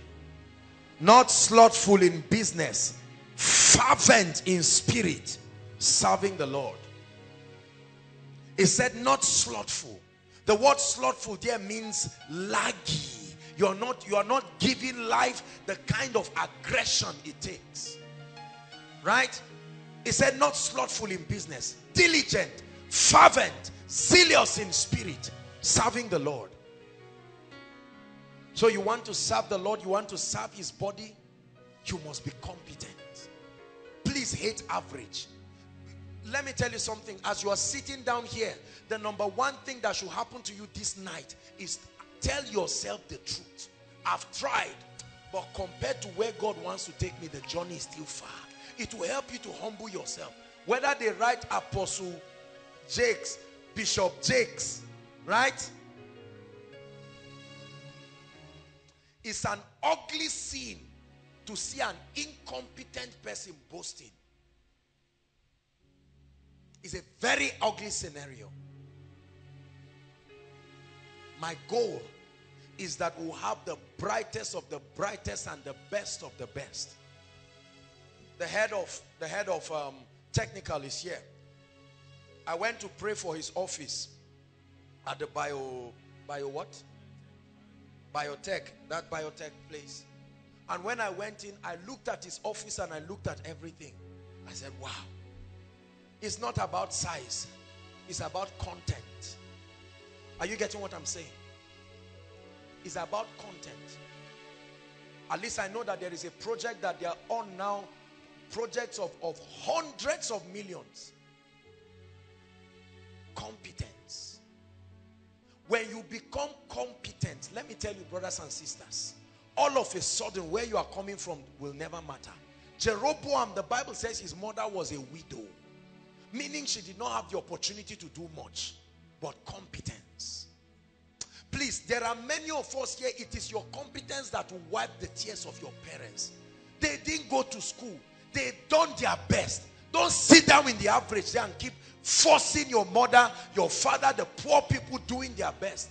Not slothful in business, fervent in spirit, serving the Lord. It said not slothful. The word slothful there means laggy. You are not, you are not giving life the kind of aggression it takes. Right? It said not slothful in business, diligent, fervent, zealous in spirit, serving the Lord. So you want to serve the Lord, you want to serve his body, you must be competent. Please hate average. Let me tell you something. As you are sitting down here, the number one thing that should happen to you this night is tell yourself the truth. I've tried, but compared to where God wants to take me, the journey is still far. It will help you to humble yourself. Whether they write Apostle Jakes, Bishop Jakes, right? It's an ugly scene to see an incompetent person boasting. It's a very ugly scenario. My goal is that we'll have the brightest of the brightest and the best of the best. The head of the head of um, technical is here. I went to pray for his office at the bio, bio what? Biotech, that biotech place. And when I went in, I looked at his office and I looked at everything. I said, wow. It's not about size. It's about content. Are you getting what I'm saying? It's about content. At least I know that there is a project that they are on now. Projects of, of hundreds of millions. Competence. When you become competent, let me tell you, brothers and sisters, all of a sudden, where you are coming from will never matter. Jeroboam, the Bible says his mother was a widow. Meaning she did not have the opportunity to do much. But competence. Please, there are many of us here, it is your competence that will wipe the tears of your parents. They didn't go to school. They done their best. Don't sit down in the average there and keep forcing your mother, your father, the poor people doing their best.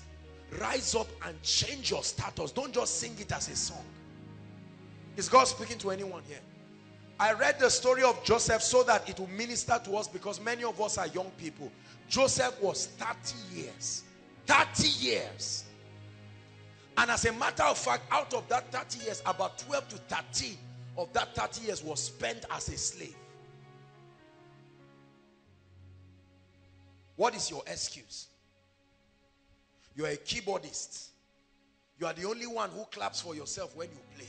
Rise up and change your status. Don't just sing it as a song. Is God speaking to anyone here? I read the story of Joseph so that it will minister to us, because many of us are young people. Joseph was thirty years. thirty years. And as a matter of fact, out of that thirty years, about twelve to thirteen of that thirty years was spent as a slave. What is your excuse? You are a keyboardist. You are the only one who claps for yourself when you play.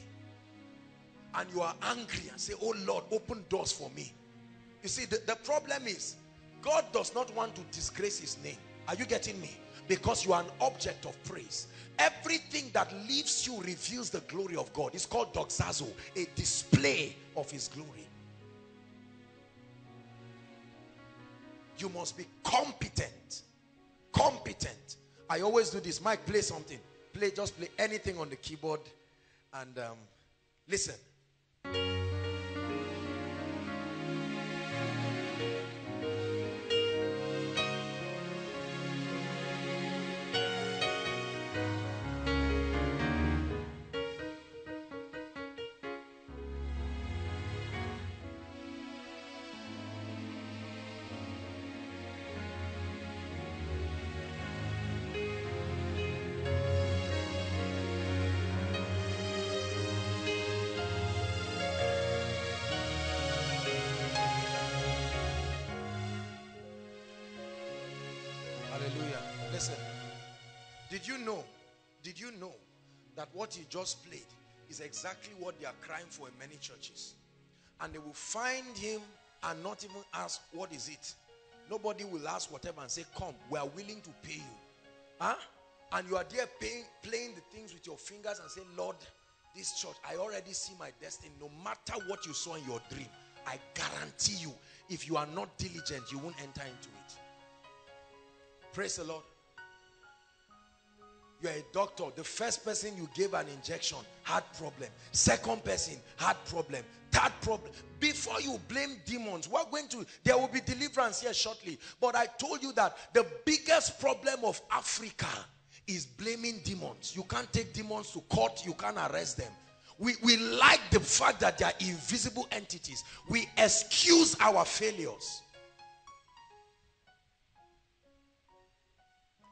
And you are angry and say, oh Lord, open doors for me. You see, the, the problem is, God does not want to disgrace his name. Are you getting me? Because you are an object of praise. Everything that leaves you reveals the glory of God. It's called doxazo, a display of his glory. You must be competent. Competent. I always do this. Mike, play something. Play, just play anything on the keyboard. And um, listen. Did you know, did you know that what you just played is exactly what they are crying for in many churches? And they will find him and not even ask, what is it? Nobody will ask whatever and say, come, we are willing to pay you. Huh? And you are there paying, playing the things with your fingers and say, Lord, this church, I already see my destiny. No matter what you saw in your dream, I guarantee you, if you are not diligent, you won't enter into it. Praise the Lord. You are a doctor. The first person you gave an injection, heart problem. Second person, heart problem. Third problem. Before you blame demons, we're going to, there will be deliverance here shortly. But I told you that the biggest problem of Africa is blaming demons. You can't take demons to court. You can't arrest them. We, we like the fact that they are invisible entities. We excuse our failures.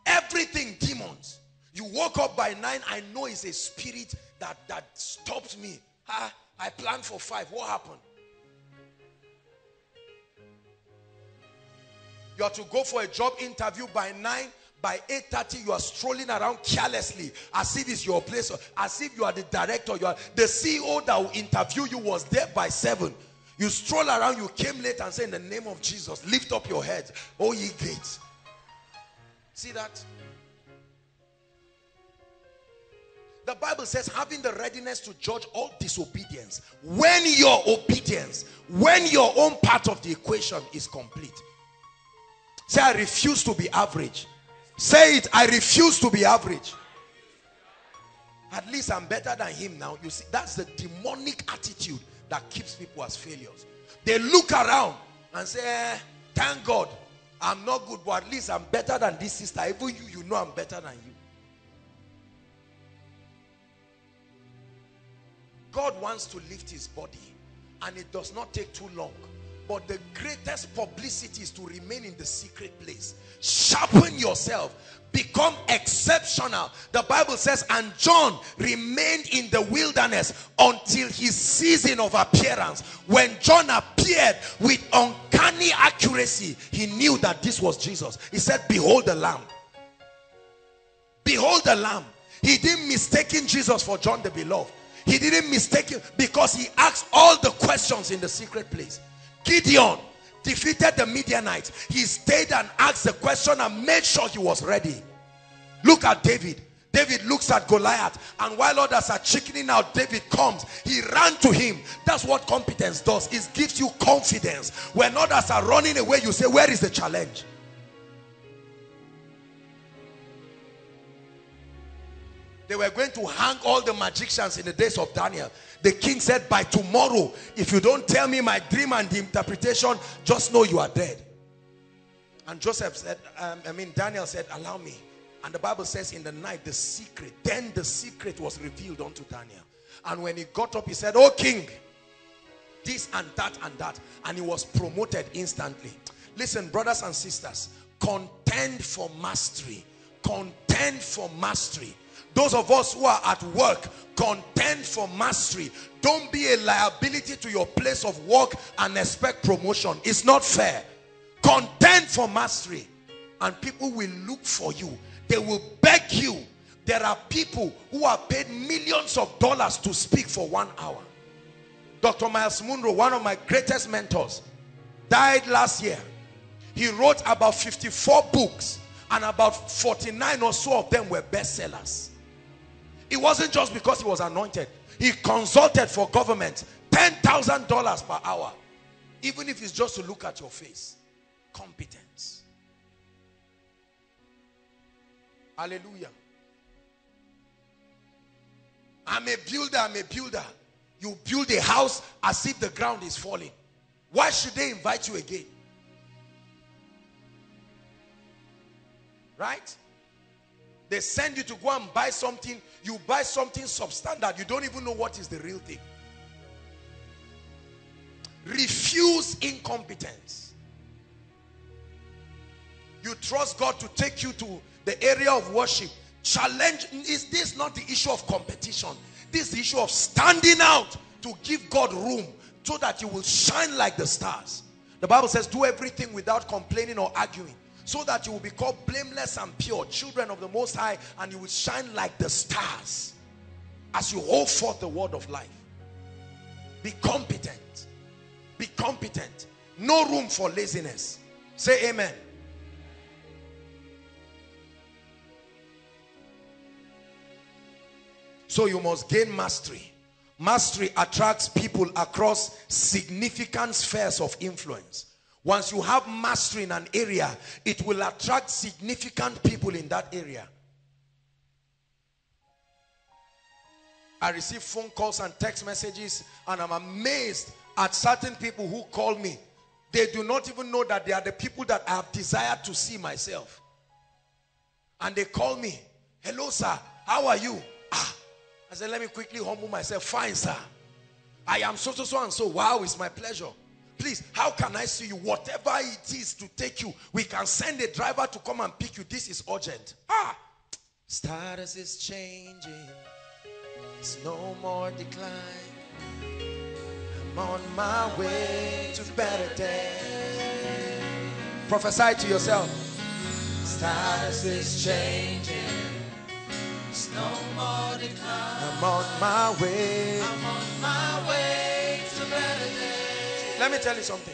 Everything demons. You woke up by nine, I know it's a spirit that, that stopped me. Ah, I planned for five. What happened? You are to go for a job interview by nine. By eight thirty, you are strolling around carelessly as if it's your place, as if you are the director. You are the C E O that will interview you was there by seven. You stroll around, you came late and say, in the name of Jesus, lift up your head, oh ye gates. See that? The Bible says, having the readiness to judge all disobedience. When your obedience, when your own part of the equation is complete. Say, I refuse to be average. Say it, I refuse to be average. At least I'm better than him now. You see, that's the demonic attitude that keeps people as failures. They look around and say, eh, thank God, I'm not good, but at least I'm better than this sister. Even you, you know I'm better than you. God wants to lift his body, and it does not take too long. But the greatest publicity is to remain in the secret place. Sharpen yourself. Become exceptional. The Bible says, and John remained in the wilderness until his season of appearance. When John appeared with uncanny accuracy, he knew that this was Jesus. He said, behold the Lamb. Behold the Lamb. He didn't mistake Jesus for John the Beloved. He didn't mistake him because he asked all the questions in the secret place. Gideon defeated the Midianites. He stayed and asked the question and made sure he was ready. Look at David. David looks at Goliath, and while others are chickening out, David comes. He ran to him. That's what competence does. It gives you confidence. When others are running away, you say, where is the challenge? They were going to hang all the magicians in the days of Daniel. The king said, by tomorrow, if you don't tell me my dream and the interpretation, just know you are dead. And Joseph said, um, I mean, Daniel said, allow me. And the Bible says, in the night, the secret, then the secret was revealed unto Daniel. And when he got up, he said, oh king, this and that and that, and he was promoted instantly. Listen, brothers and sisters, contend for mastery. Contend for mastery. Those of us who are at work, contend for mastery. Don't be a liability to your place of work and expect promotion. It's not fair. Contend for mastery, and people will look for you. They will beg you. There are people who are paid millions of dollars to speak for one hour. Doctor Myles Munroe, one of my greatest mentors, died last year. He wrote about fifty-four books, and about forty-nine or so of them were bestsellers. It wasn't just because he was anointed. He consulted for government, ten thousand dollars per hour. Even if it's just to look at your face. Competence. Hallelujah. I'm a builder, I'm a builder. You build a house as if the ground is falling. Why should they invite you again? Right? They send you to go and buy something. You buy something substandard. You don't even know what is the real thing. Refuse incompetence. You trust God to take you to the area of worship. Challenge. Is this not the issue of competition? This is the issue of standing out to give God room so that you will shine like the stars. The Bible says, do everything without complaining or arguing, so that you will be called blameless and pure, children of the Most High, and you will shine like the stars as you hold forth the word of life. Be competent. Be competent. No room for laziness. Say amen. So you must gain mastery. Mastery attracts people across significant spheres of influence. Once you have mastery in an area, it will attract significant people in that area. I receive phone calls and text messages, and I'm amazed at certain people who call me. They do not even know that they are the people that I have desired to see myself. And they call me, hello sir, how are you? Ah, I said, let me quickly humble myself. Fine sir, I am so so so and so. Wow, it's my pleasure. Please, how can I see you? Whatever it is to take you, we can send a driver to come and pick you. This is urgent. Ah! Status is changing. It's no more decline. I'm on my way to better days. Prophesy to yourself. Status is changing. It's no more decline. I'm on my way. I'm on my way to better days. Let me tell you something.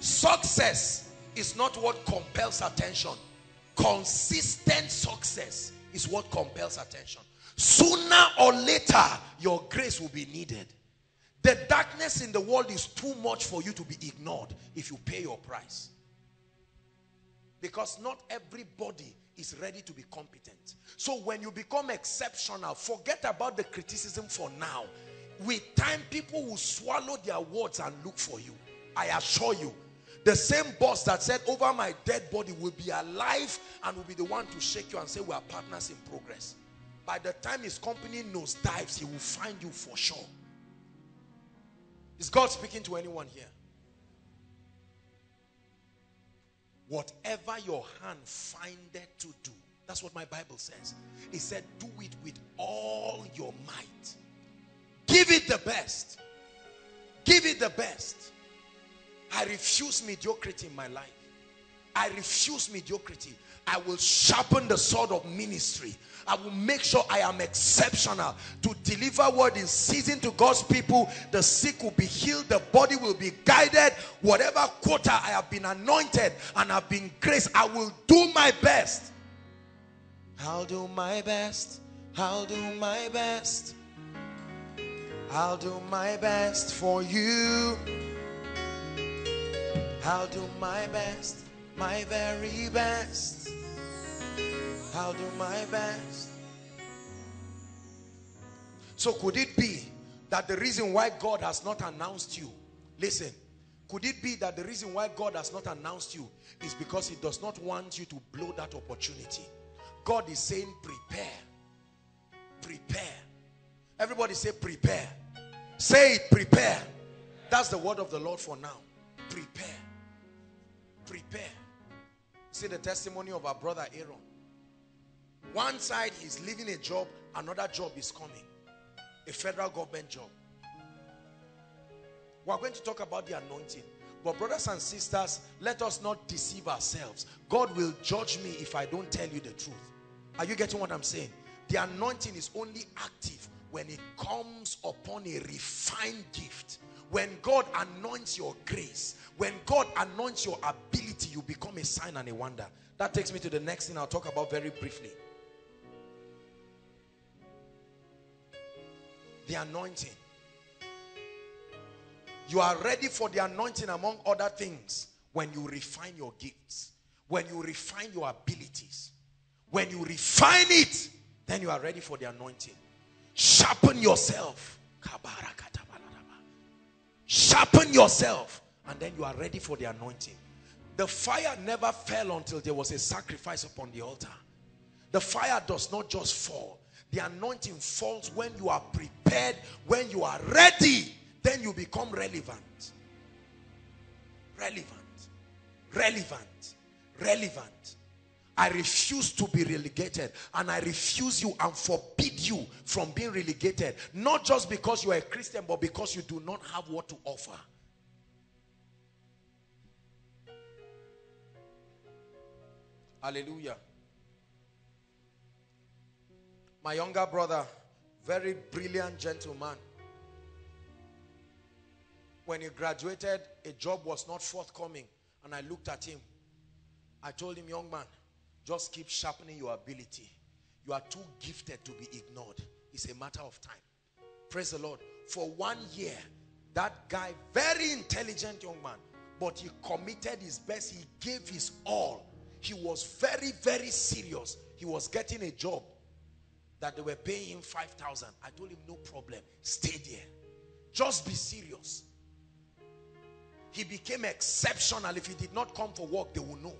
Success is not what compels attention. Consistent success is what compels attention. Sooner or later, your grace will be needed. The darkness in the world is too much for you to be ignored if you pay your price. Because not everybody is ready to be competent. So when you become exceptional, forget about the criticism for now. With time, people will swallow their words and look for you. I assure you, the same boss that said over my dead body will be alive and will be the one to shake you and say we are partners in progress. By the time his company nosedives, he will find you for sure. Is God speaking to anyone here? Whatever your hand findeth to do, that's what my Bible says. It said, do it with all your might. Give it the best. Give it the best. I refuse mediocrity in my life. I refuse mediocrity. I will sharpen the sword of ministry. I will make sure I am exceptional to deliver word in season to God's people. The sick will be healed. The body will be guided. Whatever quota I have been anointed and have been graced, I will do my best. I'll do my best. I'll do my best. I'll do my best for you. I'll do my best, my very best. I'll do my best. So could it be that the reason why God has not announced you, listen, could it be that the reason why God has not announced you is because he does not want you to blow that opportunity? God is saying prepare. Prepare. Everybody say prepare. Say it, prepare. That's the word of the Lord for now. Prepare. Prepare. See the testimony of our brother Aaron. One side he's leaving a job, another job is coming. A federal government job. We're going to talk about the anointing. But brothers and sisters, let us not deceive ourselves. God will judge me if I don't tell you the truth. Are you getting what I'm saying? The anointing is only active when it comes upon a refined gift. When God anoints your grace, when God anoints your ability, you become a sign and a wonder. That takes me to the next thing I'll talk about very briefly. The anointing. You are ready for the anointing among other things when you refine your gifts, when you refine your abilities. When you refine it, then you are ready for the anointing. Sharpen yourself. Sharpen yourself, and then you are ready for the anointing. The fire never fell until there was a sacrifice upon the altar. The fire does not just fall. The anointing falls when you are prepared, when you are ready, then you become relevant. Relevant. Relevant. Relevant. I refuse to be relegated, and I refuse you and forbid you from being relegated. Not just because you are a Christian, but because you do not have what to offer. Hallelujah. My younger brother, very brilliant gentleman. When he graduated, a job was not forthcoming, and I looked at him. I told him, young man, just keep sharpening your ability. You are too gifted to be ignored. It's a matter of time. Praise the Lord. For one year, that guy, very intelligent young man, but he committed his best. He gave his all. He was very, very serious. He was getting a job that they were paying him five thousand dollars. I told him, no problem. Stay there. Just be serious. He became exceptional. If he did not come for work, they will know.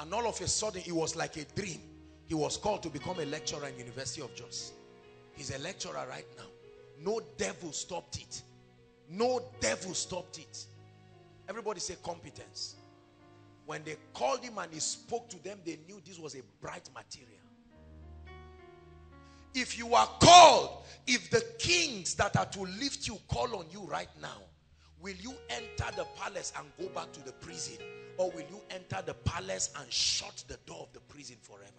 And all of a sudden, it was like a dream. He was called to become a lecturer in University of Jos. He's a lecturer right now. No devil stopped it. No devil stopped it. Everybody say competence. When they called him and he spoke to them, they knew this was a bright material. If you are called, if the kings that are to lift you call on you right now, will you enter the palace and go back to the prison? Or will you enter the palace and shut the door of the prison forever?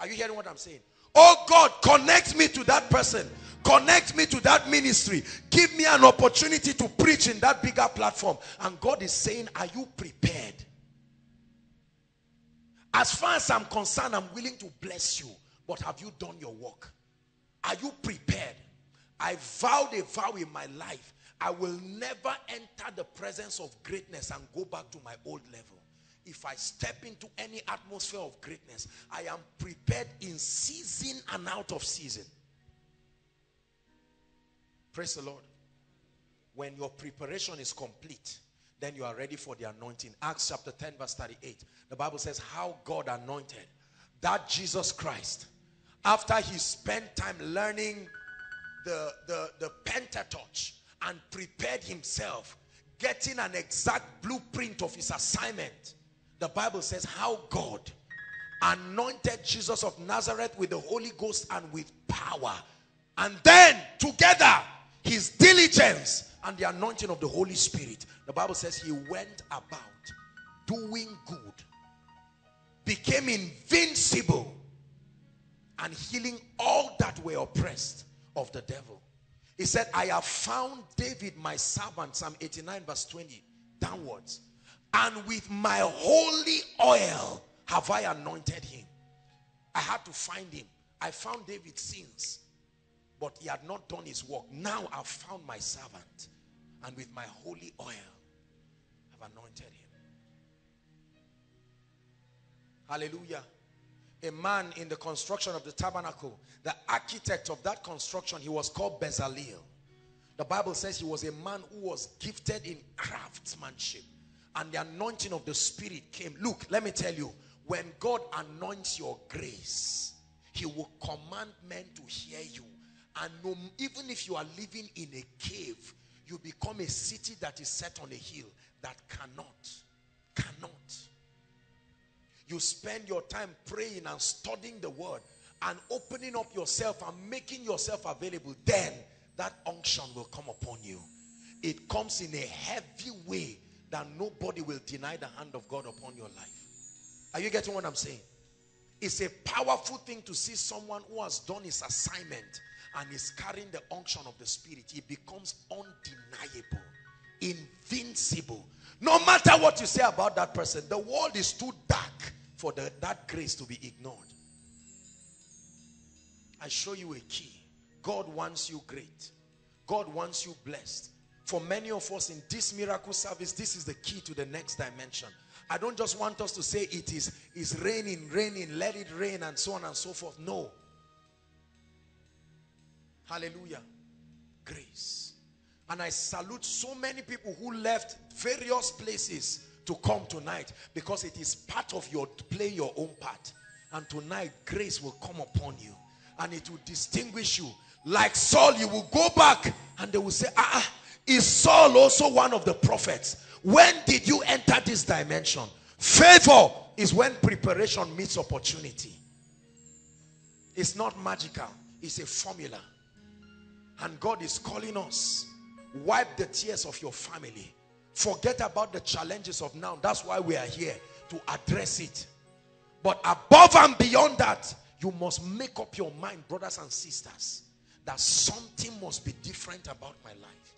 Are you hearing what I'm saying? Oh God, connect me to that person. Connect me to that ministry. Give me an opportunity to preach in that bigger platform. And God is saying, are you prepared? As far as I'm concerned, I'm willing to bless you. But have you done your work? Are you prepared? I vowed a vow in my life. I will never enter the presence of greatness and go back to my old level. If I step into any atmosphere of greatness, I am prepared in season and out of season. Praise the Lord. When your preparation is complete, then you are ready for the anointing. Acts chapter ten verse thirty-eight. The Bible says how God anointed that Jesus Christ. After he spent time learning the, the, the Pentateuch, and prepared himself, getting an exact blueprint of his assignment, the Bible says how God anointed Jesus of Nazareth with the Holy Ghost and with power. And then together, his diligence and the anointing of the Holy Spirit, the Bible says he went about doing good, became invincible, and healing all that were oppressed of the devil. He said, I have found David, my servant, Psalm eighty-nine, verse twenty, downwards. And with my holy oil have I anointed him. I had to find him. I found David's sins, but he had not done his work. Now I've found my servant, and with my holy oil I've anointed him. Hallelujah. A man in the construction of the tabernacle, the architect of that construction, he was called Bezalel. The Bible says he was a man who was gifted in craftsmanship, and the anointing of the Spirit came. Look, let me tell you, when God anoints your grace, he will command men to hear you And no, even if you are living in a cave, you become a city that is set on a hill that cannot, cannot. You spend your time praying and studying the word and opening up yourself and making yourself available. Then that unction will come upon you. It comes in a heavy way that nobody will deny the hand of God upon your life. Are you getting what I'm saying? It's a powerful thing to see someone who has done his assignment and is carrying the unction of the Spirit. It becomes undeniable, invincible. No matter what you say about that person, the world is too dark for the, that grace to be ignored. I show you a key. God wants you great. God wants you blessed. For many of us in this miracle service, this is the key to the next dimension. I don't just want us to say it is is raining, raining, let it rain, and so on and so forth. No. Hallelujah. Grace. And I salute so many people who left various places to come tonight, because it is part of your play your own part. And tonight, grace will come upon you and it will distinguish you. Like Saul, you will go back and they will say, ah, is Saul also one of the prophets? When did you enter this dimension? Favor is when preparation meets opportunity. It's not magical. It's a formula. And God is calling us. Wipe the tears of your family. Forget about the challenges of now. That's why we are here, to address it. But above and beyond that, you must make up your mind, brothers and sisters, that something must be different about my life.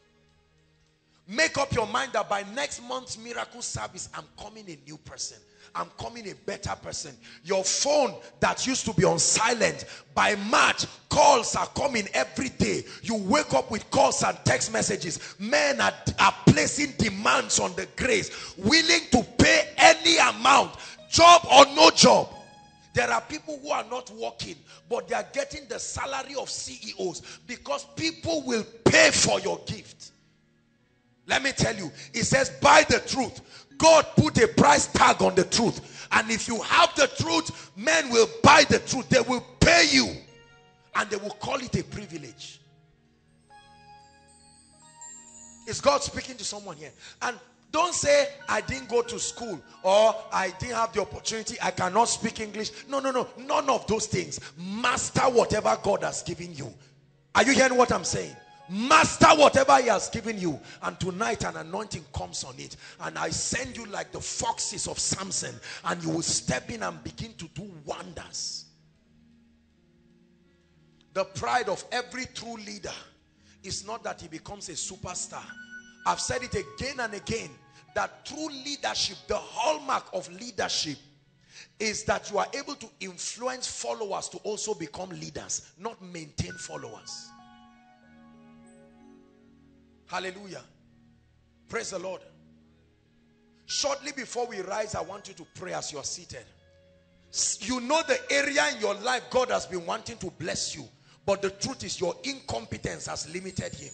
Make up your mind that by next month's miracle service, I'm coming a new person. I'm coming a better person. Your phone that used to be on silent, by March, calls are coming every day. You wake up with calls and text messages. Men are, are placing demands on the grace, willing to pay any amount, job or no job. There are people who are not working, but they are getting the salary of C E Os, because people will pay for your gift. Let me tell you, it says, buy the truth. God put a price tag on the truth. And if you have the truth, men will buy the truth. They will pay you. And they will call it a privilege. Is God speaking to someone here? And don't say, I didn't go to school, or I didn't have the opportunity, I cannot speak English. No, no, no. None of those things. Master whatever God has given you. Are you hearing what I'm saying? Master whatever he has given you. And tonight an anointing comes on it. And I send you like the foxes of Samson. And you will step in and begin to do wonders. The pride of every true leader is not that he becomes a superstar. I've said it again and again, that true leadership, the hallmark of leadership, is that you are able to influence followers to also become leaders, not maintain followers. Hallelujah. Praise the Lord. Shortly before we rise, I want you to pray as you are seated. You know the area in your life God has been wanting to bless you, but the truth is your incompetence has limited him.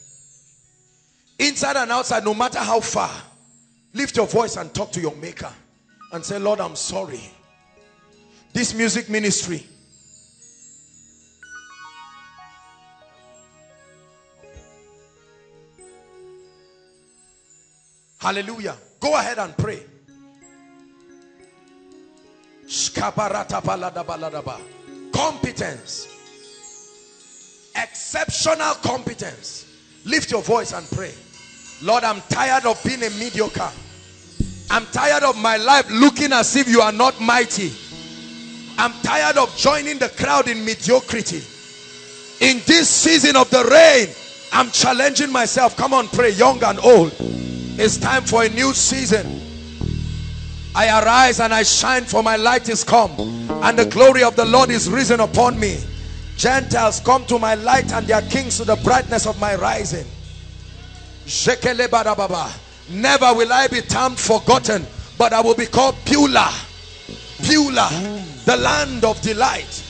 Inside and outside, no matter how far, lift your voice and talk to your maker and say, Lord, I'm sorry. This music ministry, hallelujah. Go ahead and pray. Competence. Exceptional competence. Lift your voice and pray. Lord, I'm tired of being a mediocre. I'm tired of my life looking as if you are not mighty. I'm tired of joining the crowd in mediocrity. In this season of the rain, I'm challenging myself. Come on, pray, young and old. It's time for a new season. I arise and I shine, for my light is come, and the glory of the Lord is risen upon me. Gentiles come to my light, and their kings to the brightness of my rising. Never will I be termed forgotten, but I will be called Beulah. Beulah, the land of delight.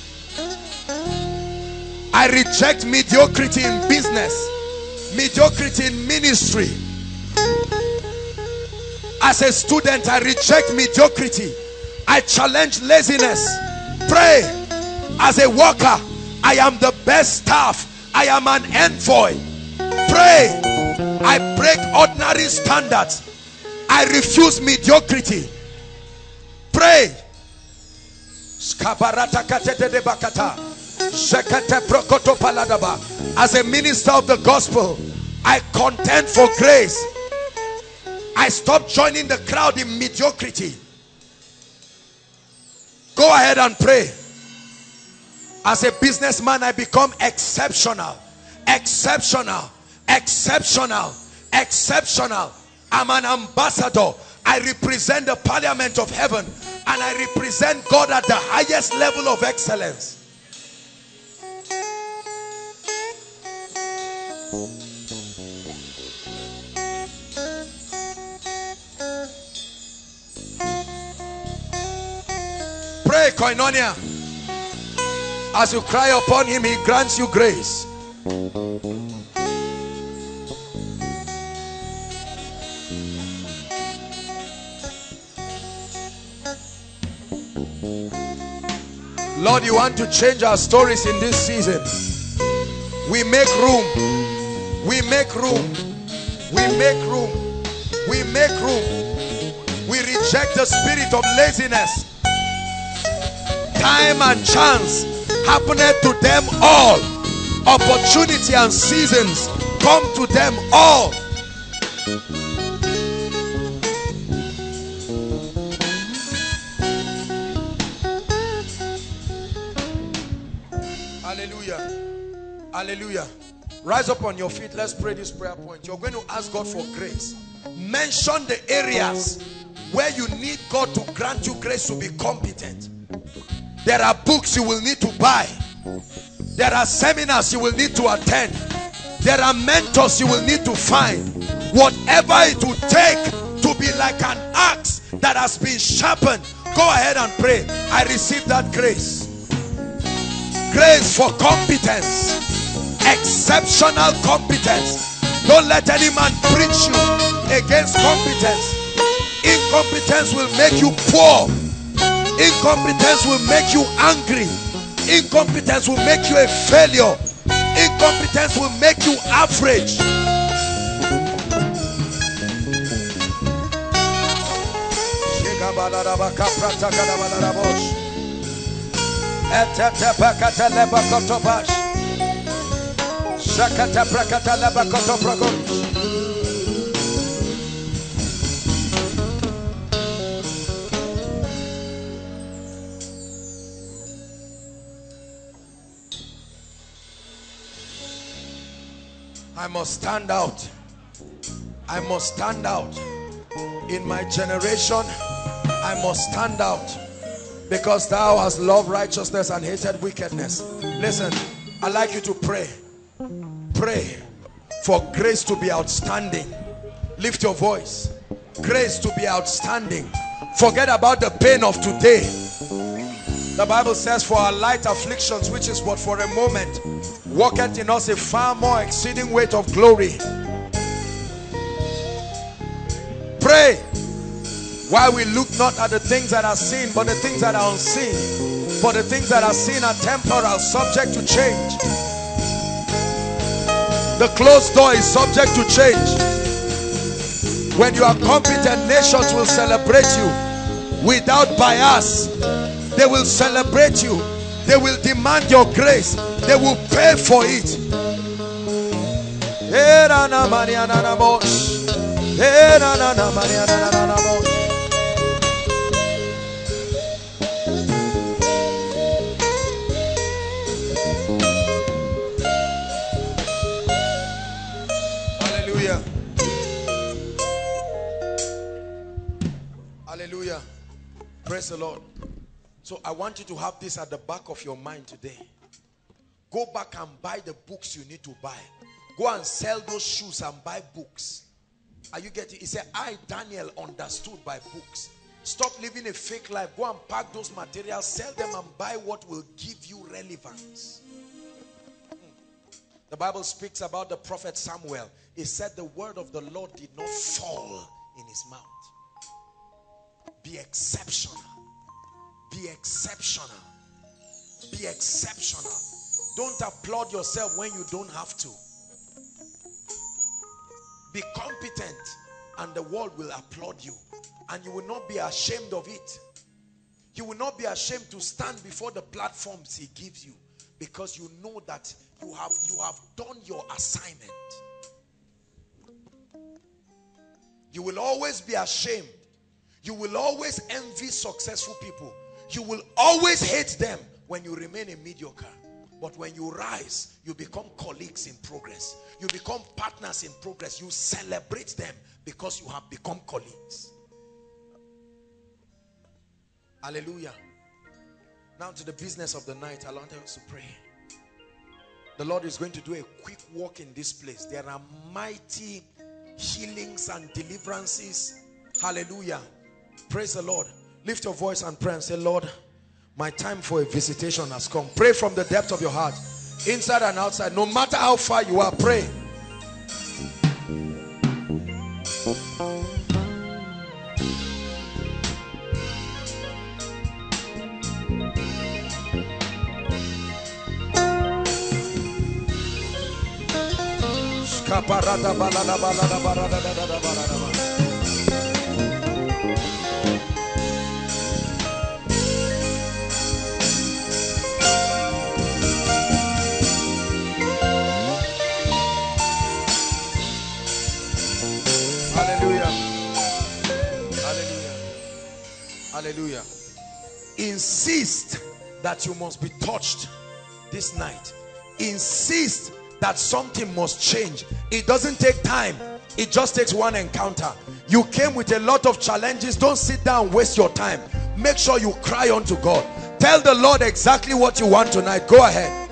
I reject mediocrity in business, mediocrity in ministry. As a student, I reject mediocrity. I challenge laziness. Pray. As a worker, I am the best staff. I am an envoy. Pray. I break ordinary standards. I refuse mediocrity. Pray. As a minister of the gospel, I contend for grace. I stop joining the crowd in mediocrity. Go ahead and pray. As a businessman, I become exceptional, exceptional, exceptional, exceptional. I'm an ambassador. I represent the parliament of heaven, and I represent God at the highest level of excellence. Pray, Koinonia. As you cry upon him, he grants you grace. Lord, you want to change our stories in this season. We make room. We make room. We make room. We make room. We reject the spirit of laziness. Time and chance happeneth to them all. Opportunity and seasons come to them all. Hallelujah. Hallelujah. Rise up on your feet. Let's pray this prayer point. You're going to ask God for grace. Mention the areas where you need God to grant you grace to be competent. There are books you will need to buy. There are seminars you will need to attend. There are mentors you will need to find. Whatever it will take to be like an axe that has been sharpened, go ahead and pray. I receive that grace. Grace for competence. Exceptional competence. Don't let any man preach you against competence. Incompetence will make you poor. Incompetence will make you angry. Incompetence will make you a failure. Incompetence will make you average. I must stand out. I must stand out. In my generation, I must stand out. Because thou hast loved righteousness and hated wickedness. Listen, I'd like you to pray. Pray for grace to be outstanding. Lift your voice. Grace to be outstanding. Forget about the pain of today. The Bible says, for our light afflictions, which is but for a moment, worketh in us a far more exceeding weight of glory. Pray while we look not at the things that are seen, but the things that are unseen. For the things that are seen are temporal, subject to change. The closed door is subject to change. When you are competent, nations will celebrate you without bias. They will celebrate you. They will demand your grace. They will pay for it. Hallelujah. Hallelujah. Praise the Lord. So I want you to have this at the back of your mind today. Go back and buy the books you need to buy. Go and sell those shoes and buy books. Are you getting it? He said, I, Daniel, understood by books. Stop living a fake life. Go and pack those materials, sell them and buy what will give you relevance. The Bible speaks about the prophet Samuel. He said the word of the Lord did not fall in his mouth. Be exceptional. Be exceptional. Be exceptional. Don't applaud yourself when you don't have to. Be competent and the world will applaud you. And you will not be ashamed of it. You will not be ashamed to stand before the platforms he gives you, because you know that you have, you have done your assignment. You will always be ashamed. You will always envy successful people. You will always hate them when you remain a mediocre. But when you rise, you become colleagues in progress. You become partners in progress. You celebrate them because you have become colleagues. Hallelujah. Now to the business of the night, I want us to pray. The Lord is going to do a quick walk in this place. There are mighty healings and deliverances. Hallelujah. Praise the Lord. Lift your voice and pray and say, Lord, my time for a visitation has come. Pray from the depth of your heart, inside and outside. No matter how far you are, pray. Barada balada balada barada balada balada. Hallelujah. Hallelujah. Hallelujah. Insist that you must be touched this night. Insist that something must change. It doesn't take time. It just takes one encounter. You came with a lot of challenges. Don't sit down, waste your time. Make sure you cry unto God. Tell the Lord exactly what you want tonight. Go ahead.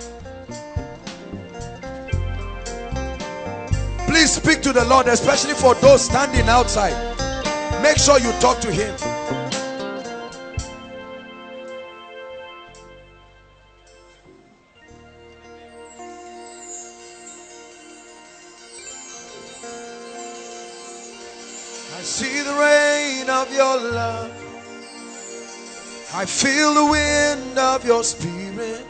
Please speak to the Lord, especially for those standing outside. Make sure you talk to him. See the rain of your love. I feel the wind of your spirit.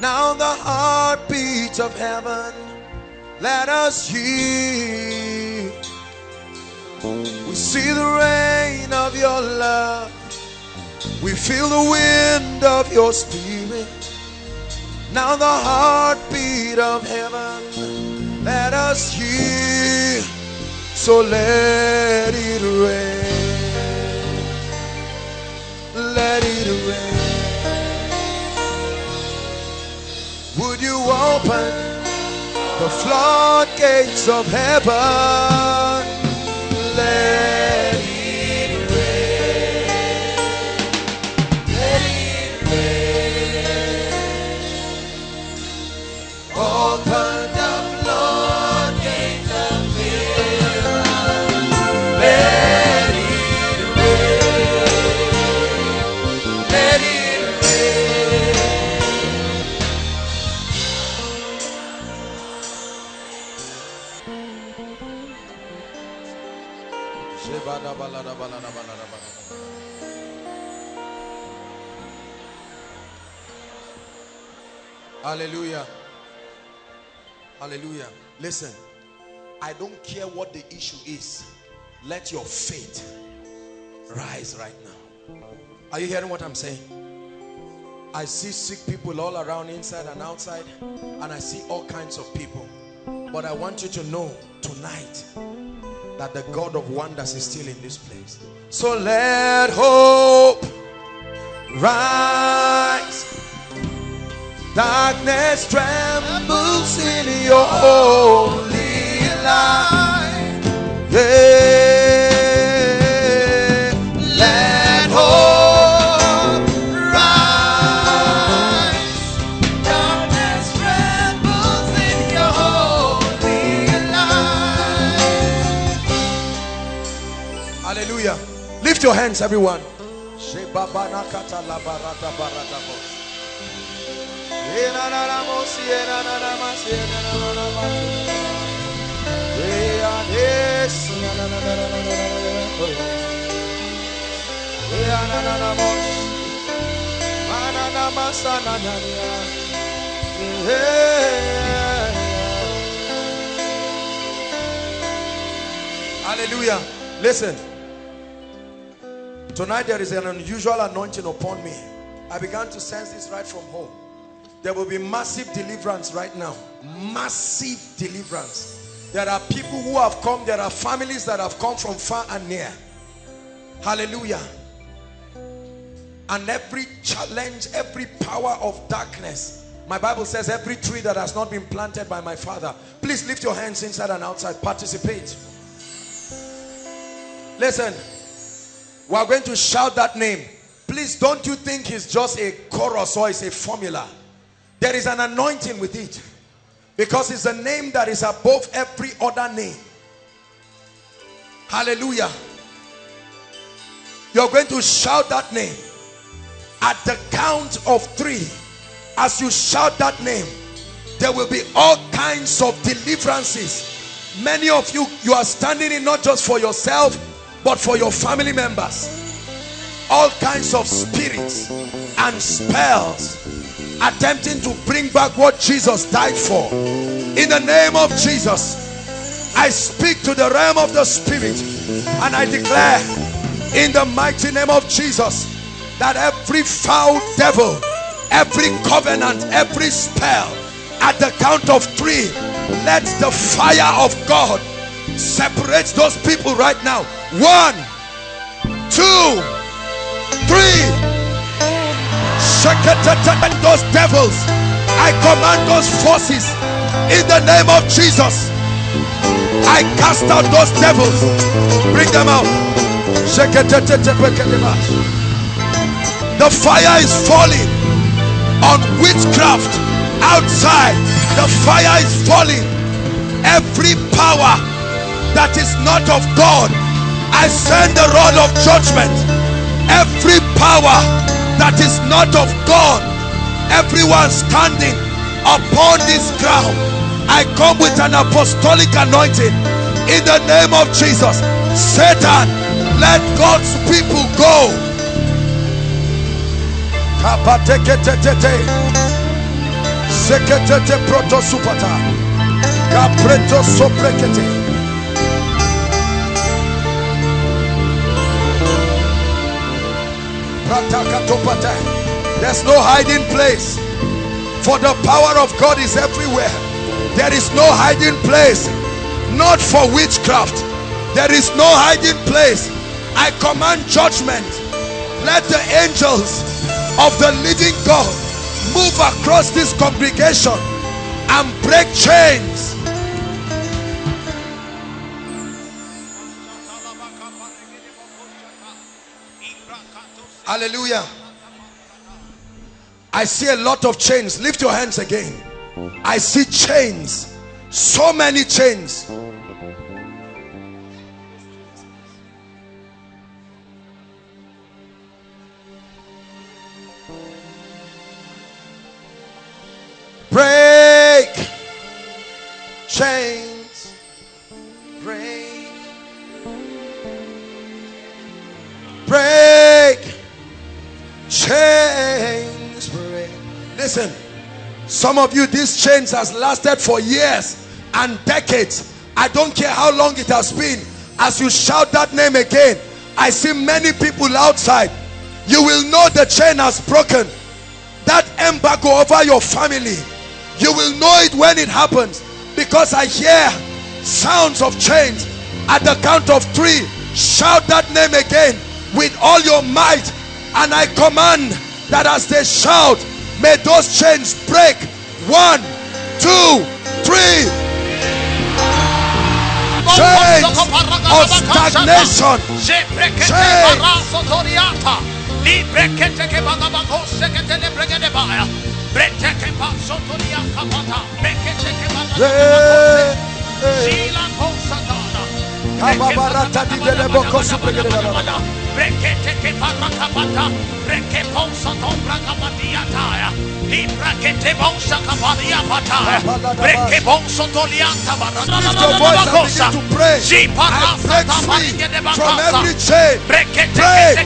Now the heartbeat of heaven, let us hear. We see the rain of your love. We feel the wind of your spirit. Now the heartbeat of heaven, let us hear. So let it rain, let it rain. Would you open the floodgates of heaven? Let it rain, let it rain. Open the floodgates of heaven. Hallelujah. Hallelujah. Listen, I don't care what the issue is. Let your faith rise right now. Are you hearing what I'm saying? I see sick people all around, inside and outside, and I see all kinds of people. But I want you to know tonight that the God of wonders is still in this place. So let hope rise. Darkness trembles in your holy light. Yeah. Let hope rise. Darkness trembles in your holy light. Hallelujah. Lift your hands, everyone. Hey. Hallelujah. Listen. Tonight there is an unusual anointing upon me. I began to sense this right from home. There will be massive deliverance right now. Massive deliverance. There are people who have come. There are families that have come from far and near. Hallelujah. And every challenge, every power of darkness. My Bible says every tree that has not been planted by my Father. Please lift your hands inside and outside. Participate. Listen. We are going to shout that name. Please don't you think it's just a chorus or it's a formula. There is an anointing with it. Because it's a name that is above every other name. Hallelujah. You're going to shout that name. At the count of three, as you shout that name, there will be all kinds of deliverances. Many of you, you are standing in not just for yourself, but for your family members. All kinds of spirits and spells attempting to bring back what Jesus died for. In the name of Jesus, I speak to the realm of the spirit and I declare in the mighty name of Jesus that every foul devil, every covenant, every spell, at the count of three, let the fire of God separate those people right now. One, two, three. Those devils, I command those forces in the name of Jesus. I cast out those devils. Bring them out. The fire is falling on witchcraft outside. The fire is falling. Every power that is not of God, I send the rod of judgment. Every power that is not of God, everyone standing upon this ground, I come with an apostolic anointing in the name of Jesus. Satan, let God's people go. There's no hiding place, for the power of God is everywhere. There is no hiding place, not for witchcraft. There is no hiding place. I command judgment. Let the angels of the living God move across this congregation and break chains. Hallelujah. I see a lot of chains. Lift your hands again. I see chains. So many chains. Break chains. Break. Break. Chains break. Listen, some of you, these chains has lasted for years and decades. I don't care how long it has been. As you shout that name again, I see many people outside. You will know the chain has broken. That embargo over your family, you will know it when it happens, because I hear sounds of chains. At the count of three, shout that name again with all your might. And I command that as they shout, may those chains break. One, two, three. Chains of stagnation. Chains. From every chain, pray, pray.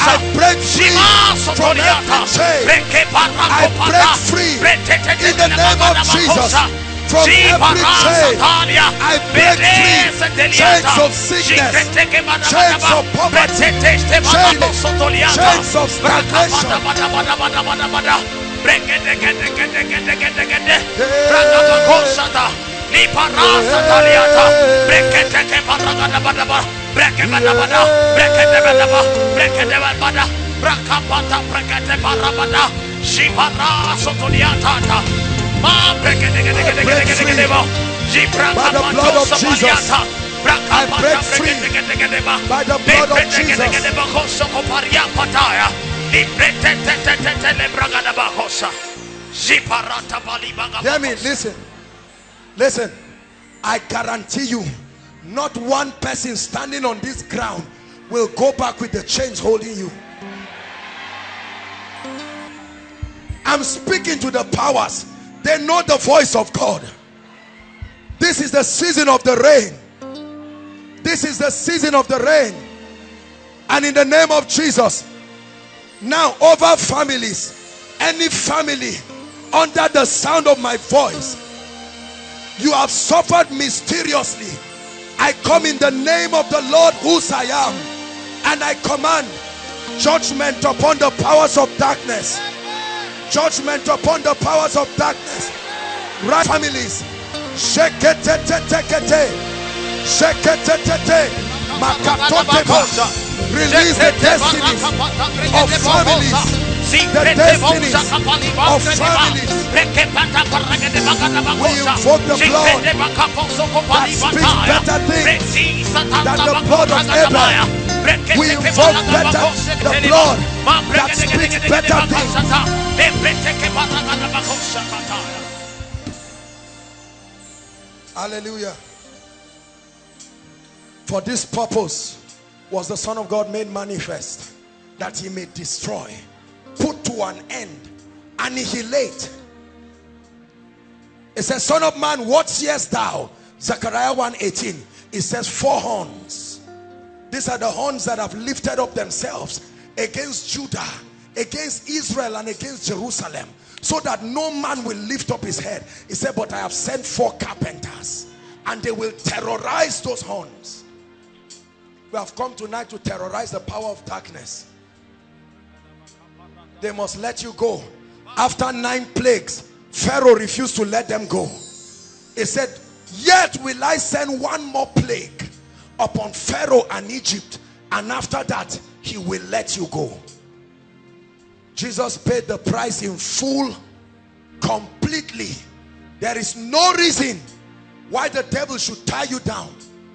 I break free from every chain. I break free in the name of Jesus. From every chain, I break free. Chains of sickness, chains of poverty, chains of stagnation. By the blood of Jesus, I break free. By the blood of Jesus. Hear me, listen. Listen, I guarantee you, not one person standing on this ground will go back with the chains holding you. I'm speaking to the powers. They know the voice of God. This is the season of the rain. This is the season of the rain. And in the name of Jesus, now over families, any family under the sound of my voice, you have suffered mysteriously. I come in the name of the Lord whose I am, and I command judgment upon the powers of darkness. Judgment upon the powers of darkness. Right families. Release the destinies of families. The destinies of families. We invoke the blood that speaks better things than the blood of Abraham. We invoke better the blood that speaks better things. Hallelujah. For this purpose was the Son of God made manifest, that he may destroy, put to an end, annihilate. It says, Son of man, what seest thou? Zechariah one eighteen. It says four horns. These are the horns that have lifted up themselves against Judah, against Israel, and against Jerusalem, so that no man will lift up his head. It said, but I have sent four carpenters, and they will terrorize those horns. We have come tonight to terrorize the power of darkness. They must let you go. After nine plagues, Pharaoh refused to let them go. He said, yet will I send one more plague upon Pharaoh and Egypt, and after that he will let you go. Jesus paid the price in full, completely. There is no reason why the devil should tie you down.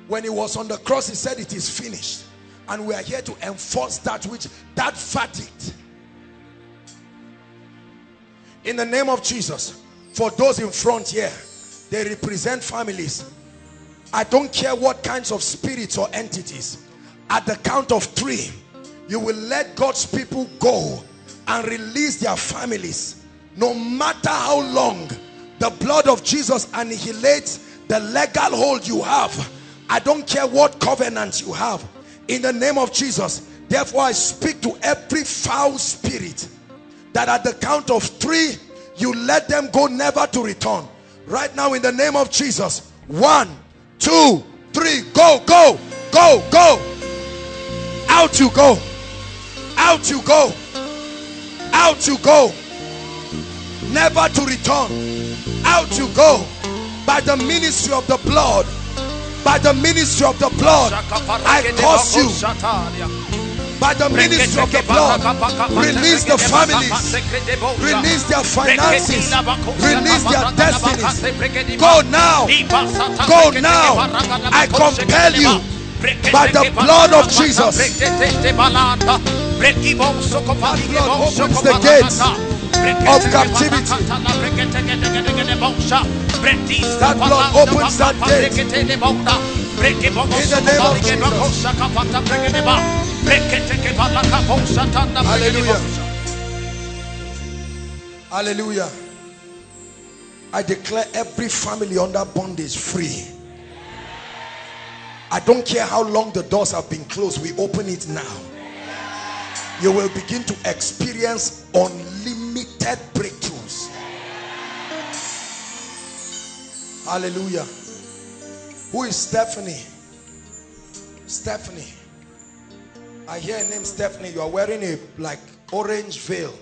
When he was on the cross, he said it is finished, and we are here to enforce that which that verdict. In the name of Jesus, for those in front here, they represent families. I don't care what kinds of spirits or entities. At the count of three, you will let God's people go and release their families. No matter how long, the blood of Jesus annihilates the legal hold you have. I don't care what covenants you have. In the name of Jesus, therefore I speak to every foul spirit, that at the count of three, you let them go, never to return. Right now, in the name of Jesus. One, two, three. Go, go, go, go. Out you go. Out you go. Out you go. Never to return. Out you go. By the ministry of the blood. By the ministry of the blood. I curse you. By the ministry of the blood, release the families, release their finances, release their destinies. Go now, go now. I compel you by the blood of Jesus. That blood opens the gates. of captivity. That Lord opens that gate in the name of Jesus. Hallelujah. Hallelujah. I declare every family under bondage free. I don't care how long the doors have been closed, we open it now. You will begin to experience unlimited breakthroughs. Hallelujah. Who is Stephanie? Stephanie. I hear a name, Stephanie. You are wearing a like orange veil.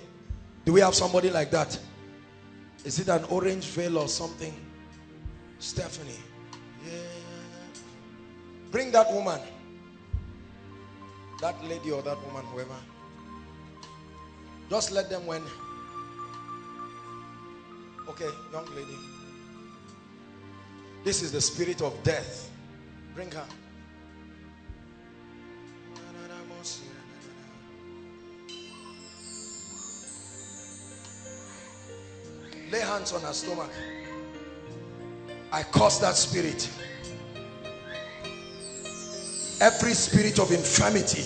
Do we have somebody like that? Is it an orange veil or something? Stephanie. Yeah. Bring that woman. That lady or that woman, whoever. Just let them win. Okay, young lady. This is the spirit of death. Bring her. Lay hands on her stomach. I curse that spirit. Every spirit of infirmity,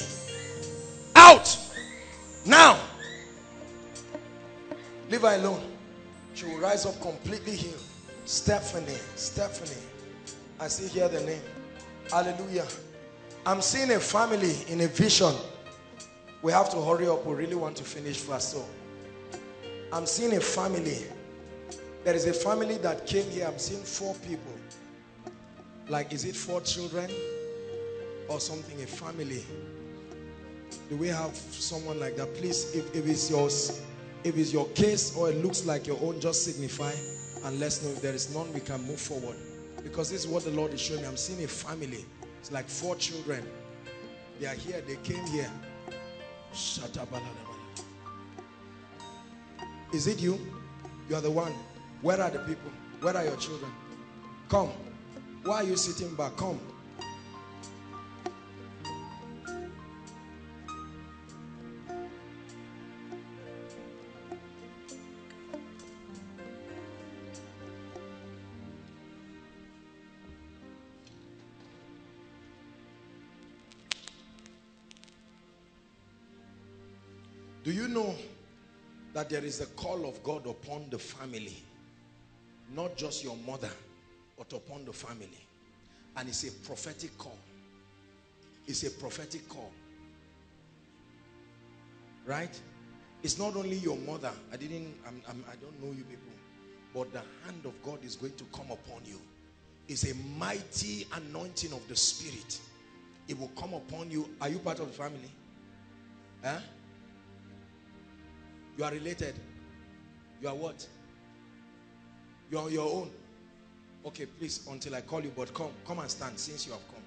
out now. Leave her alone. She will rise up completely healed. Stephanie, Stephanie. I still hear the name. Hallelujah. I'm seeing a family in a vision. We have to hurry up. We really want to finish fast. So I'm seeing a family. There is a family that came here. I'm seeing four people. Like, is it four children? Or something, a family. Do we have someone like that? Please, if, if it's yours, if it's your case or it looks like your own, just signify and let's know. If there is none, we can move forward, because this is what the Lord is showing me. I'm seeing a family. It's like four children. They are here. They came here. Shut up. Is it you? You are the one. Where are the people? Where are your children? Come. Why are you sitting back? Come. Do you know that there is a call of God upon the family? Not just your mother, but upon the family. And it's a prophetic call. It's a prophetic call. Right? It's not only your mother. I didn't, I'm, I'm, I don't know you people. But the hand of God is going to come upon you. It's a mighty anointing of the Spirit. It will come upon you. Are you part of the family? Huh? You are related. You are what? You are your own. Okay, please, until I call you, but come. Come and stand since you have come.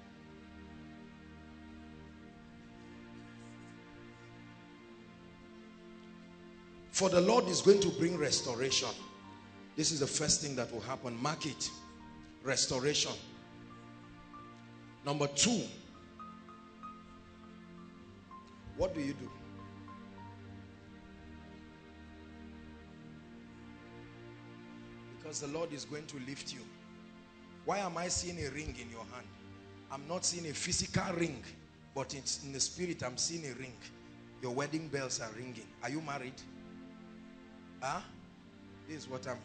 For the Lord is going to bring restoration. This is the first thing that will happen. Mark it. Restoration. Number two. What do you do? Because the Lord is going to lift you. Why am I seeing a ring in your hand? I'm not seeing a physical ring, but it's in the spirit. I'm seeing a ring. Your wedding bells are ringing. Are you married? Huh? This is what I'm...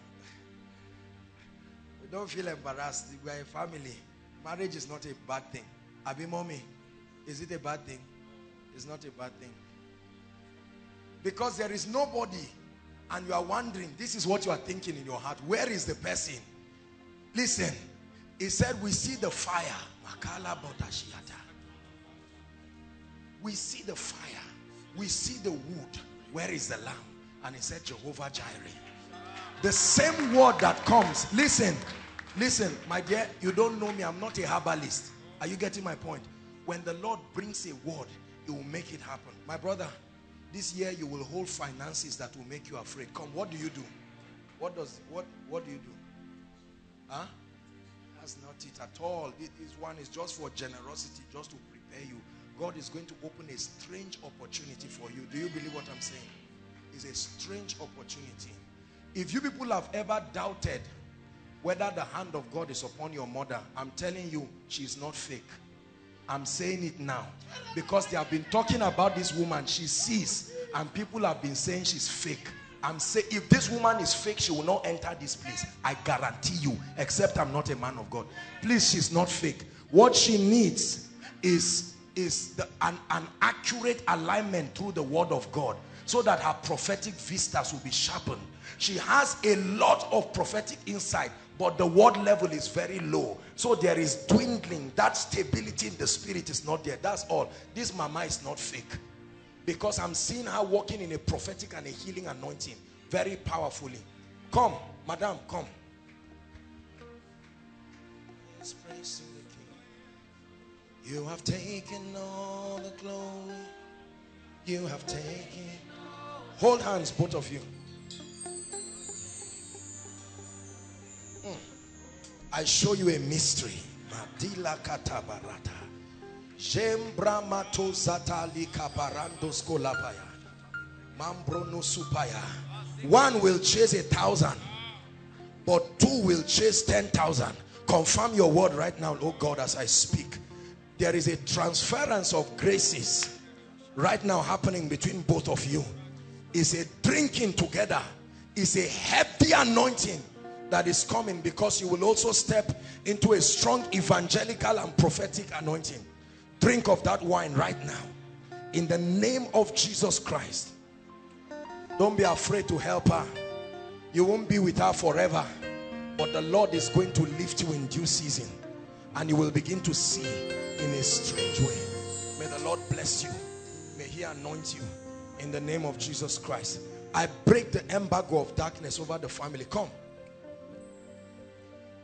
We don't feel embarrassed. We are a family. Marriage is not a bad thing. Abi mommy, is it a bad thing? It's not a bad thing. Because there is nobody... And you are wondering, this is what you are thinking in your heart. Where is the person? Listen, he said, we see the fire. We see the fire. We see the wood. Where is the lamb? And he said, Jehovah Jireh. The same word that comes. Listen, listen, my dear, you don't know me. I'm not a herbalist. Are you getting my point? When the Lord brings a word, he will make it happen. My brother, this year you will hold finances that will make you afraid. Come, what do you do? What does what what do you do? Huh? That's not it at all. This one is just for generosity, just to prepare you. God is going to open a strange opportunity for you. Do you believe what I'm saying? is a strange opportunity. If you people have ever doubted whether the hand of God is upon your mother, I'm telling you, she's not fake. I'm saying it now because they have been talking about this woman. She sees, and people have been saying she's fake. I'm saying if this woman is fake, she will not enter this place. I guarantee you, except I'm not a man of God. Please, she's not fake. What she needs is, is the, an, an accurate alignment through the word of God so that her prophetic vistas will be sharpened. She has a lot of prophetic insight, but the word level is very low. So there is dwindling. That stability in the spirit is not there. That's all. This mama is not fake. Because I'm seeing her walking in a prophetic and a healing anointing very powerfully. Come, madam, come. Yes, praise the King. You have taken all the glory. You have taken. Hold hands, both of you. Mm. I show you a mystery. Madila Katabarata. Jembra mato zatali kaparando skolapaya. Mambrono supaya. One will chase a thousand, but two will chase ten thousand. Confirm your word right now, oh God, as I speak. There is a transference of graces right now happening between both of you. It's a drinking together. It's a heavy anointing that is coming because you will also step into a strong evangelical and prophetic anointing. Drink of that wine right now in the name of Jesus Christ. Don't be afraid to help her. You won't be with her forever, but the Lord is going to lift you in due season, and you will begin to see in a strange way. May the Lord bless you. May he anoint you in the name of Jesus Christ. I break the embargo of darkness over the family. Come.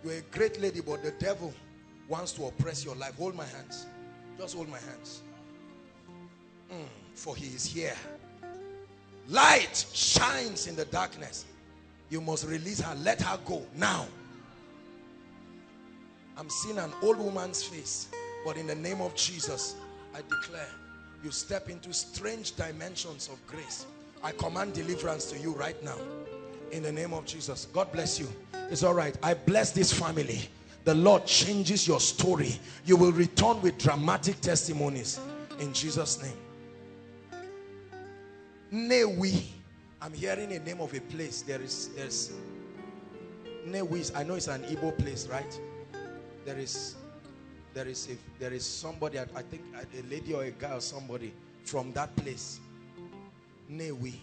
You're a great lady, but the devil wants to oppress your life. Hold my hands. Just hold my hands. Mm, for he is here. Light shines in the darkness. You must release her. Let her go now. I'm seeing an old woman's face. But in the name of Jesus, I declare you step into strange dimensions of grace. I command deliverance to you right now. In the name of Jesus. God bless you. It's all right. I bless this family. The Lord changes your story. You will return with dramatic testimonies in Jesus' name. Newi. I'm hearing a name of a place. There is, there's Newi. I know it's an Igbo place, right? There is, there is, a, there is somebody. I think a lady or a guy or somebody from that place. Newi.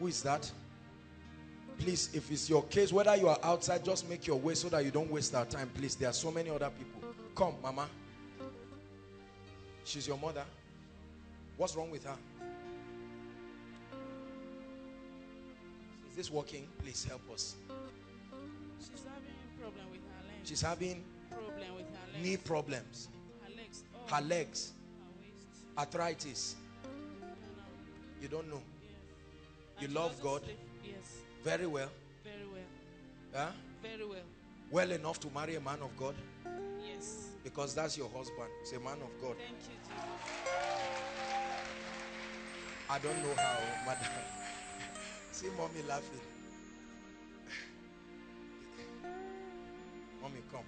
Who is that? Please, if it's your case, whether you are outside, just make your way so that you don't waste our time, please. There are so many other people. Come, mama. She's your mother. What's wrong with her? Is this working? Please help us. She's having a problem with her legs. She's having problem with her legs. Knee problems. Her legs. Oh. Her legs. Her arthritis. No, no. You don't know. Yes. You love God. Sleep. Yes. Very well. Very well. Huh? Very well. Well enough to marry a man of God? Yes. Because that's your husband. He's a man of God. Thank you, Jesus. I don't know how, madam. See mommy laughing. Mommy, come.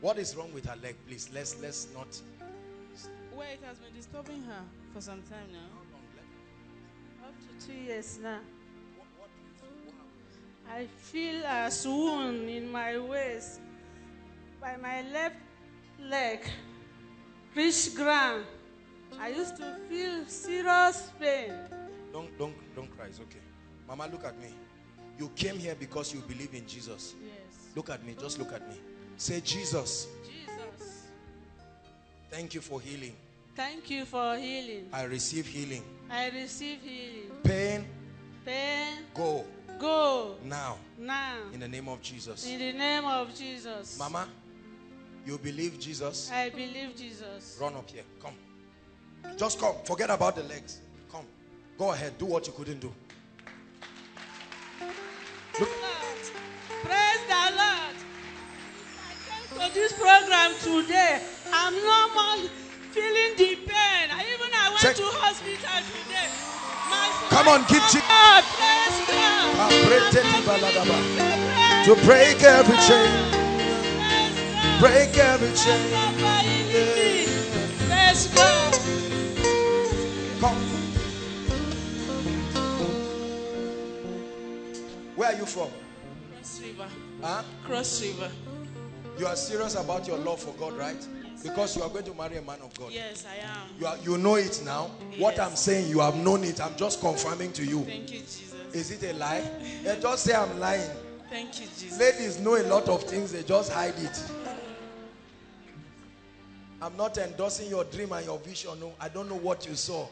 What is wrong with her leg, please? Let's let's not. Well, it has been disturbing her for some time now. How long? Up to two years now. I feel a swoon in my waist, by my left leg, reach ground. I used to feel serious pain. Don't, don't, don't cry, it's okay. Mama, look at me. You came here because you believe in Jesus. Yes. Look at me, just look at me. Say, Jesus. Jesus. Thank you for healing. Thank you for healing. I receive healing. I receive healing. Pain. Pain. Go. Go now. Now. In the name of Jesus. In the name of Jesus. Mama, you believe Jesus? I believe Jesus. Run up here. Come. Just come. Forget about the legs. Come. Go ahead. Do what you couldn't do. Look. Praise the Lord. I came to this program today. I'm normal feeling the pain. I even I went Check. to hospital today. My Come on, give Jesus to break every chain. Break every chain. Come. Where are you from? Cross River. Huh? Cross River. You are serious about your love for God, right? Because you are going to marry a man of God. Yes, I am. You, are, you know it now. Yes. What I'm saying, you have known it. I'm just confirming to you. Thank you, Jesus. Is it a lie? They just say I'm lying. Thank you, Jesus. Ladies know a lot of things. They just hide it. I'm not endorsing your dream and your vision. No, I don't know what you saw.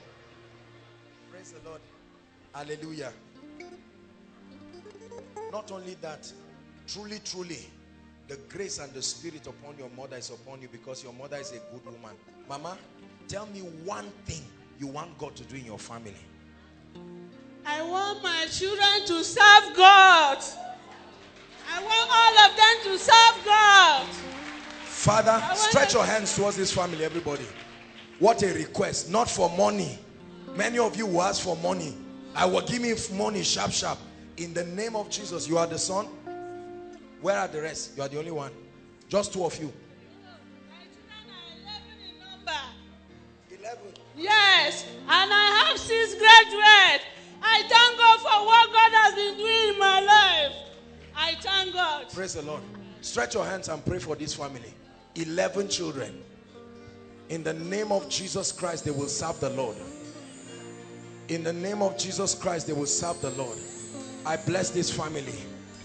Praise the Lord. Hallelujah. Not only that, truly, truly, the grace and the spirit upon your mother is upon you because your mother is a good woman. Mama, tell me one thing you want God to do in your family. I want my children to serve God. I want all of them to serve God. Father, stretch your hands towards this family, everybody. What a request. Not for money. Many of you will ask for money. I will give me money sharp, sharp. In the name of Jesus, you are the son. Where are the rest? You are the only one. Just two of you. eleven. Yes, and I have since graduated. I thank God for what God has been doing in my life. I thank God. Praise the Lord. Stretch your hands and pray for this family. eleven children. In the name of Jesus Christ, they will serve the Lord. In the name of Jesus Christ, they will serve the Lord. I bless this family.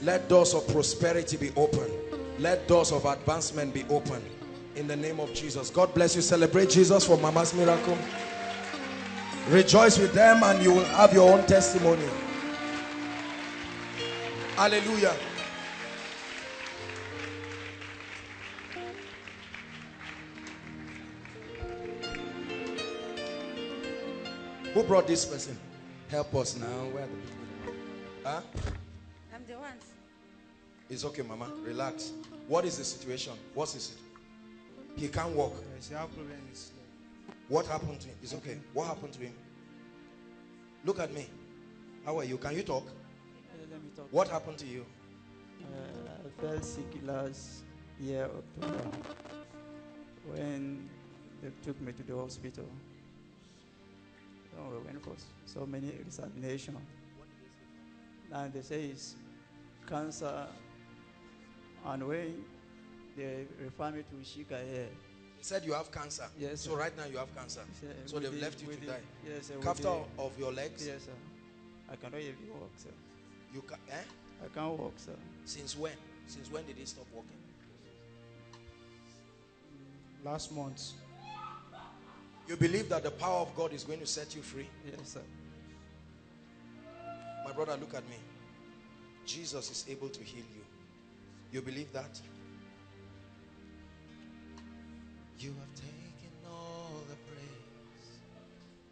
Let doors of prosperity be open. Let doors of advancement be open. In the name of Jesus. God bless you. Celebrate Jesus for Mama's miracle. Rejoice with them and you will have your own testimony. Hallelujah. Who brought this person? Help us now. Where are the people? Huh? I'm the one. It's okay, Mama. Relax. What is the situation? What's the situation? He can't walk. What happened to him? It's okay. What happened to him? Look at me. How are you? Can you talk? Let me talk. What happened to you? Uh, I fell sick last year, October, when they took me to the hospital. Oh, we went for so many examinations. And they say it's cancer, and when they refer me to Issachar here. They said you have cancer. Yes. Sir. So right now you have cancer. Sir, so they've the, left you to the, die. Yes. Sir, After of your legs. Yes, sir. I cannot even walk, sir. You can? Eh? I can't walk, sir. Since when? Since when did they stop walking? Last month. You believe that the power of God is going to set you free? Yes, sir. My brother, look at me. Jesus is able to heal you. You believe that? You have taken all the praise.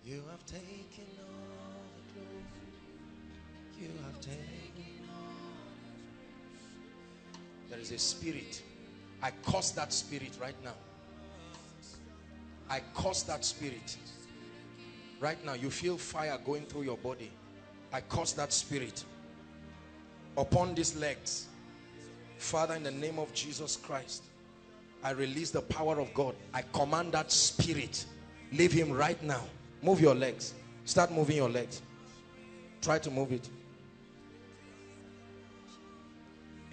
You have taken all the glory. You have taken all. There is a spirit. I curse that spirit right now. I curse that spirit. Right now, you feel fire going through your body. I curse that spirit upon these legs. Father, in the name of Jesus Christ, I release the power of God. I command that spirit. Leave him right now. Move your legs. Start moving your legs. Try to move it.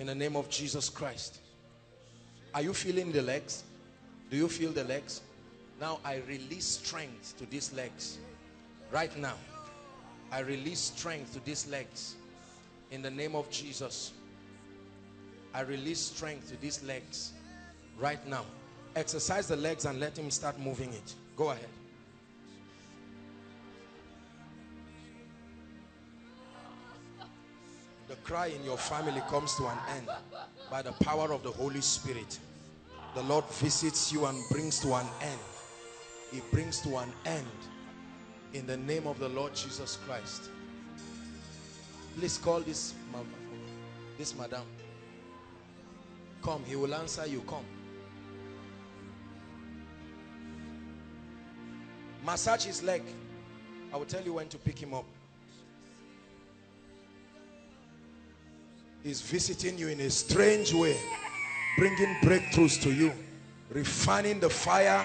In the name of Jesus Christ. Are you feeling the legs? Do you feel the legs? Now I release strength to these legs. Right now. I release strength to these legs in the name of Jesus. I release strength to these legs right now. Exercise the legs and let him start moving it. Go ahead. The cry in your family comes to an end by the power of the Holy Spirit. The Lord visits you and brings to an end. He brings to an end. In the name of the Lord Jesus Christ. Please call this mama, this madam. Come, he will answer you. Come. Massage his leg. I will tell you when to pick him up. is visiting you in a strange way, bringing breakthroughs to you, refining the fire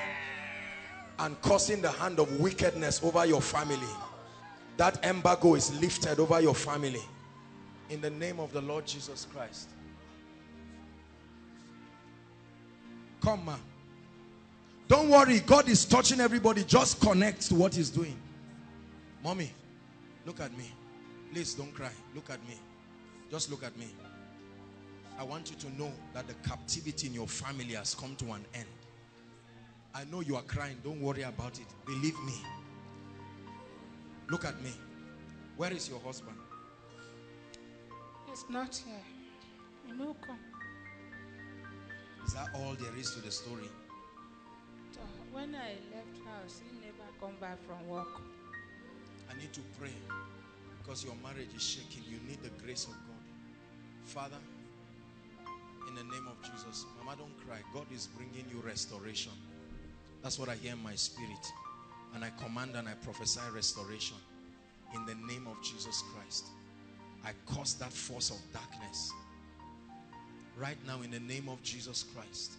and causing the hand of wickedness over your family. That embargo is lifted over your family in the name of the Lord Jesus Christ. Come, ma. Don't worry, God is touching everybody. Just connect to what he's doing. Mommy, look at me. Please don't cry. Look at me. Just look at me. I want you to know that the captivity in your family has come to an end. I know you are crying. Don't worry about it. Believe me. Look at me. Where is your husband? He's not here. He will come. Is that all there is to the story? When I left house, he never come back from work. I need to pray because your marriage is shaking. You need the grace of God. Father, in the name of Jesus, Mama, don't cry. God is bringing you restoration. That's what I hear in my spirit. And I command and I prophesy restoration in the name of Jesus Christ. I curse that force of darkness right now in the name of Jesus Christ.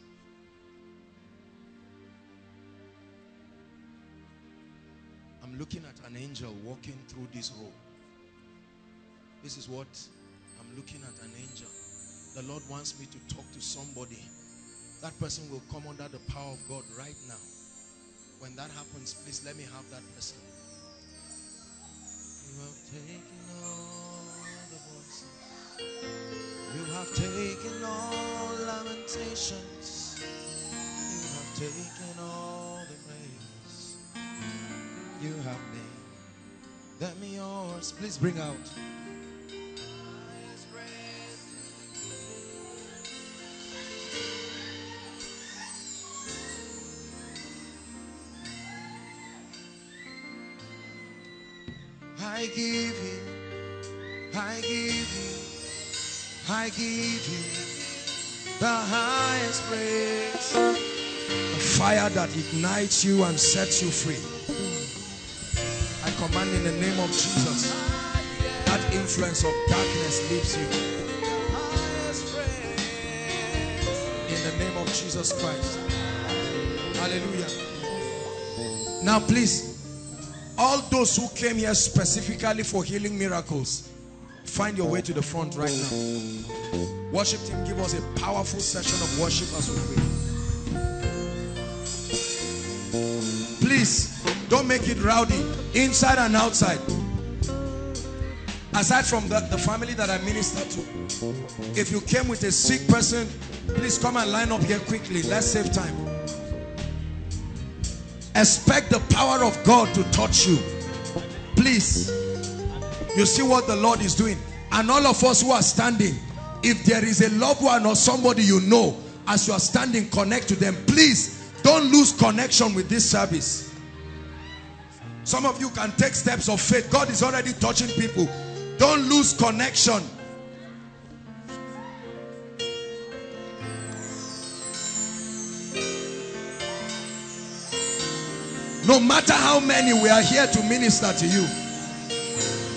I'm looking at an angel walking through this road. This is what I'm looking at, an angel. The Lord wants me to talk to somebody. That person will come under the power of God right now. When that happens, please let me have that person. You have taken all the voices. You have taken all lamentations. You have taken all the praise. You have made them yours. Please bring out. I give you, I give you, I give you the highest praise. The fire that ignites you and sets you free. I command in the name of Jesus, that influence of darkness leaves you. In the name of Jesus Christ. Hallelujah. Now please, all those who came here specifically for healing miracles, find your way to the front right now. Worship team, give us a powerful session of worship as we pray. Please, don't make it rowdy, inside and outside. Aside from the, the family that I minister to, if you came with a sick person, please come and line up here quickly. Let's save time. Expect the power of God to touch you. Please. You see what the Lord is doing. And all of us who are standing, if there is a loved one or somebody you know, as you are standing, connect to them. Please, don't lose connection with this service. Some of you can take steps of faith. God is already touching people. Don't lose connection. No matter how many, we are here to minister to you.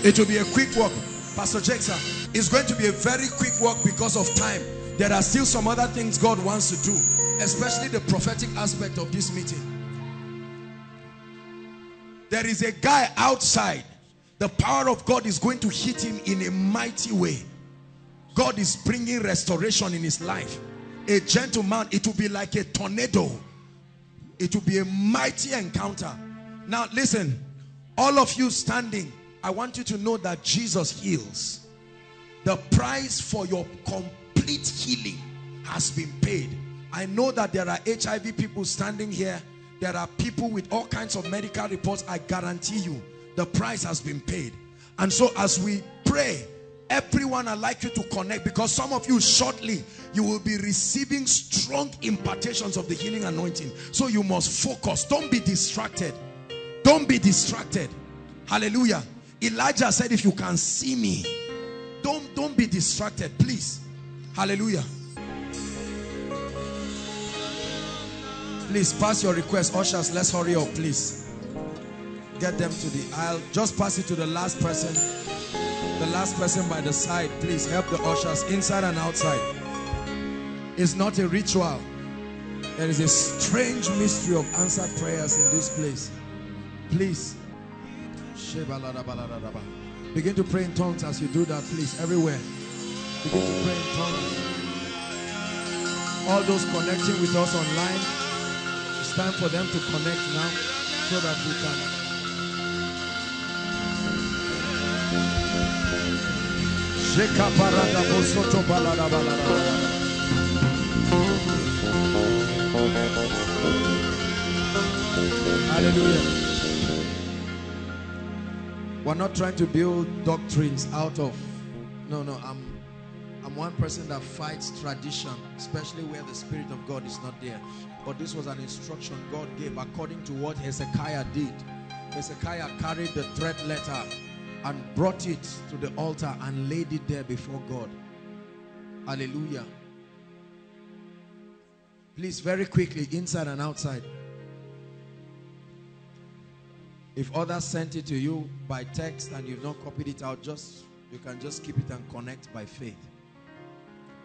It will be a quick walk. Pastor Jexa, it's going to be a very quick walk because of time. There are still some other things God wants to do, especially the prophetic aspect of this meeting. There is a guy outside. The power of God is going to hit him in a mighty way. God is bringing restoration in his life. A gentleman, it will be like a tornado. It will be a mighty encounter. Now listen, all of you standing, I want you to know that Jesus heals. The price for your complete healing has been paid. I know that there are H I V people standing here. There are people with all kinds of medical reports. I guarantee you, the price has been paid. And so as we pray, everyone, I'd like you to connect, because some of you shortly, you will be receiving strong impartations of the healing anointing. So you must focus. Don't be distracted. Don't be distracted. Hallelujah. Elijah said, if you can see me, don't, don't be distracted, please. Hallelujah. Please pass your request. Ushers, let's hurry up, please. Get them to the aisle. Just pass it to the last person. The last person by the side, please help the ushers inside and outside. It's not a ritual. There is a strange mystery of answered prayers in this place. Please. Begin to pray in tongues as you do that, please. Everywhere. Begin to pray in tongues. All those connecting with us online, it's time for them to connect now so that we can... Hallelujah. We're not trying to build doctrines out of no no I'm I'm one person that fights tradition, especially where the Spirit of God is not there. But this was an instruction God gave according to what Hezekiah did. Hezekiah carried the threat letter and brought it to the altar and laid it there before God. Hallelujah. Please, very quickly, inside and outside. If others sent it to you by text and you've not copied it out, just you can just keep it and connect by faith.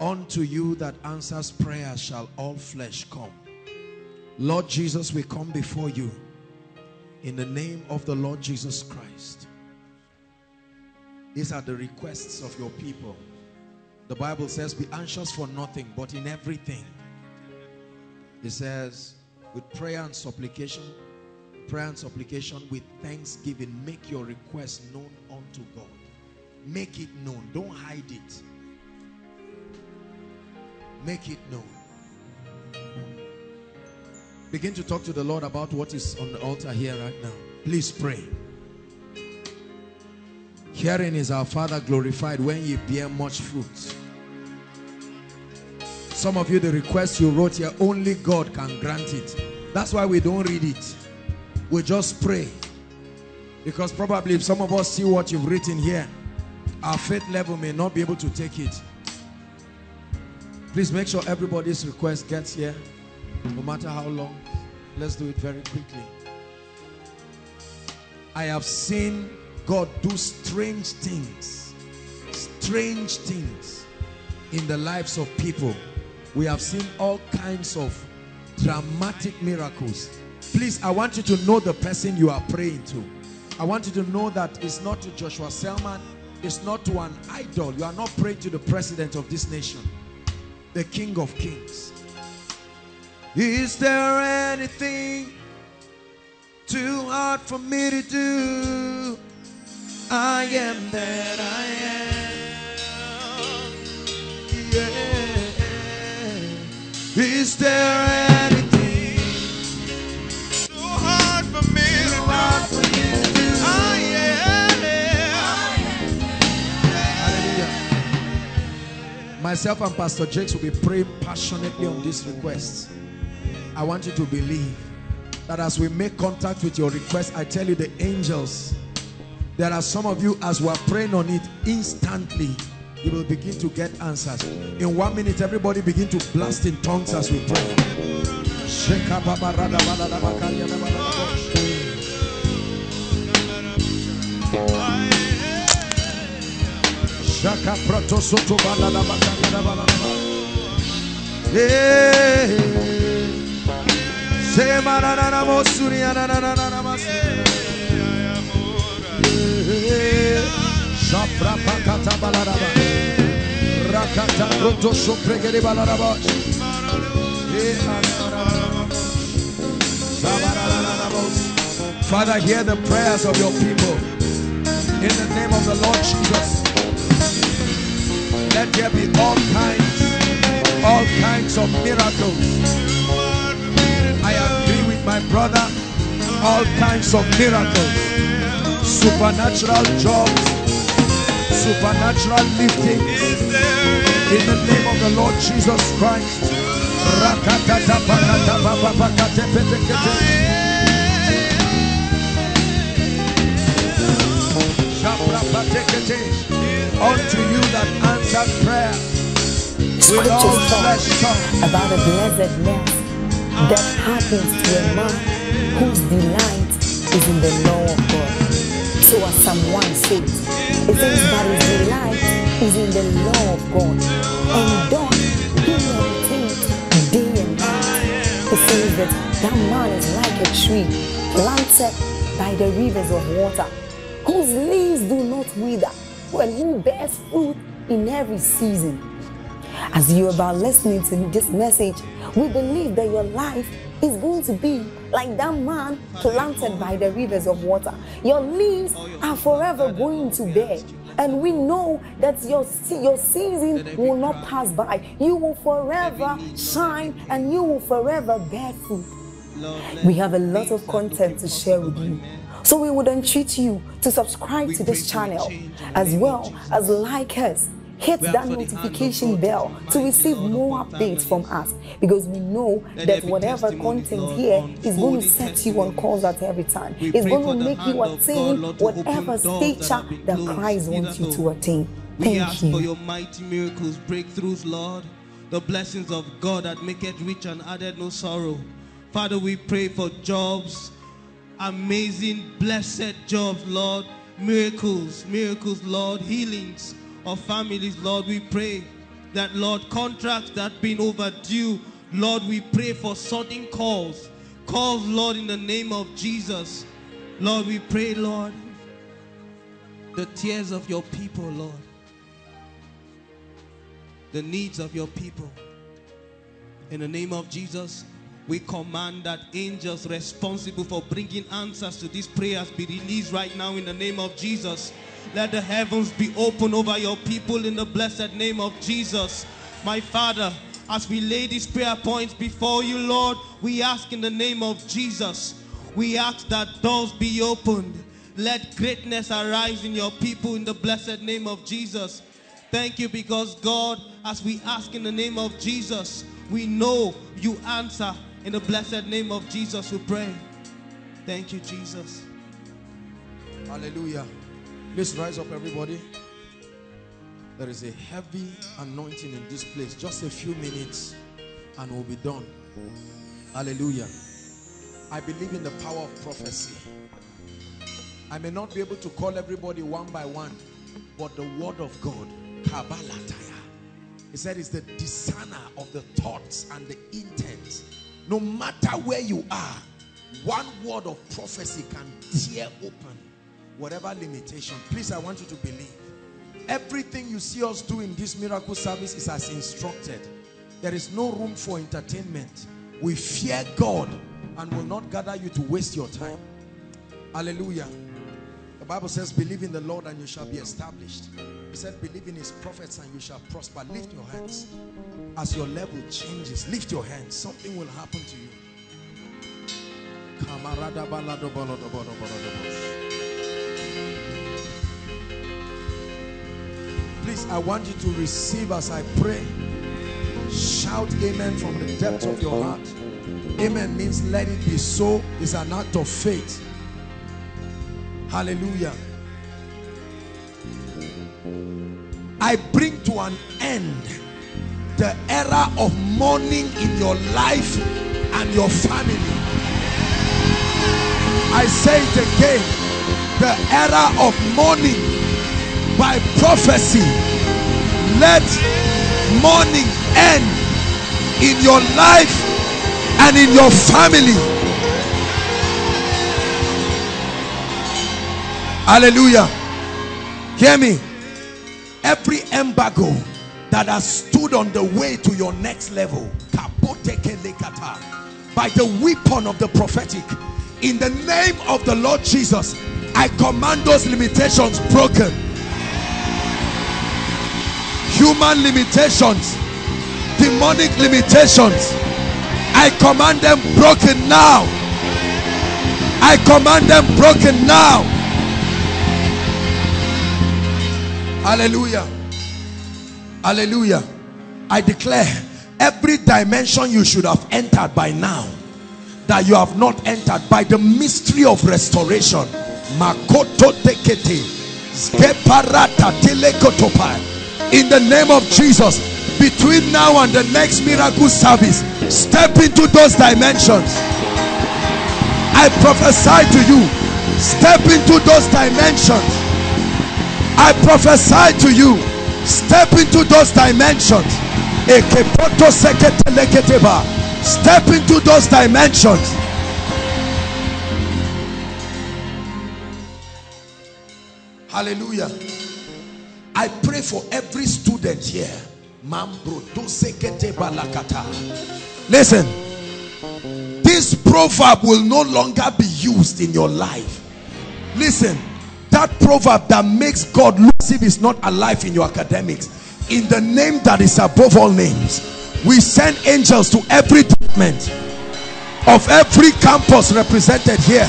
Unto you that answers prayer shall all flesh come. Lord Jesus, we come before you in the name of the Lord Jesus Christ. These are the requests of your people. The Bible says, be anxious for nothing, but in everything. It says, with prayer and supplication, prayer and supplication with thanksgiving, make your request known unto God. Make it known. Don't hide it. Make it known. Begin to talk to the Lord about what is on the altar here right now. Please pray. Herein is our Father glorified, when ye bear much fruit. Some of you, the request you wrote here, only God can grant it. That's why we don't read it. We just pray. Because probably if some of us see what you've written here, our faith level may not be able to take it. Please make sure everybody's request gets here, no matter how long. Let's do it very quickly. I have seen God do strange things, strange things in the lives of people. We have seen all kinds of dramatic miracles. Please, I want you to know the person you are praying to. I want you to know that it's not to Joshua Selman, it's not to an idol. You are not praying to the president of this nation, the King of Kings. Is there anything too hard for me to do? I am that I am. Yeah. Is there anything too hard for me to do? I am. Hallelujah. Myself and Pastor Jakes will be praying passionately on this request. I want you to believe that as we make contact with your request, I tell you the angels. There are some of you, as we are praying on it, instantly you will begin to get answers. In one minute, everybody begin to blast in tongues as we pray. Yeah. Father, hear the prayers of your people in the name of the Lord Jesus. Let there be all kinds, all kinds of miracles. I agree with my brother, all kinds of miracles, supernatural jobs, supernatural liftings in the name of the Lord Jesus Christ. Unto you that answered prayer, with all flesh come. About a blessedness that happens to a man whose delight is in the law of God. So as Psalm one says, it says that his delight is in the law of God, and doth he meditate day and night. It says that that man is like a tree planted by the rivers of water, whose leaves do not wither, and who bears fruit in every season. As you are about listening to this message, we believe that your life is going to be like that man planted by the rivers of water. Your leaves are forever going to bear, and we know that your, your season will not pass by. You will forever shine, and you will forever bear fruit. We have a lot of content to share with you, so we would entreat you to subscribe to this channel, as well as like us. Hit that notification bell to receive more updates from us, because we know that whatever content here is going to set you on course at every time. It's going to make you attain whatever stature that Christ wants you to attain. Thank you. We ask for your mighty miracles, breakthroughs, Lord, the blessings of God that make it rich and added no sorrow. Father, we pray for Job's amazing, blessed Job's, Lord, miracles, miracles, Lord, healings of families, Lord. We pray that, Lord, contracts that have been overdue, Lord, we pray for sudden calls. Calls, Lord, in the name of Jesus. Lord, we pray, Lord, the tears of your people, Lord, the needs of your people. In the name of Jesus, we command that angels responsible for bringing answers to these prayers be released right now in the name of Jesus. Let the heavens be open over your people in the blessed name of Jesus. My Father, as we lay these prayer points before you, Lord, we ask in the name of Jesus. We ask that doors be opened. Let greatness arise in your people in the blessed name of Jesus. Thank you, because God, as we ask in the name of Jesus, we know you answer. In the blessed name of Jesus we pray. Thank you, Jesus. Hallelujah. Please rise up, everybody. There is a heavy anointing in this place. Just a few minutes and we'll be done. Hallelujah. I believe in the power of prophecy. I may not be able to call everybody one by one, but the word of God, Kabbalataya, he said, is the discerner of the thoughts and the intent. No matter where you are, one word of prophecy can tear open whatever limitation. Please, I want you to believe. Everything you see us do in this miracle service is as instructed. There is no room for entertainment. We fear God and will not gather you to waste your time. Hallelujah. The Bible says, believe in the Lord and you shall be established. He said, believe in his prophets and you shall prosper. Lift your hands. As your level changes, lift your hands. Something will happen to you. Please, I want you to receive as I pray. Shout amen from the depth of your heart. Amen means let it be so. It's an act of faith. Hallelujah. I bring to an end the era of mourning in your life and your family. I say it again, the era of mourning. By prophecy, let mourning end in your life and in your family. Hallelujah. Hear me. Every embargo that has stood on the way to your next level, by the weapon of the prophetic, in the name of the Lord Jesus, I command those limitations broken. Human limitations, demonic limitations, I command them broken now. I command them broken now. Hallelujah. Hallelujah. I declare every dimension you should have entered by now that you have not entered, by the mystery of restoration, in the name of Jesus, between now and the next miracle service, step into those dimensions. I prophesy to you, Step into those dimensions. I prophesy to you, step into those dimensions. Step into those dimensions. Hallelujah. I pray for every student here. Listen, this proverb will no longer be used in your life. Listen, that proverb that makes God look as if it's not alive in your academics. In the name that is above all names, we send angels to every department of every campus represented here.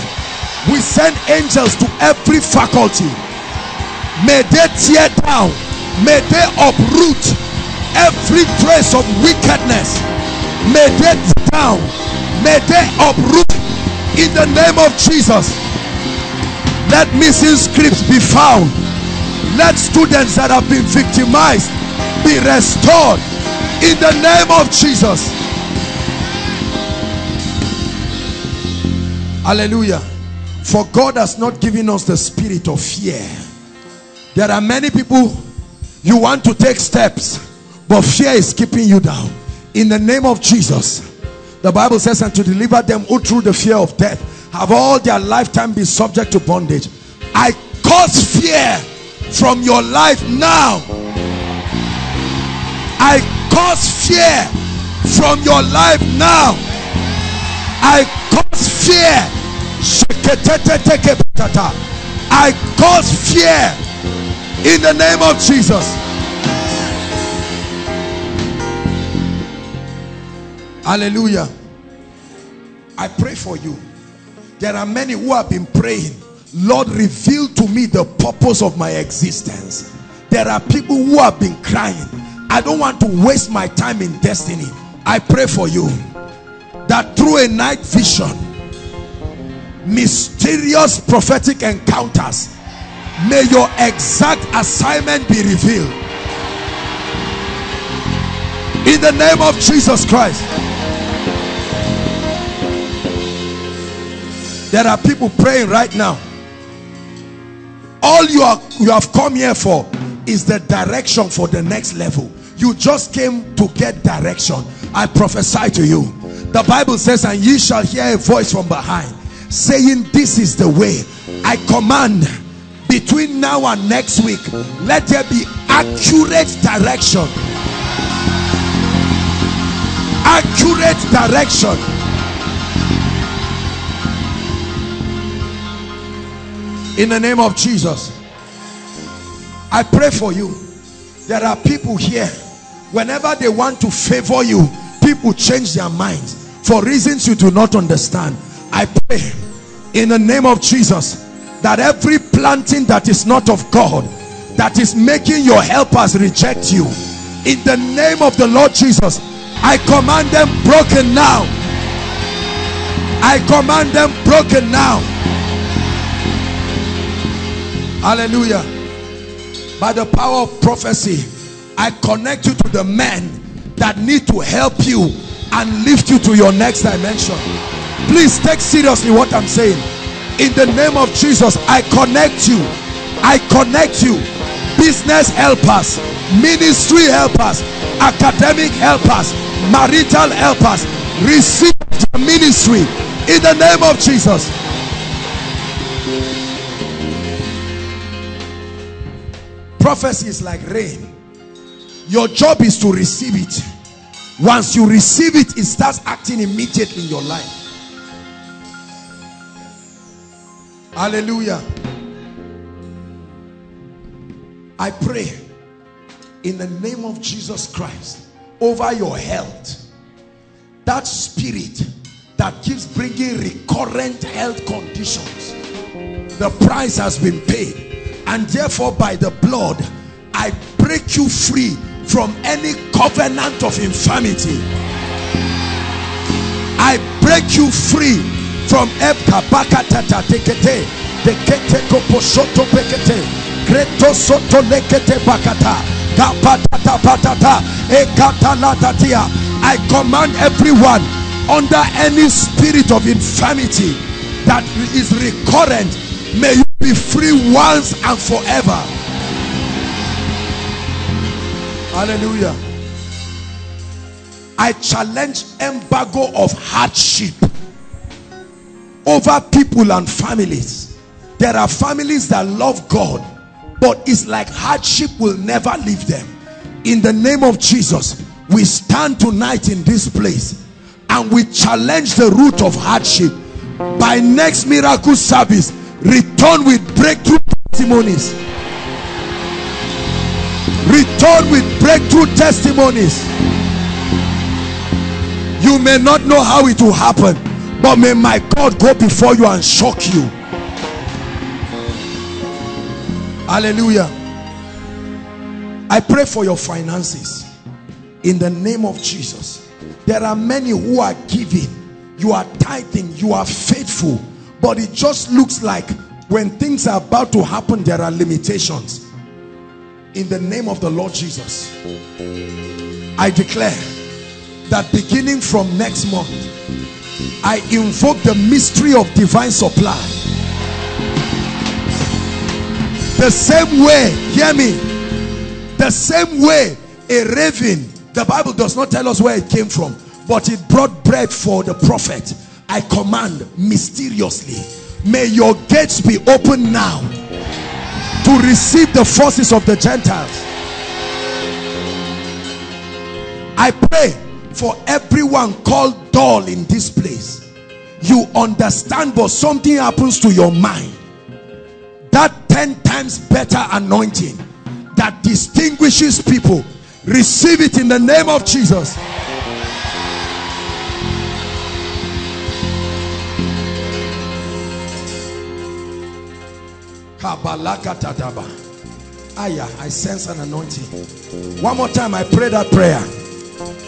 We send angels to every faculty. May they tear down, may they uproot every trace of wickedness. May they tear down, may they uproot in the name of Jesus. Let missing scripts be found. Let students that have been victimized be restored in the name of Jesus. Hallelujah. For God has not given us the spirit of fear. There are many people, you want to take steps, but fear is keeping you down. In the name of Jesus, the Bible says, and to deliver them who through the fear of death have all their lifetime been subject to bondage. I cause fear from your life now. I cause fear from your life now. I cause fear. I cause fear in the name of Jesus. Hallelujah. I pray for you. There are many who have been praying, Lord, reveal to me the purpose of my existence. There are people who have been crying, I don't want to waste my time in destiny. I pray for you that through a night vision, mysterious prophetic encounters, may your exact assignment be revealed. In the name of Jesus Christ. There are people praying right now. All you are you have come here for is the direction for the next level. You just came to get direction. I prophesy to you. The Bible says, and ye shall hear a voice from behind saying, this is the way. I command, between now and next week, let there be accurate direction. Accurate direction. In the name of Jesus, I pray for you. There are people here, whenever they want to favor you, people change their minds for reasons you do not understand. I pray in the name of Jesus that every planting that is not of God, that is making your helpers reject you, in the name of the Lord Jesus, I command them broken now. I command them broken now. Hallelujah. By the power of prophecy, I connect you to the men that need to help you and lift you to your next dimension. Please take seriously what I'm saying. In the name of Jesus, I connect you. I connect you. Business helpers, ministry helpers, academic helpers, marital helpers, receive the ministry in the name of Jesus. Prophecy is like rain. Your job is to receive it. Once you receive it, it starts acting immediately in your life. Hallelujah. I pray in the name of Jesus Christ over your health, that spirit that keeps bringing recurrent health conditions, the price has been paid. And therefore, by the blood, I break you free from any covenant of infirmity. I break you free from I command everyone under any spirit of infirmity that is recurrent May you be free once and forever. Hallelujah. I challenge embargo of hardship over people and families. There are families that love God, but it's like hardship will never leave them. In the name of Jesus, we stand tonight in this place and we challenge the root of hardship. By next miracle service, return with breakthrough testimonies. Return with breakthrough testimonies. You may not know how it will happen, but may my God go before you and shock you. Hallelujah. I pray for your finances in the name of Jesus. There are many who are giving, you are tithing, you are faithful, but it just looks like when things are about to happen, there are limitations. In the name of the Lord Jesus, I declare that beginning from next month, I invoke the mystery of divine supply. The same way, hear me, the same way a raven, the Bible does not tell us where it came from, but it brought bread for the prophet. I command mysteriously, may your gates be open now to receive the forces of the Gentiles. I pray for everyone called dull in this place. You understand, but something happens to your mind. That ten times better anointing that distinguishes people, receive it in the name of Jesus. I sense an anointing. One more time, I pray that prayer.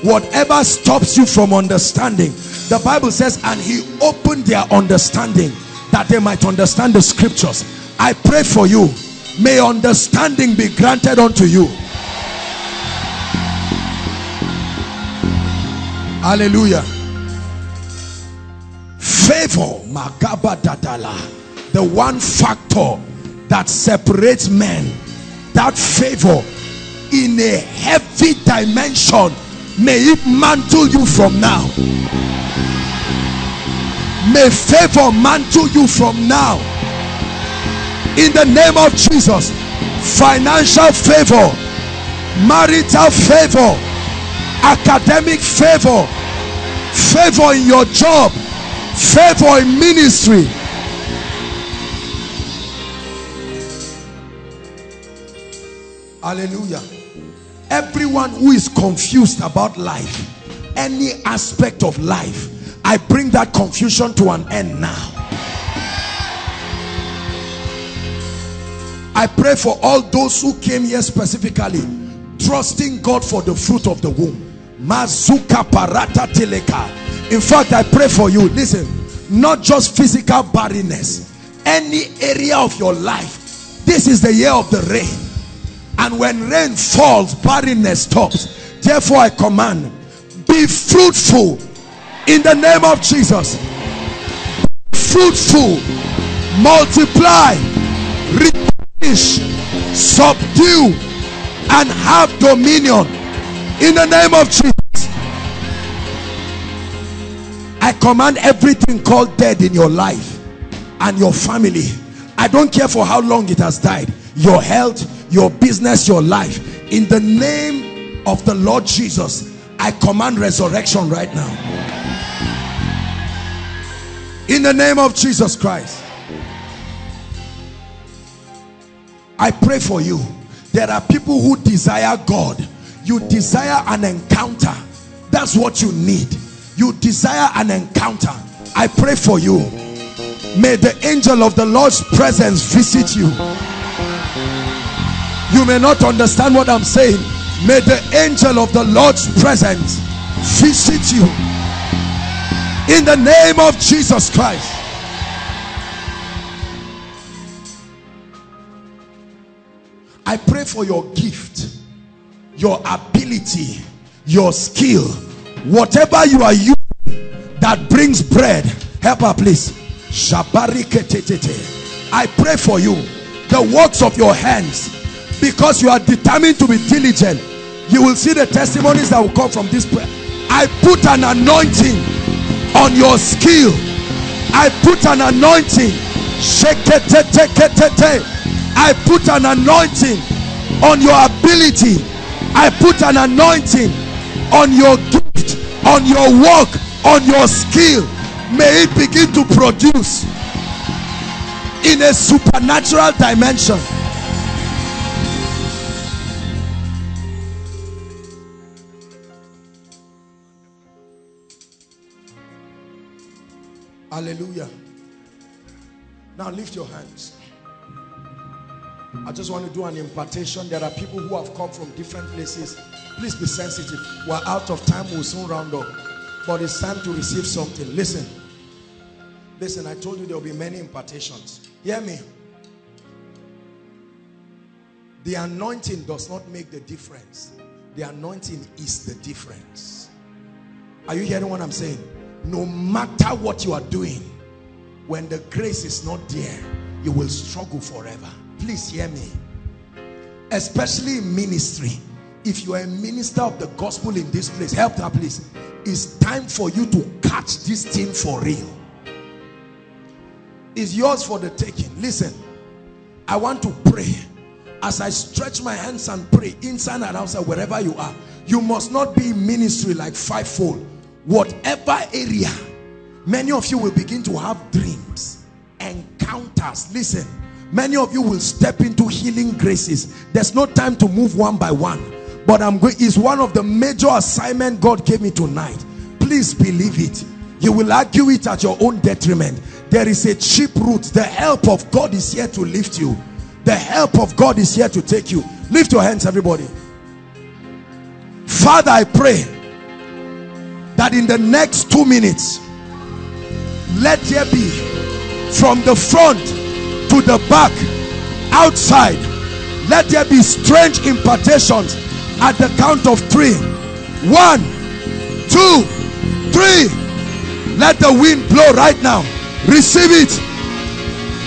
Whatever stops you from understanding, the Bible says, and he opened their understanding that they might understand the scriptures. I pray for you, may understanding be granted unto you. Hallelujah. Favor, Magaba Dadala, the one factor that separates men, that favor in a heavy dimension, may it mantle you from now. May favor mantle you from now in the name of Jesus. Financial favor, marital favor, academic favor, favor in your job, favor in ministry. Hallelujah. Everyone who is confused about life, any aspect of life, I bring that confusion to an end now. I pray for all those who came here specifically trusting God for the fruit of the womb. Mazuka parata teleka. In fact, I pray for you, listen, not just physical barrenness, any area of your life. This is the year of the rain. And when rain falls, barrenness stops. Therefore, I command, be fruitful in the name of Jesus. Be fruitful, multiply, replenish, subdue, and have dominion in the name of Jesus. I command everything called dead in your life and your family. I don't care for how long it has died. Your health, your business, your life, in the name of the Lord Jesus, I command resurrection right now in the name of Jesus Christ. I pray for you. There are people who desire God. You desire an encounter. That's what you need. You desire an encounter. I pray for you, may the angel of the Lord's presence visit you. You may not understand what I'm saying. May the angel of the Lord's presence visit you in the name of Jesus Christ. I pray for your gift, your ability, your skill, whatever you are using that brings bread. Help her, please. I pray for you, the works of your hands, because you are determined to be diligent, you will see the testimonies that will come from this prayer. I put an anointing on your skill. I put an anointing. I put an anointing on your ability. I put an anointing on your gift, on your work, on your skill. May it begin to produce in a supernatural dimension. Hallelujah. Now lift your hands. I just want to do an impartation. There are people who have come from different places. Please be sensitive. We're out of time. We'll soon round up. But it's time to receive something. Listen. Listen, I told you there will be many impartations. Hear me. The anointing does not make the difference. The anointing is the difference. Are you hearing what I'm saying? No matter what you are doing, when the grace is not there, you will struggle forever. Please hear me. Especially in ministry. If you are a minister of the gospel in this place, help that please. It's time for you to catch this thing for real. It's yours for the taking. Listen, I want to pray. As I stretch my hands and pray, inside and outside, wherever you are, you must not be in ministry like fivefold. Whatever area, many of you will begin to have dreams, encounters. Listen, many of you will step into healing graces. There's no time to move one by one, but I'm going, it's one of the major assignments God gave me tonight. Please believe it. You will argue it at your own detriment. There is a cheap route. The help of God is here to lift you. The help of God is here to take you. Lift your hands, everybody. Father, I pray that in the next two minutes, let there be from the front to the back, outside, let there be strange impartations at the count of three. One, two, three. Let the wind blow right now. Receive it.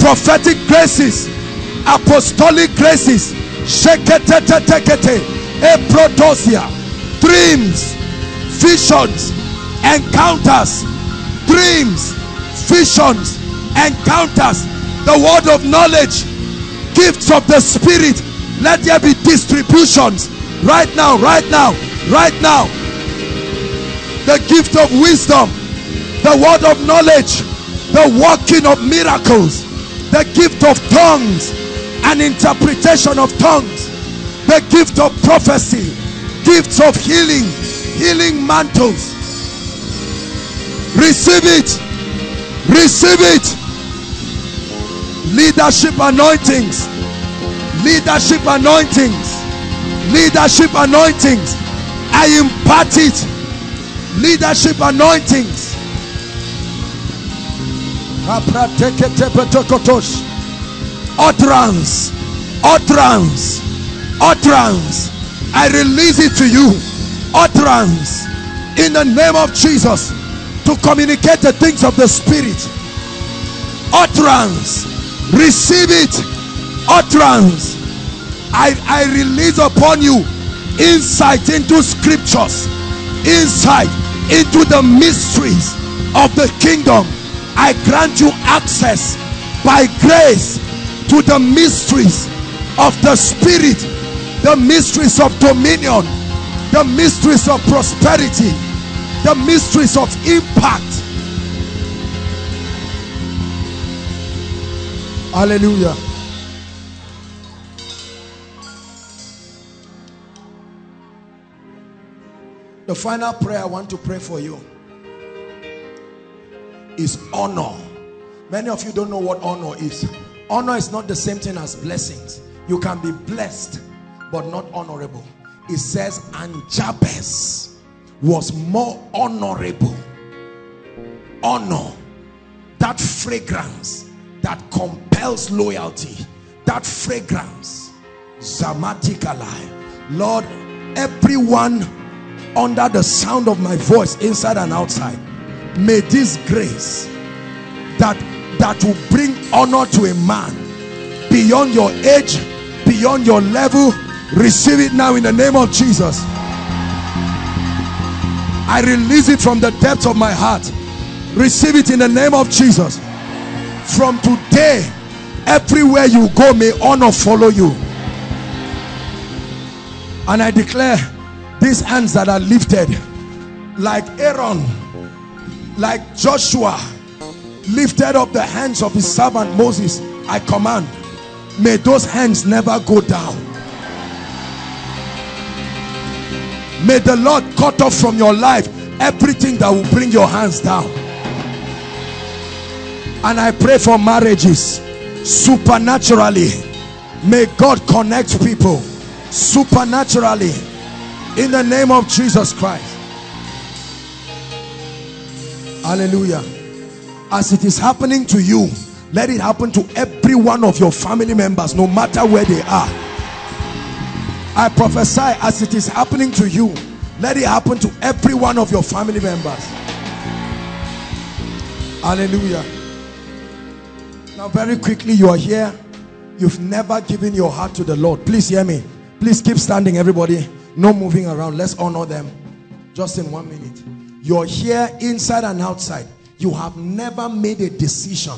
Prophetic graces, apostolic graces, eprodosia, dreams, visions, encounters, dreams, visions, encounters, the word of knowledge, gifts of the Spirit. Let there be distributions right now, right now, right now. The gift of wisdom, the word of knowledge, the working of miracles, the gift of tongues, an interpretation of tongues, the gift of prophecy, gifts of healing, healing mantles. Receive it. Receive it. Leadership anointings. Leadership anointings. Leadership anointings. I impart it. Leadership anointings. Utterance. Utterance. Utterance. I release it to you. Utterance. In the name of Jesus. To communicate the things of the Spirit. Utterance. Receive it. Utterance. I, I release upon you insight into scriptures, insight into the mysteries of the kingdom. I grant you access by grace to the mysteries of the Spirit, the mysteries of dominion, the mysteries of prosperity, the mysteries of impact. Hallelujah. The final prayer I want to pray for you is honor. Many of you don't know what honor is. Honor is not the same thing as blessings. You can be blessed but not honorable. It says, and Jabez was more honorable. Honor, that fragrance that compels loyalty, that fragrance. Zamatikali. Lord, everyone under the sound of my voice, inside and outside, may this grace that that will bring honor to a man beyond your age, beyond your level. Receive it now in the name of Jesus. I release it from the depths of my heart. Receive it in the name of Jesus. From today, everywhere you go, may honor follow you. And I declare, these hands that are lifted, like Aaron, like Joshua lifted up the hands of his servant Moses, I command, may those hands never go down. May the Lord cut off from your life everything that will bring your hands down. And I pray for marriages supernaturally. May God connect people supernaturally in the name of Jesus Christ. Hallelujah. As it is happening to you, let it happen to every one of your family members, no matter where they are. I prophesy, as it is happening to you, let it happen to every one of your family members. Hallelujah. Now, very quickly, you are here, you've never given your heart to the Lord. Please hear me. Please keep standing, everybody. No moving around. Let's honor them. Just in one minute. You're here, inside and outside. You have never made a decision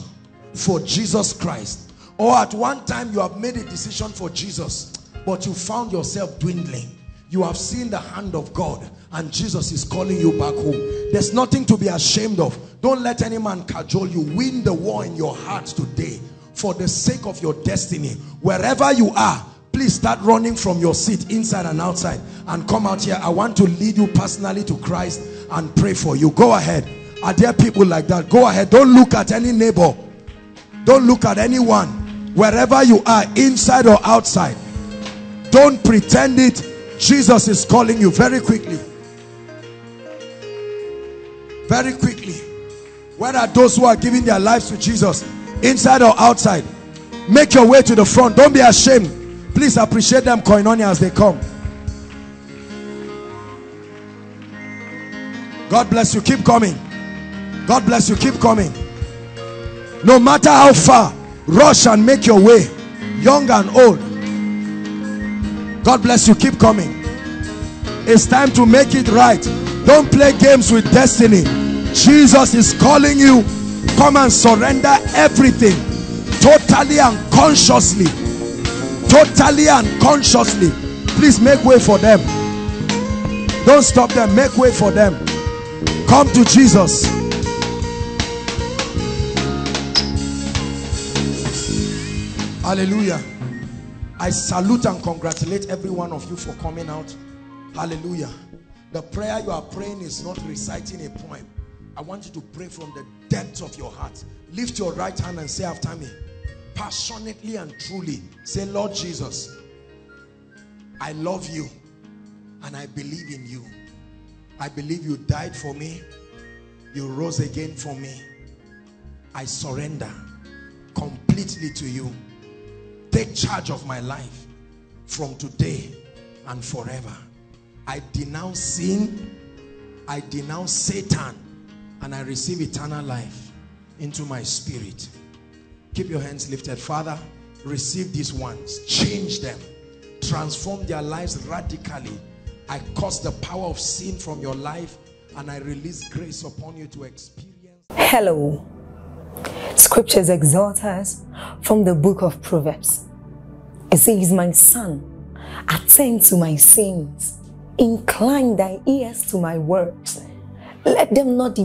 for Jesus Christ. Or at one time you have made a decision for Jesus, but you found yourself dwindling. You have seen the hand of God, and Jesus is calling you back home. There's nothing to be ashamed of. Don't let any man cajole you. Win the war in your heart today for the sake of your destiny. Wherever you are, please start running from your seat, inside and outside, and come out here. I want to lead you personally to Christ and pray for you. Go ahead. Are there people like that? Go ahead. Don't look at any neighbor. Don't look at anyone. Wherever you are, inside or outside, don't pretend it. Jesus is calling you. Very quickly. Very quickly. Where are those who are giving their lives to Jesus? Inside or outside? Make your way to the front. Don't be ashamed. Please appreciate them, Koinonia, as they come. God bless you. Keep coming. God bless you. Keep coming. No matter how far, rush and make your way. Young and old. God bless you. Keep coming. It's time to make it right. Don't play games with destiny. Jesus is calling you. Come and surrender everything. Totally and consciously. Totally and consciously. Please make way for them. Don't stop them. Make way for them. Come to Jesus. Hallelujah. I salute and congratulate every one of you for coming out. Hallelujah. The prayer you are praying is not reciting a poem. I want you to pray from the depths of your heart. Lift your right hand and say after me. Passionately and truly say, Lord Jesus, I love you and I believe in you. I believe you died for me, you rose again for me. I surrender completely to you. Take charge of my life from today and forever. I denounce sin, I denounce Satan, and I receive eternal life into my spirit. Keep your hands lifted. Father, receive these ones. Change them. Transform their lives radically. I cause the power of sin from your life, and I release grace upon you to experience. Hello. Scriptures exhort us from the book of Proverbs. It says, my son, attend to my sins. Incline thy ears to my words. Let them not depart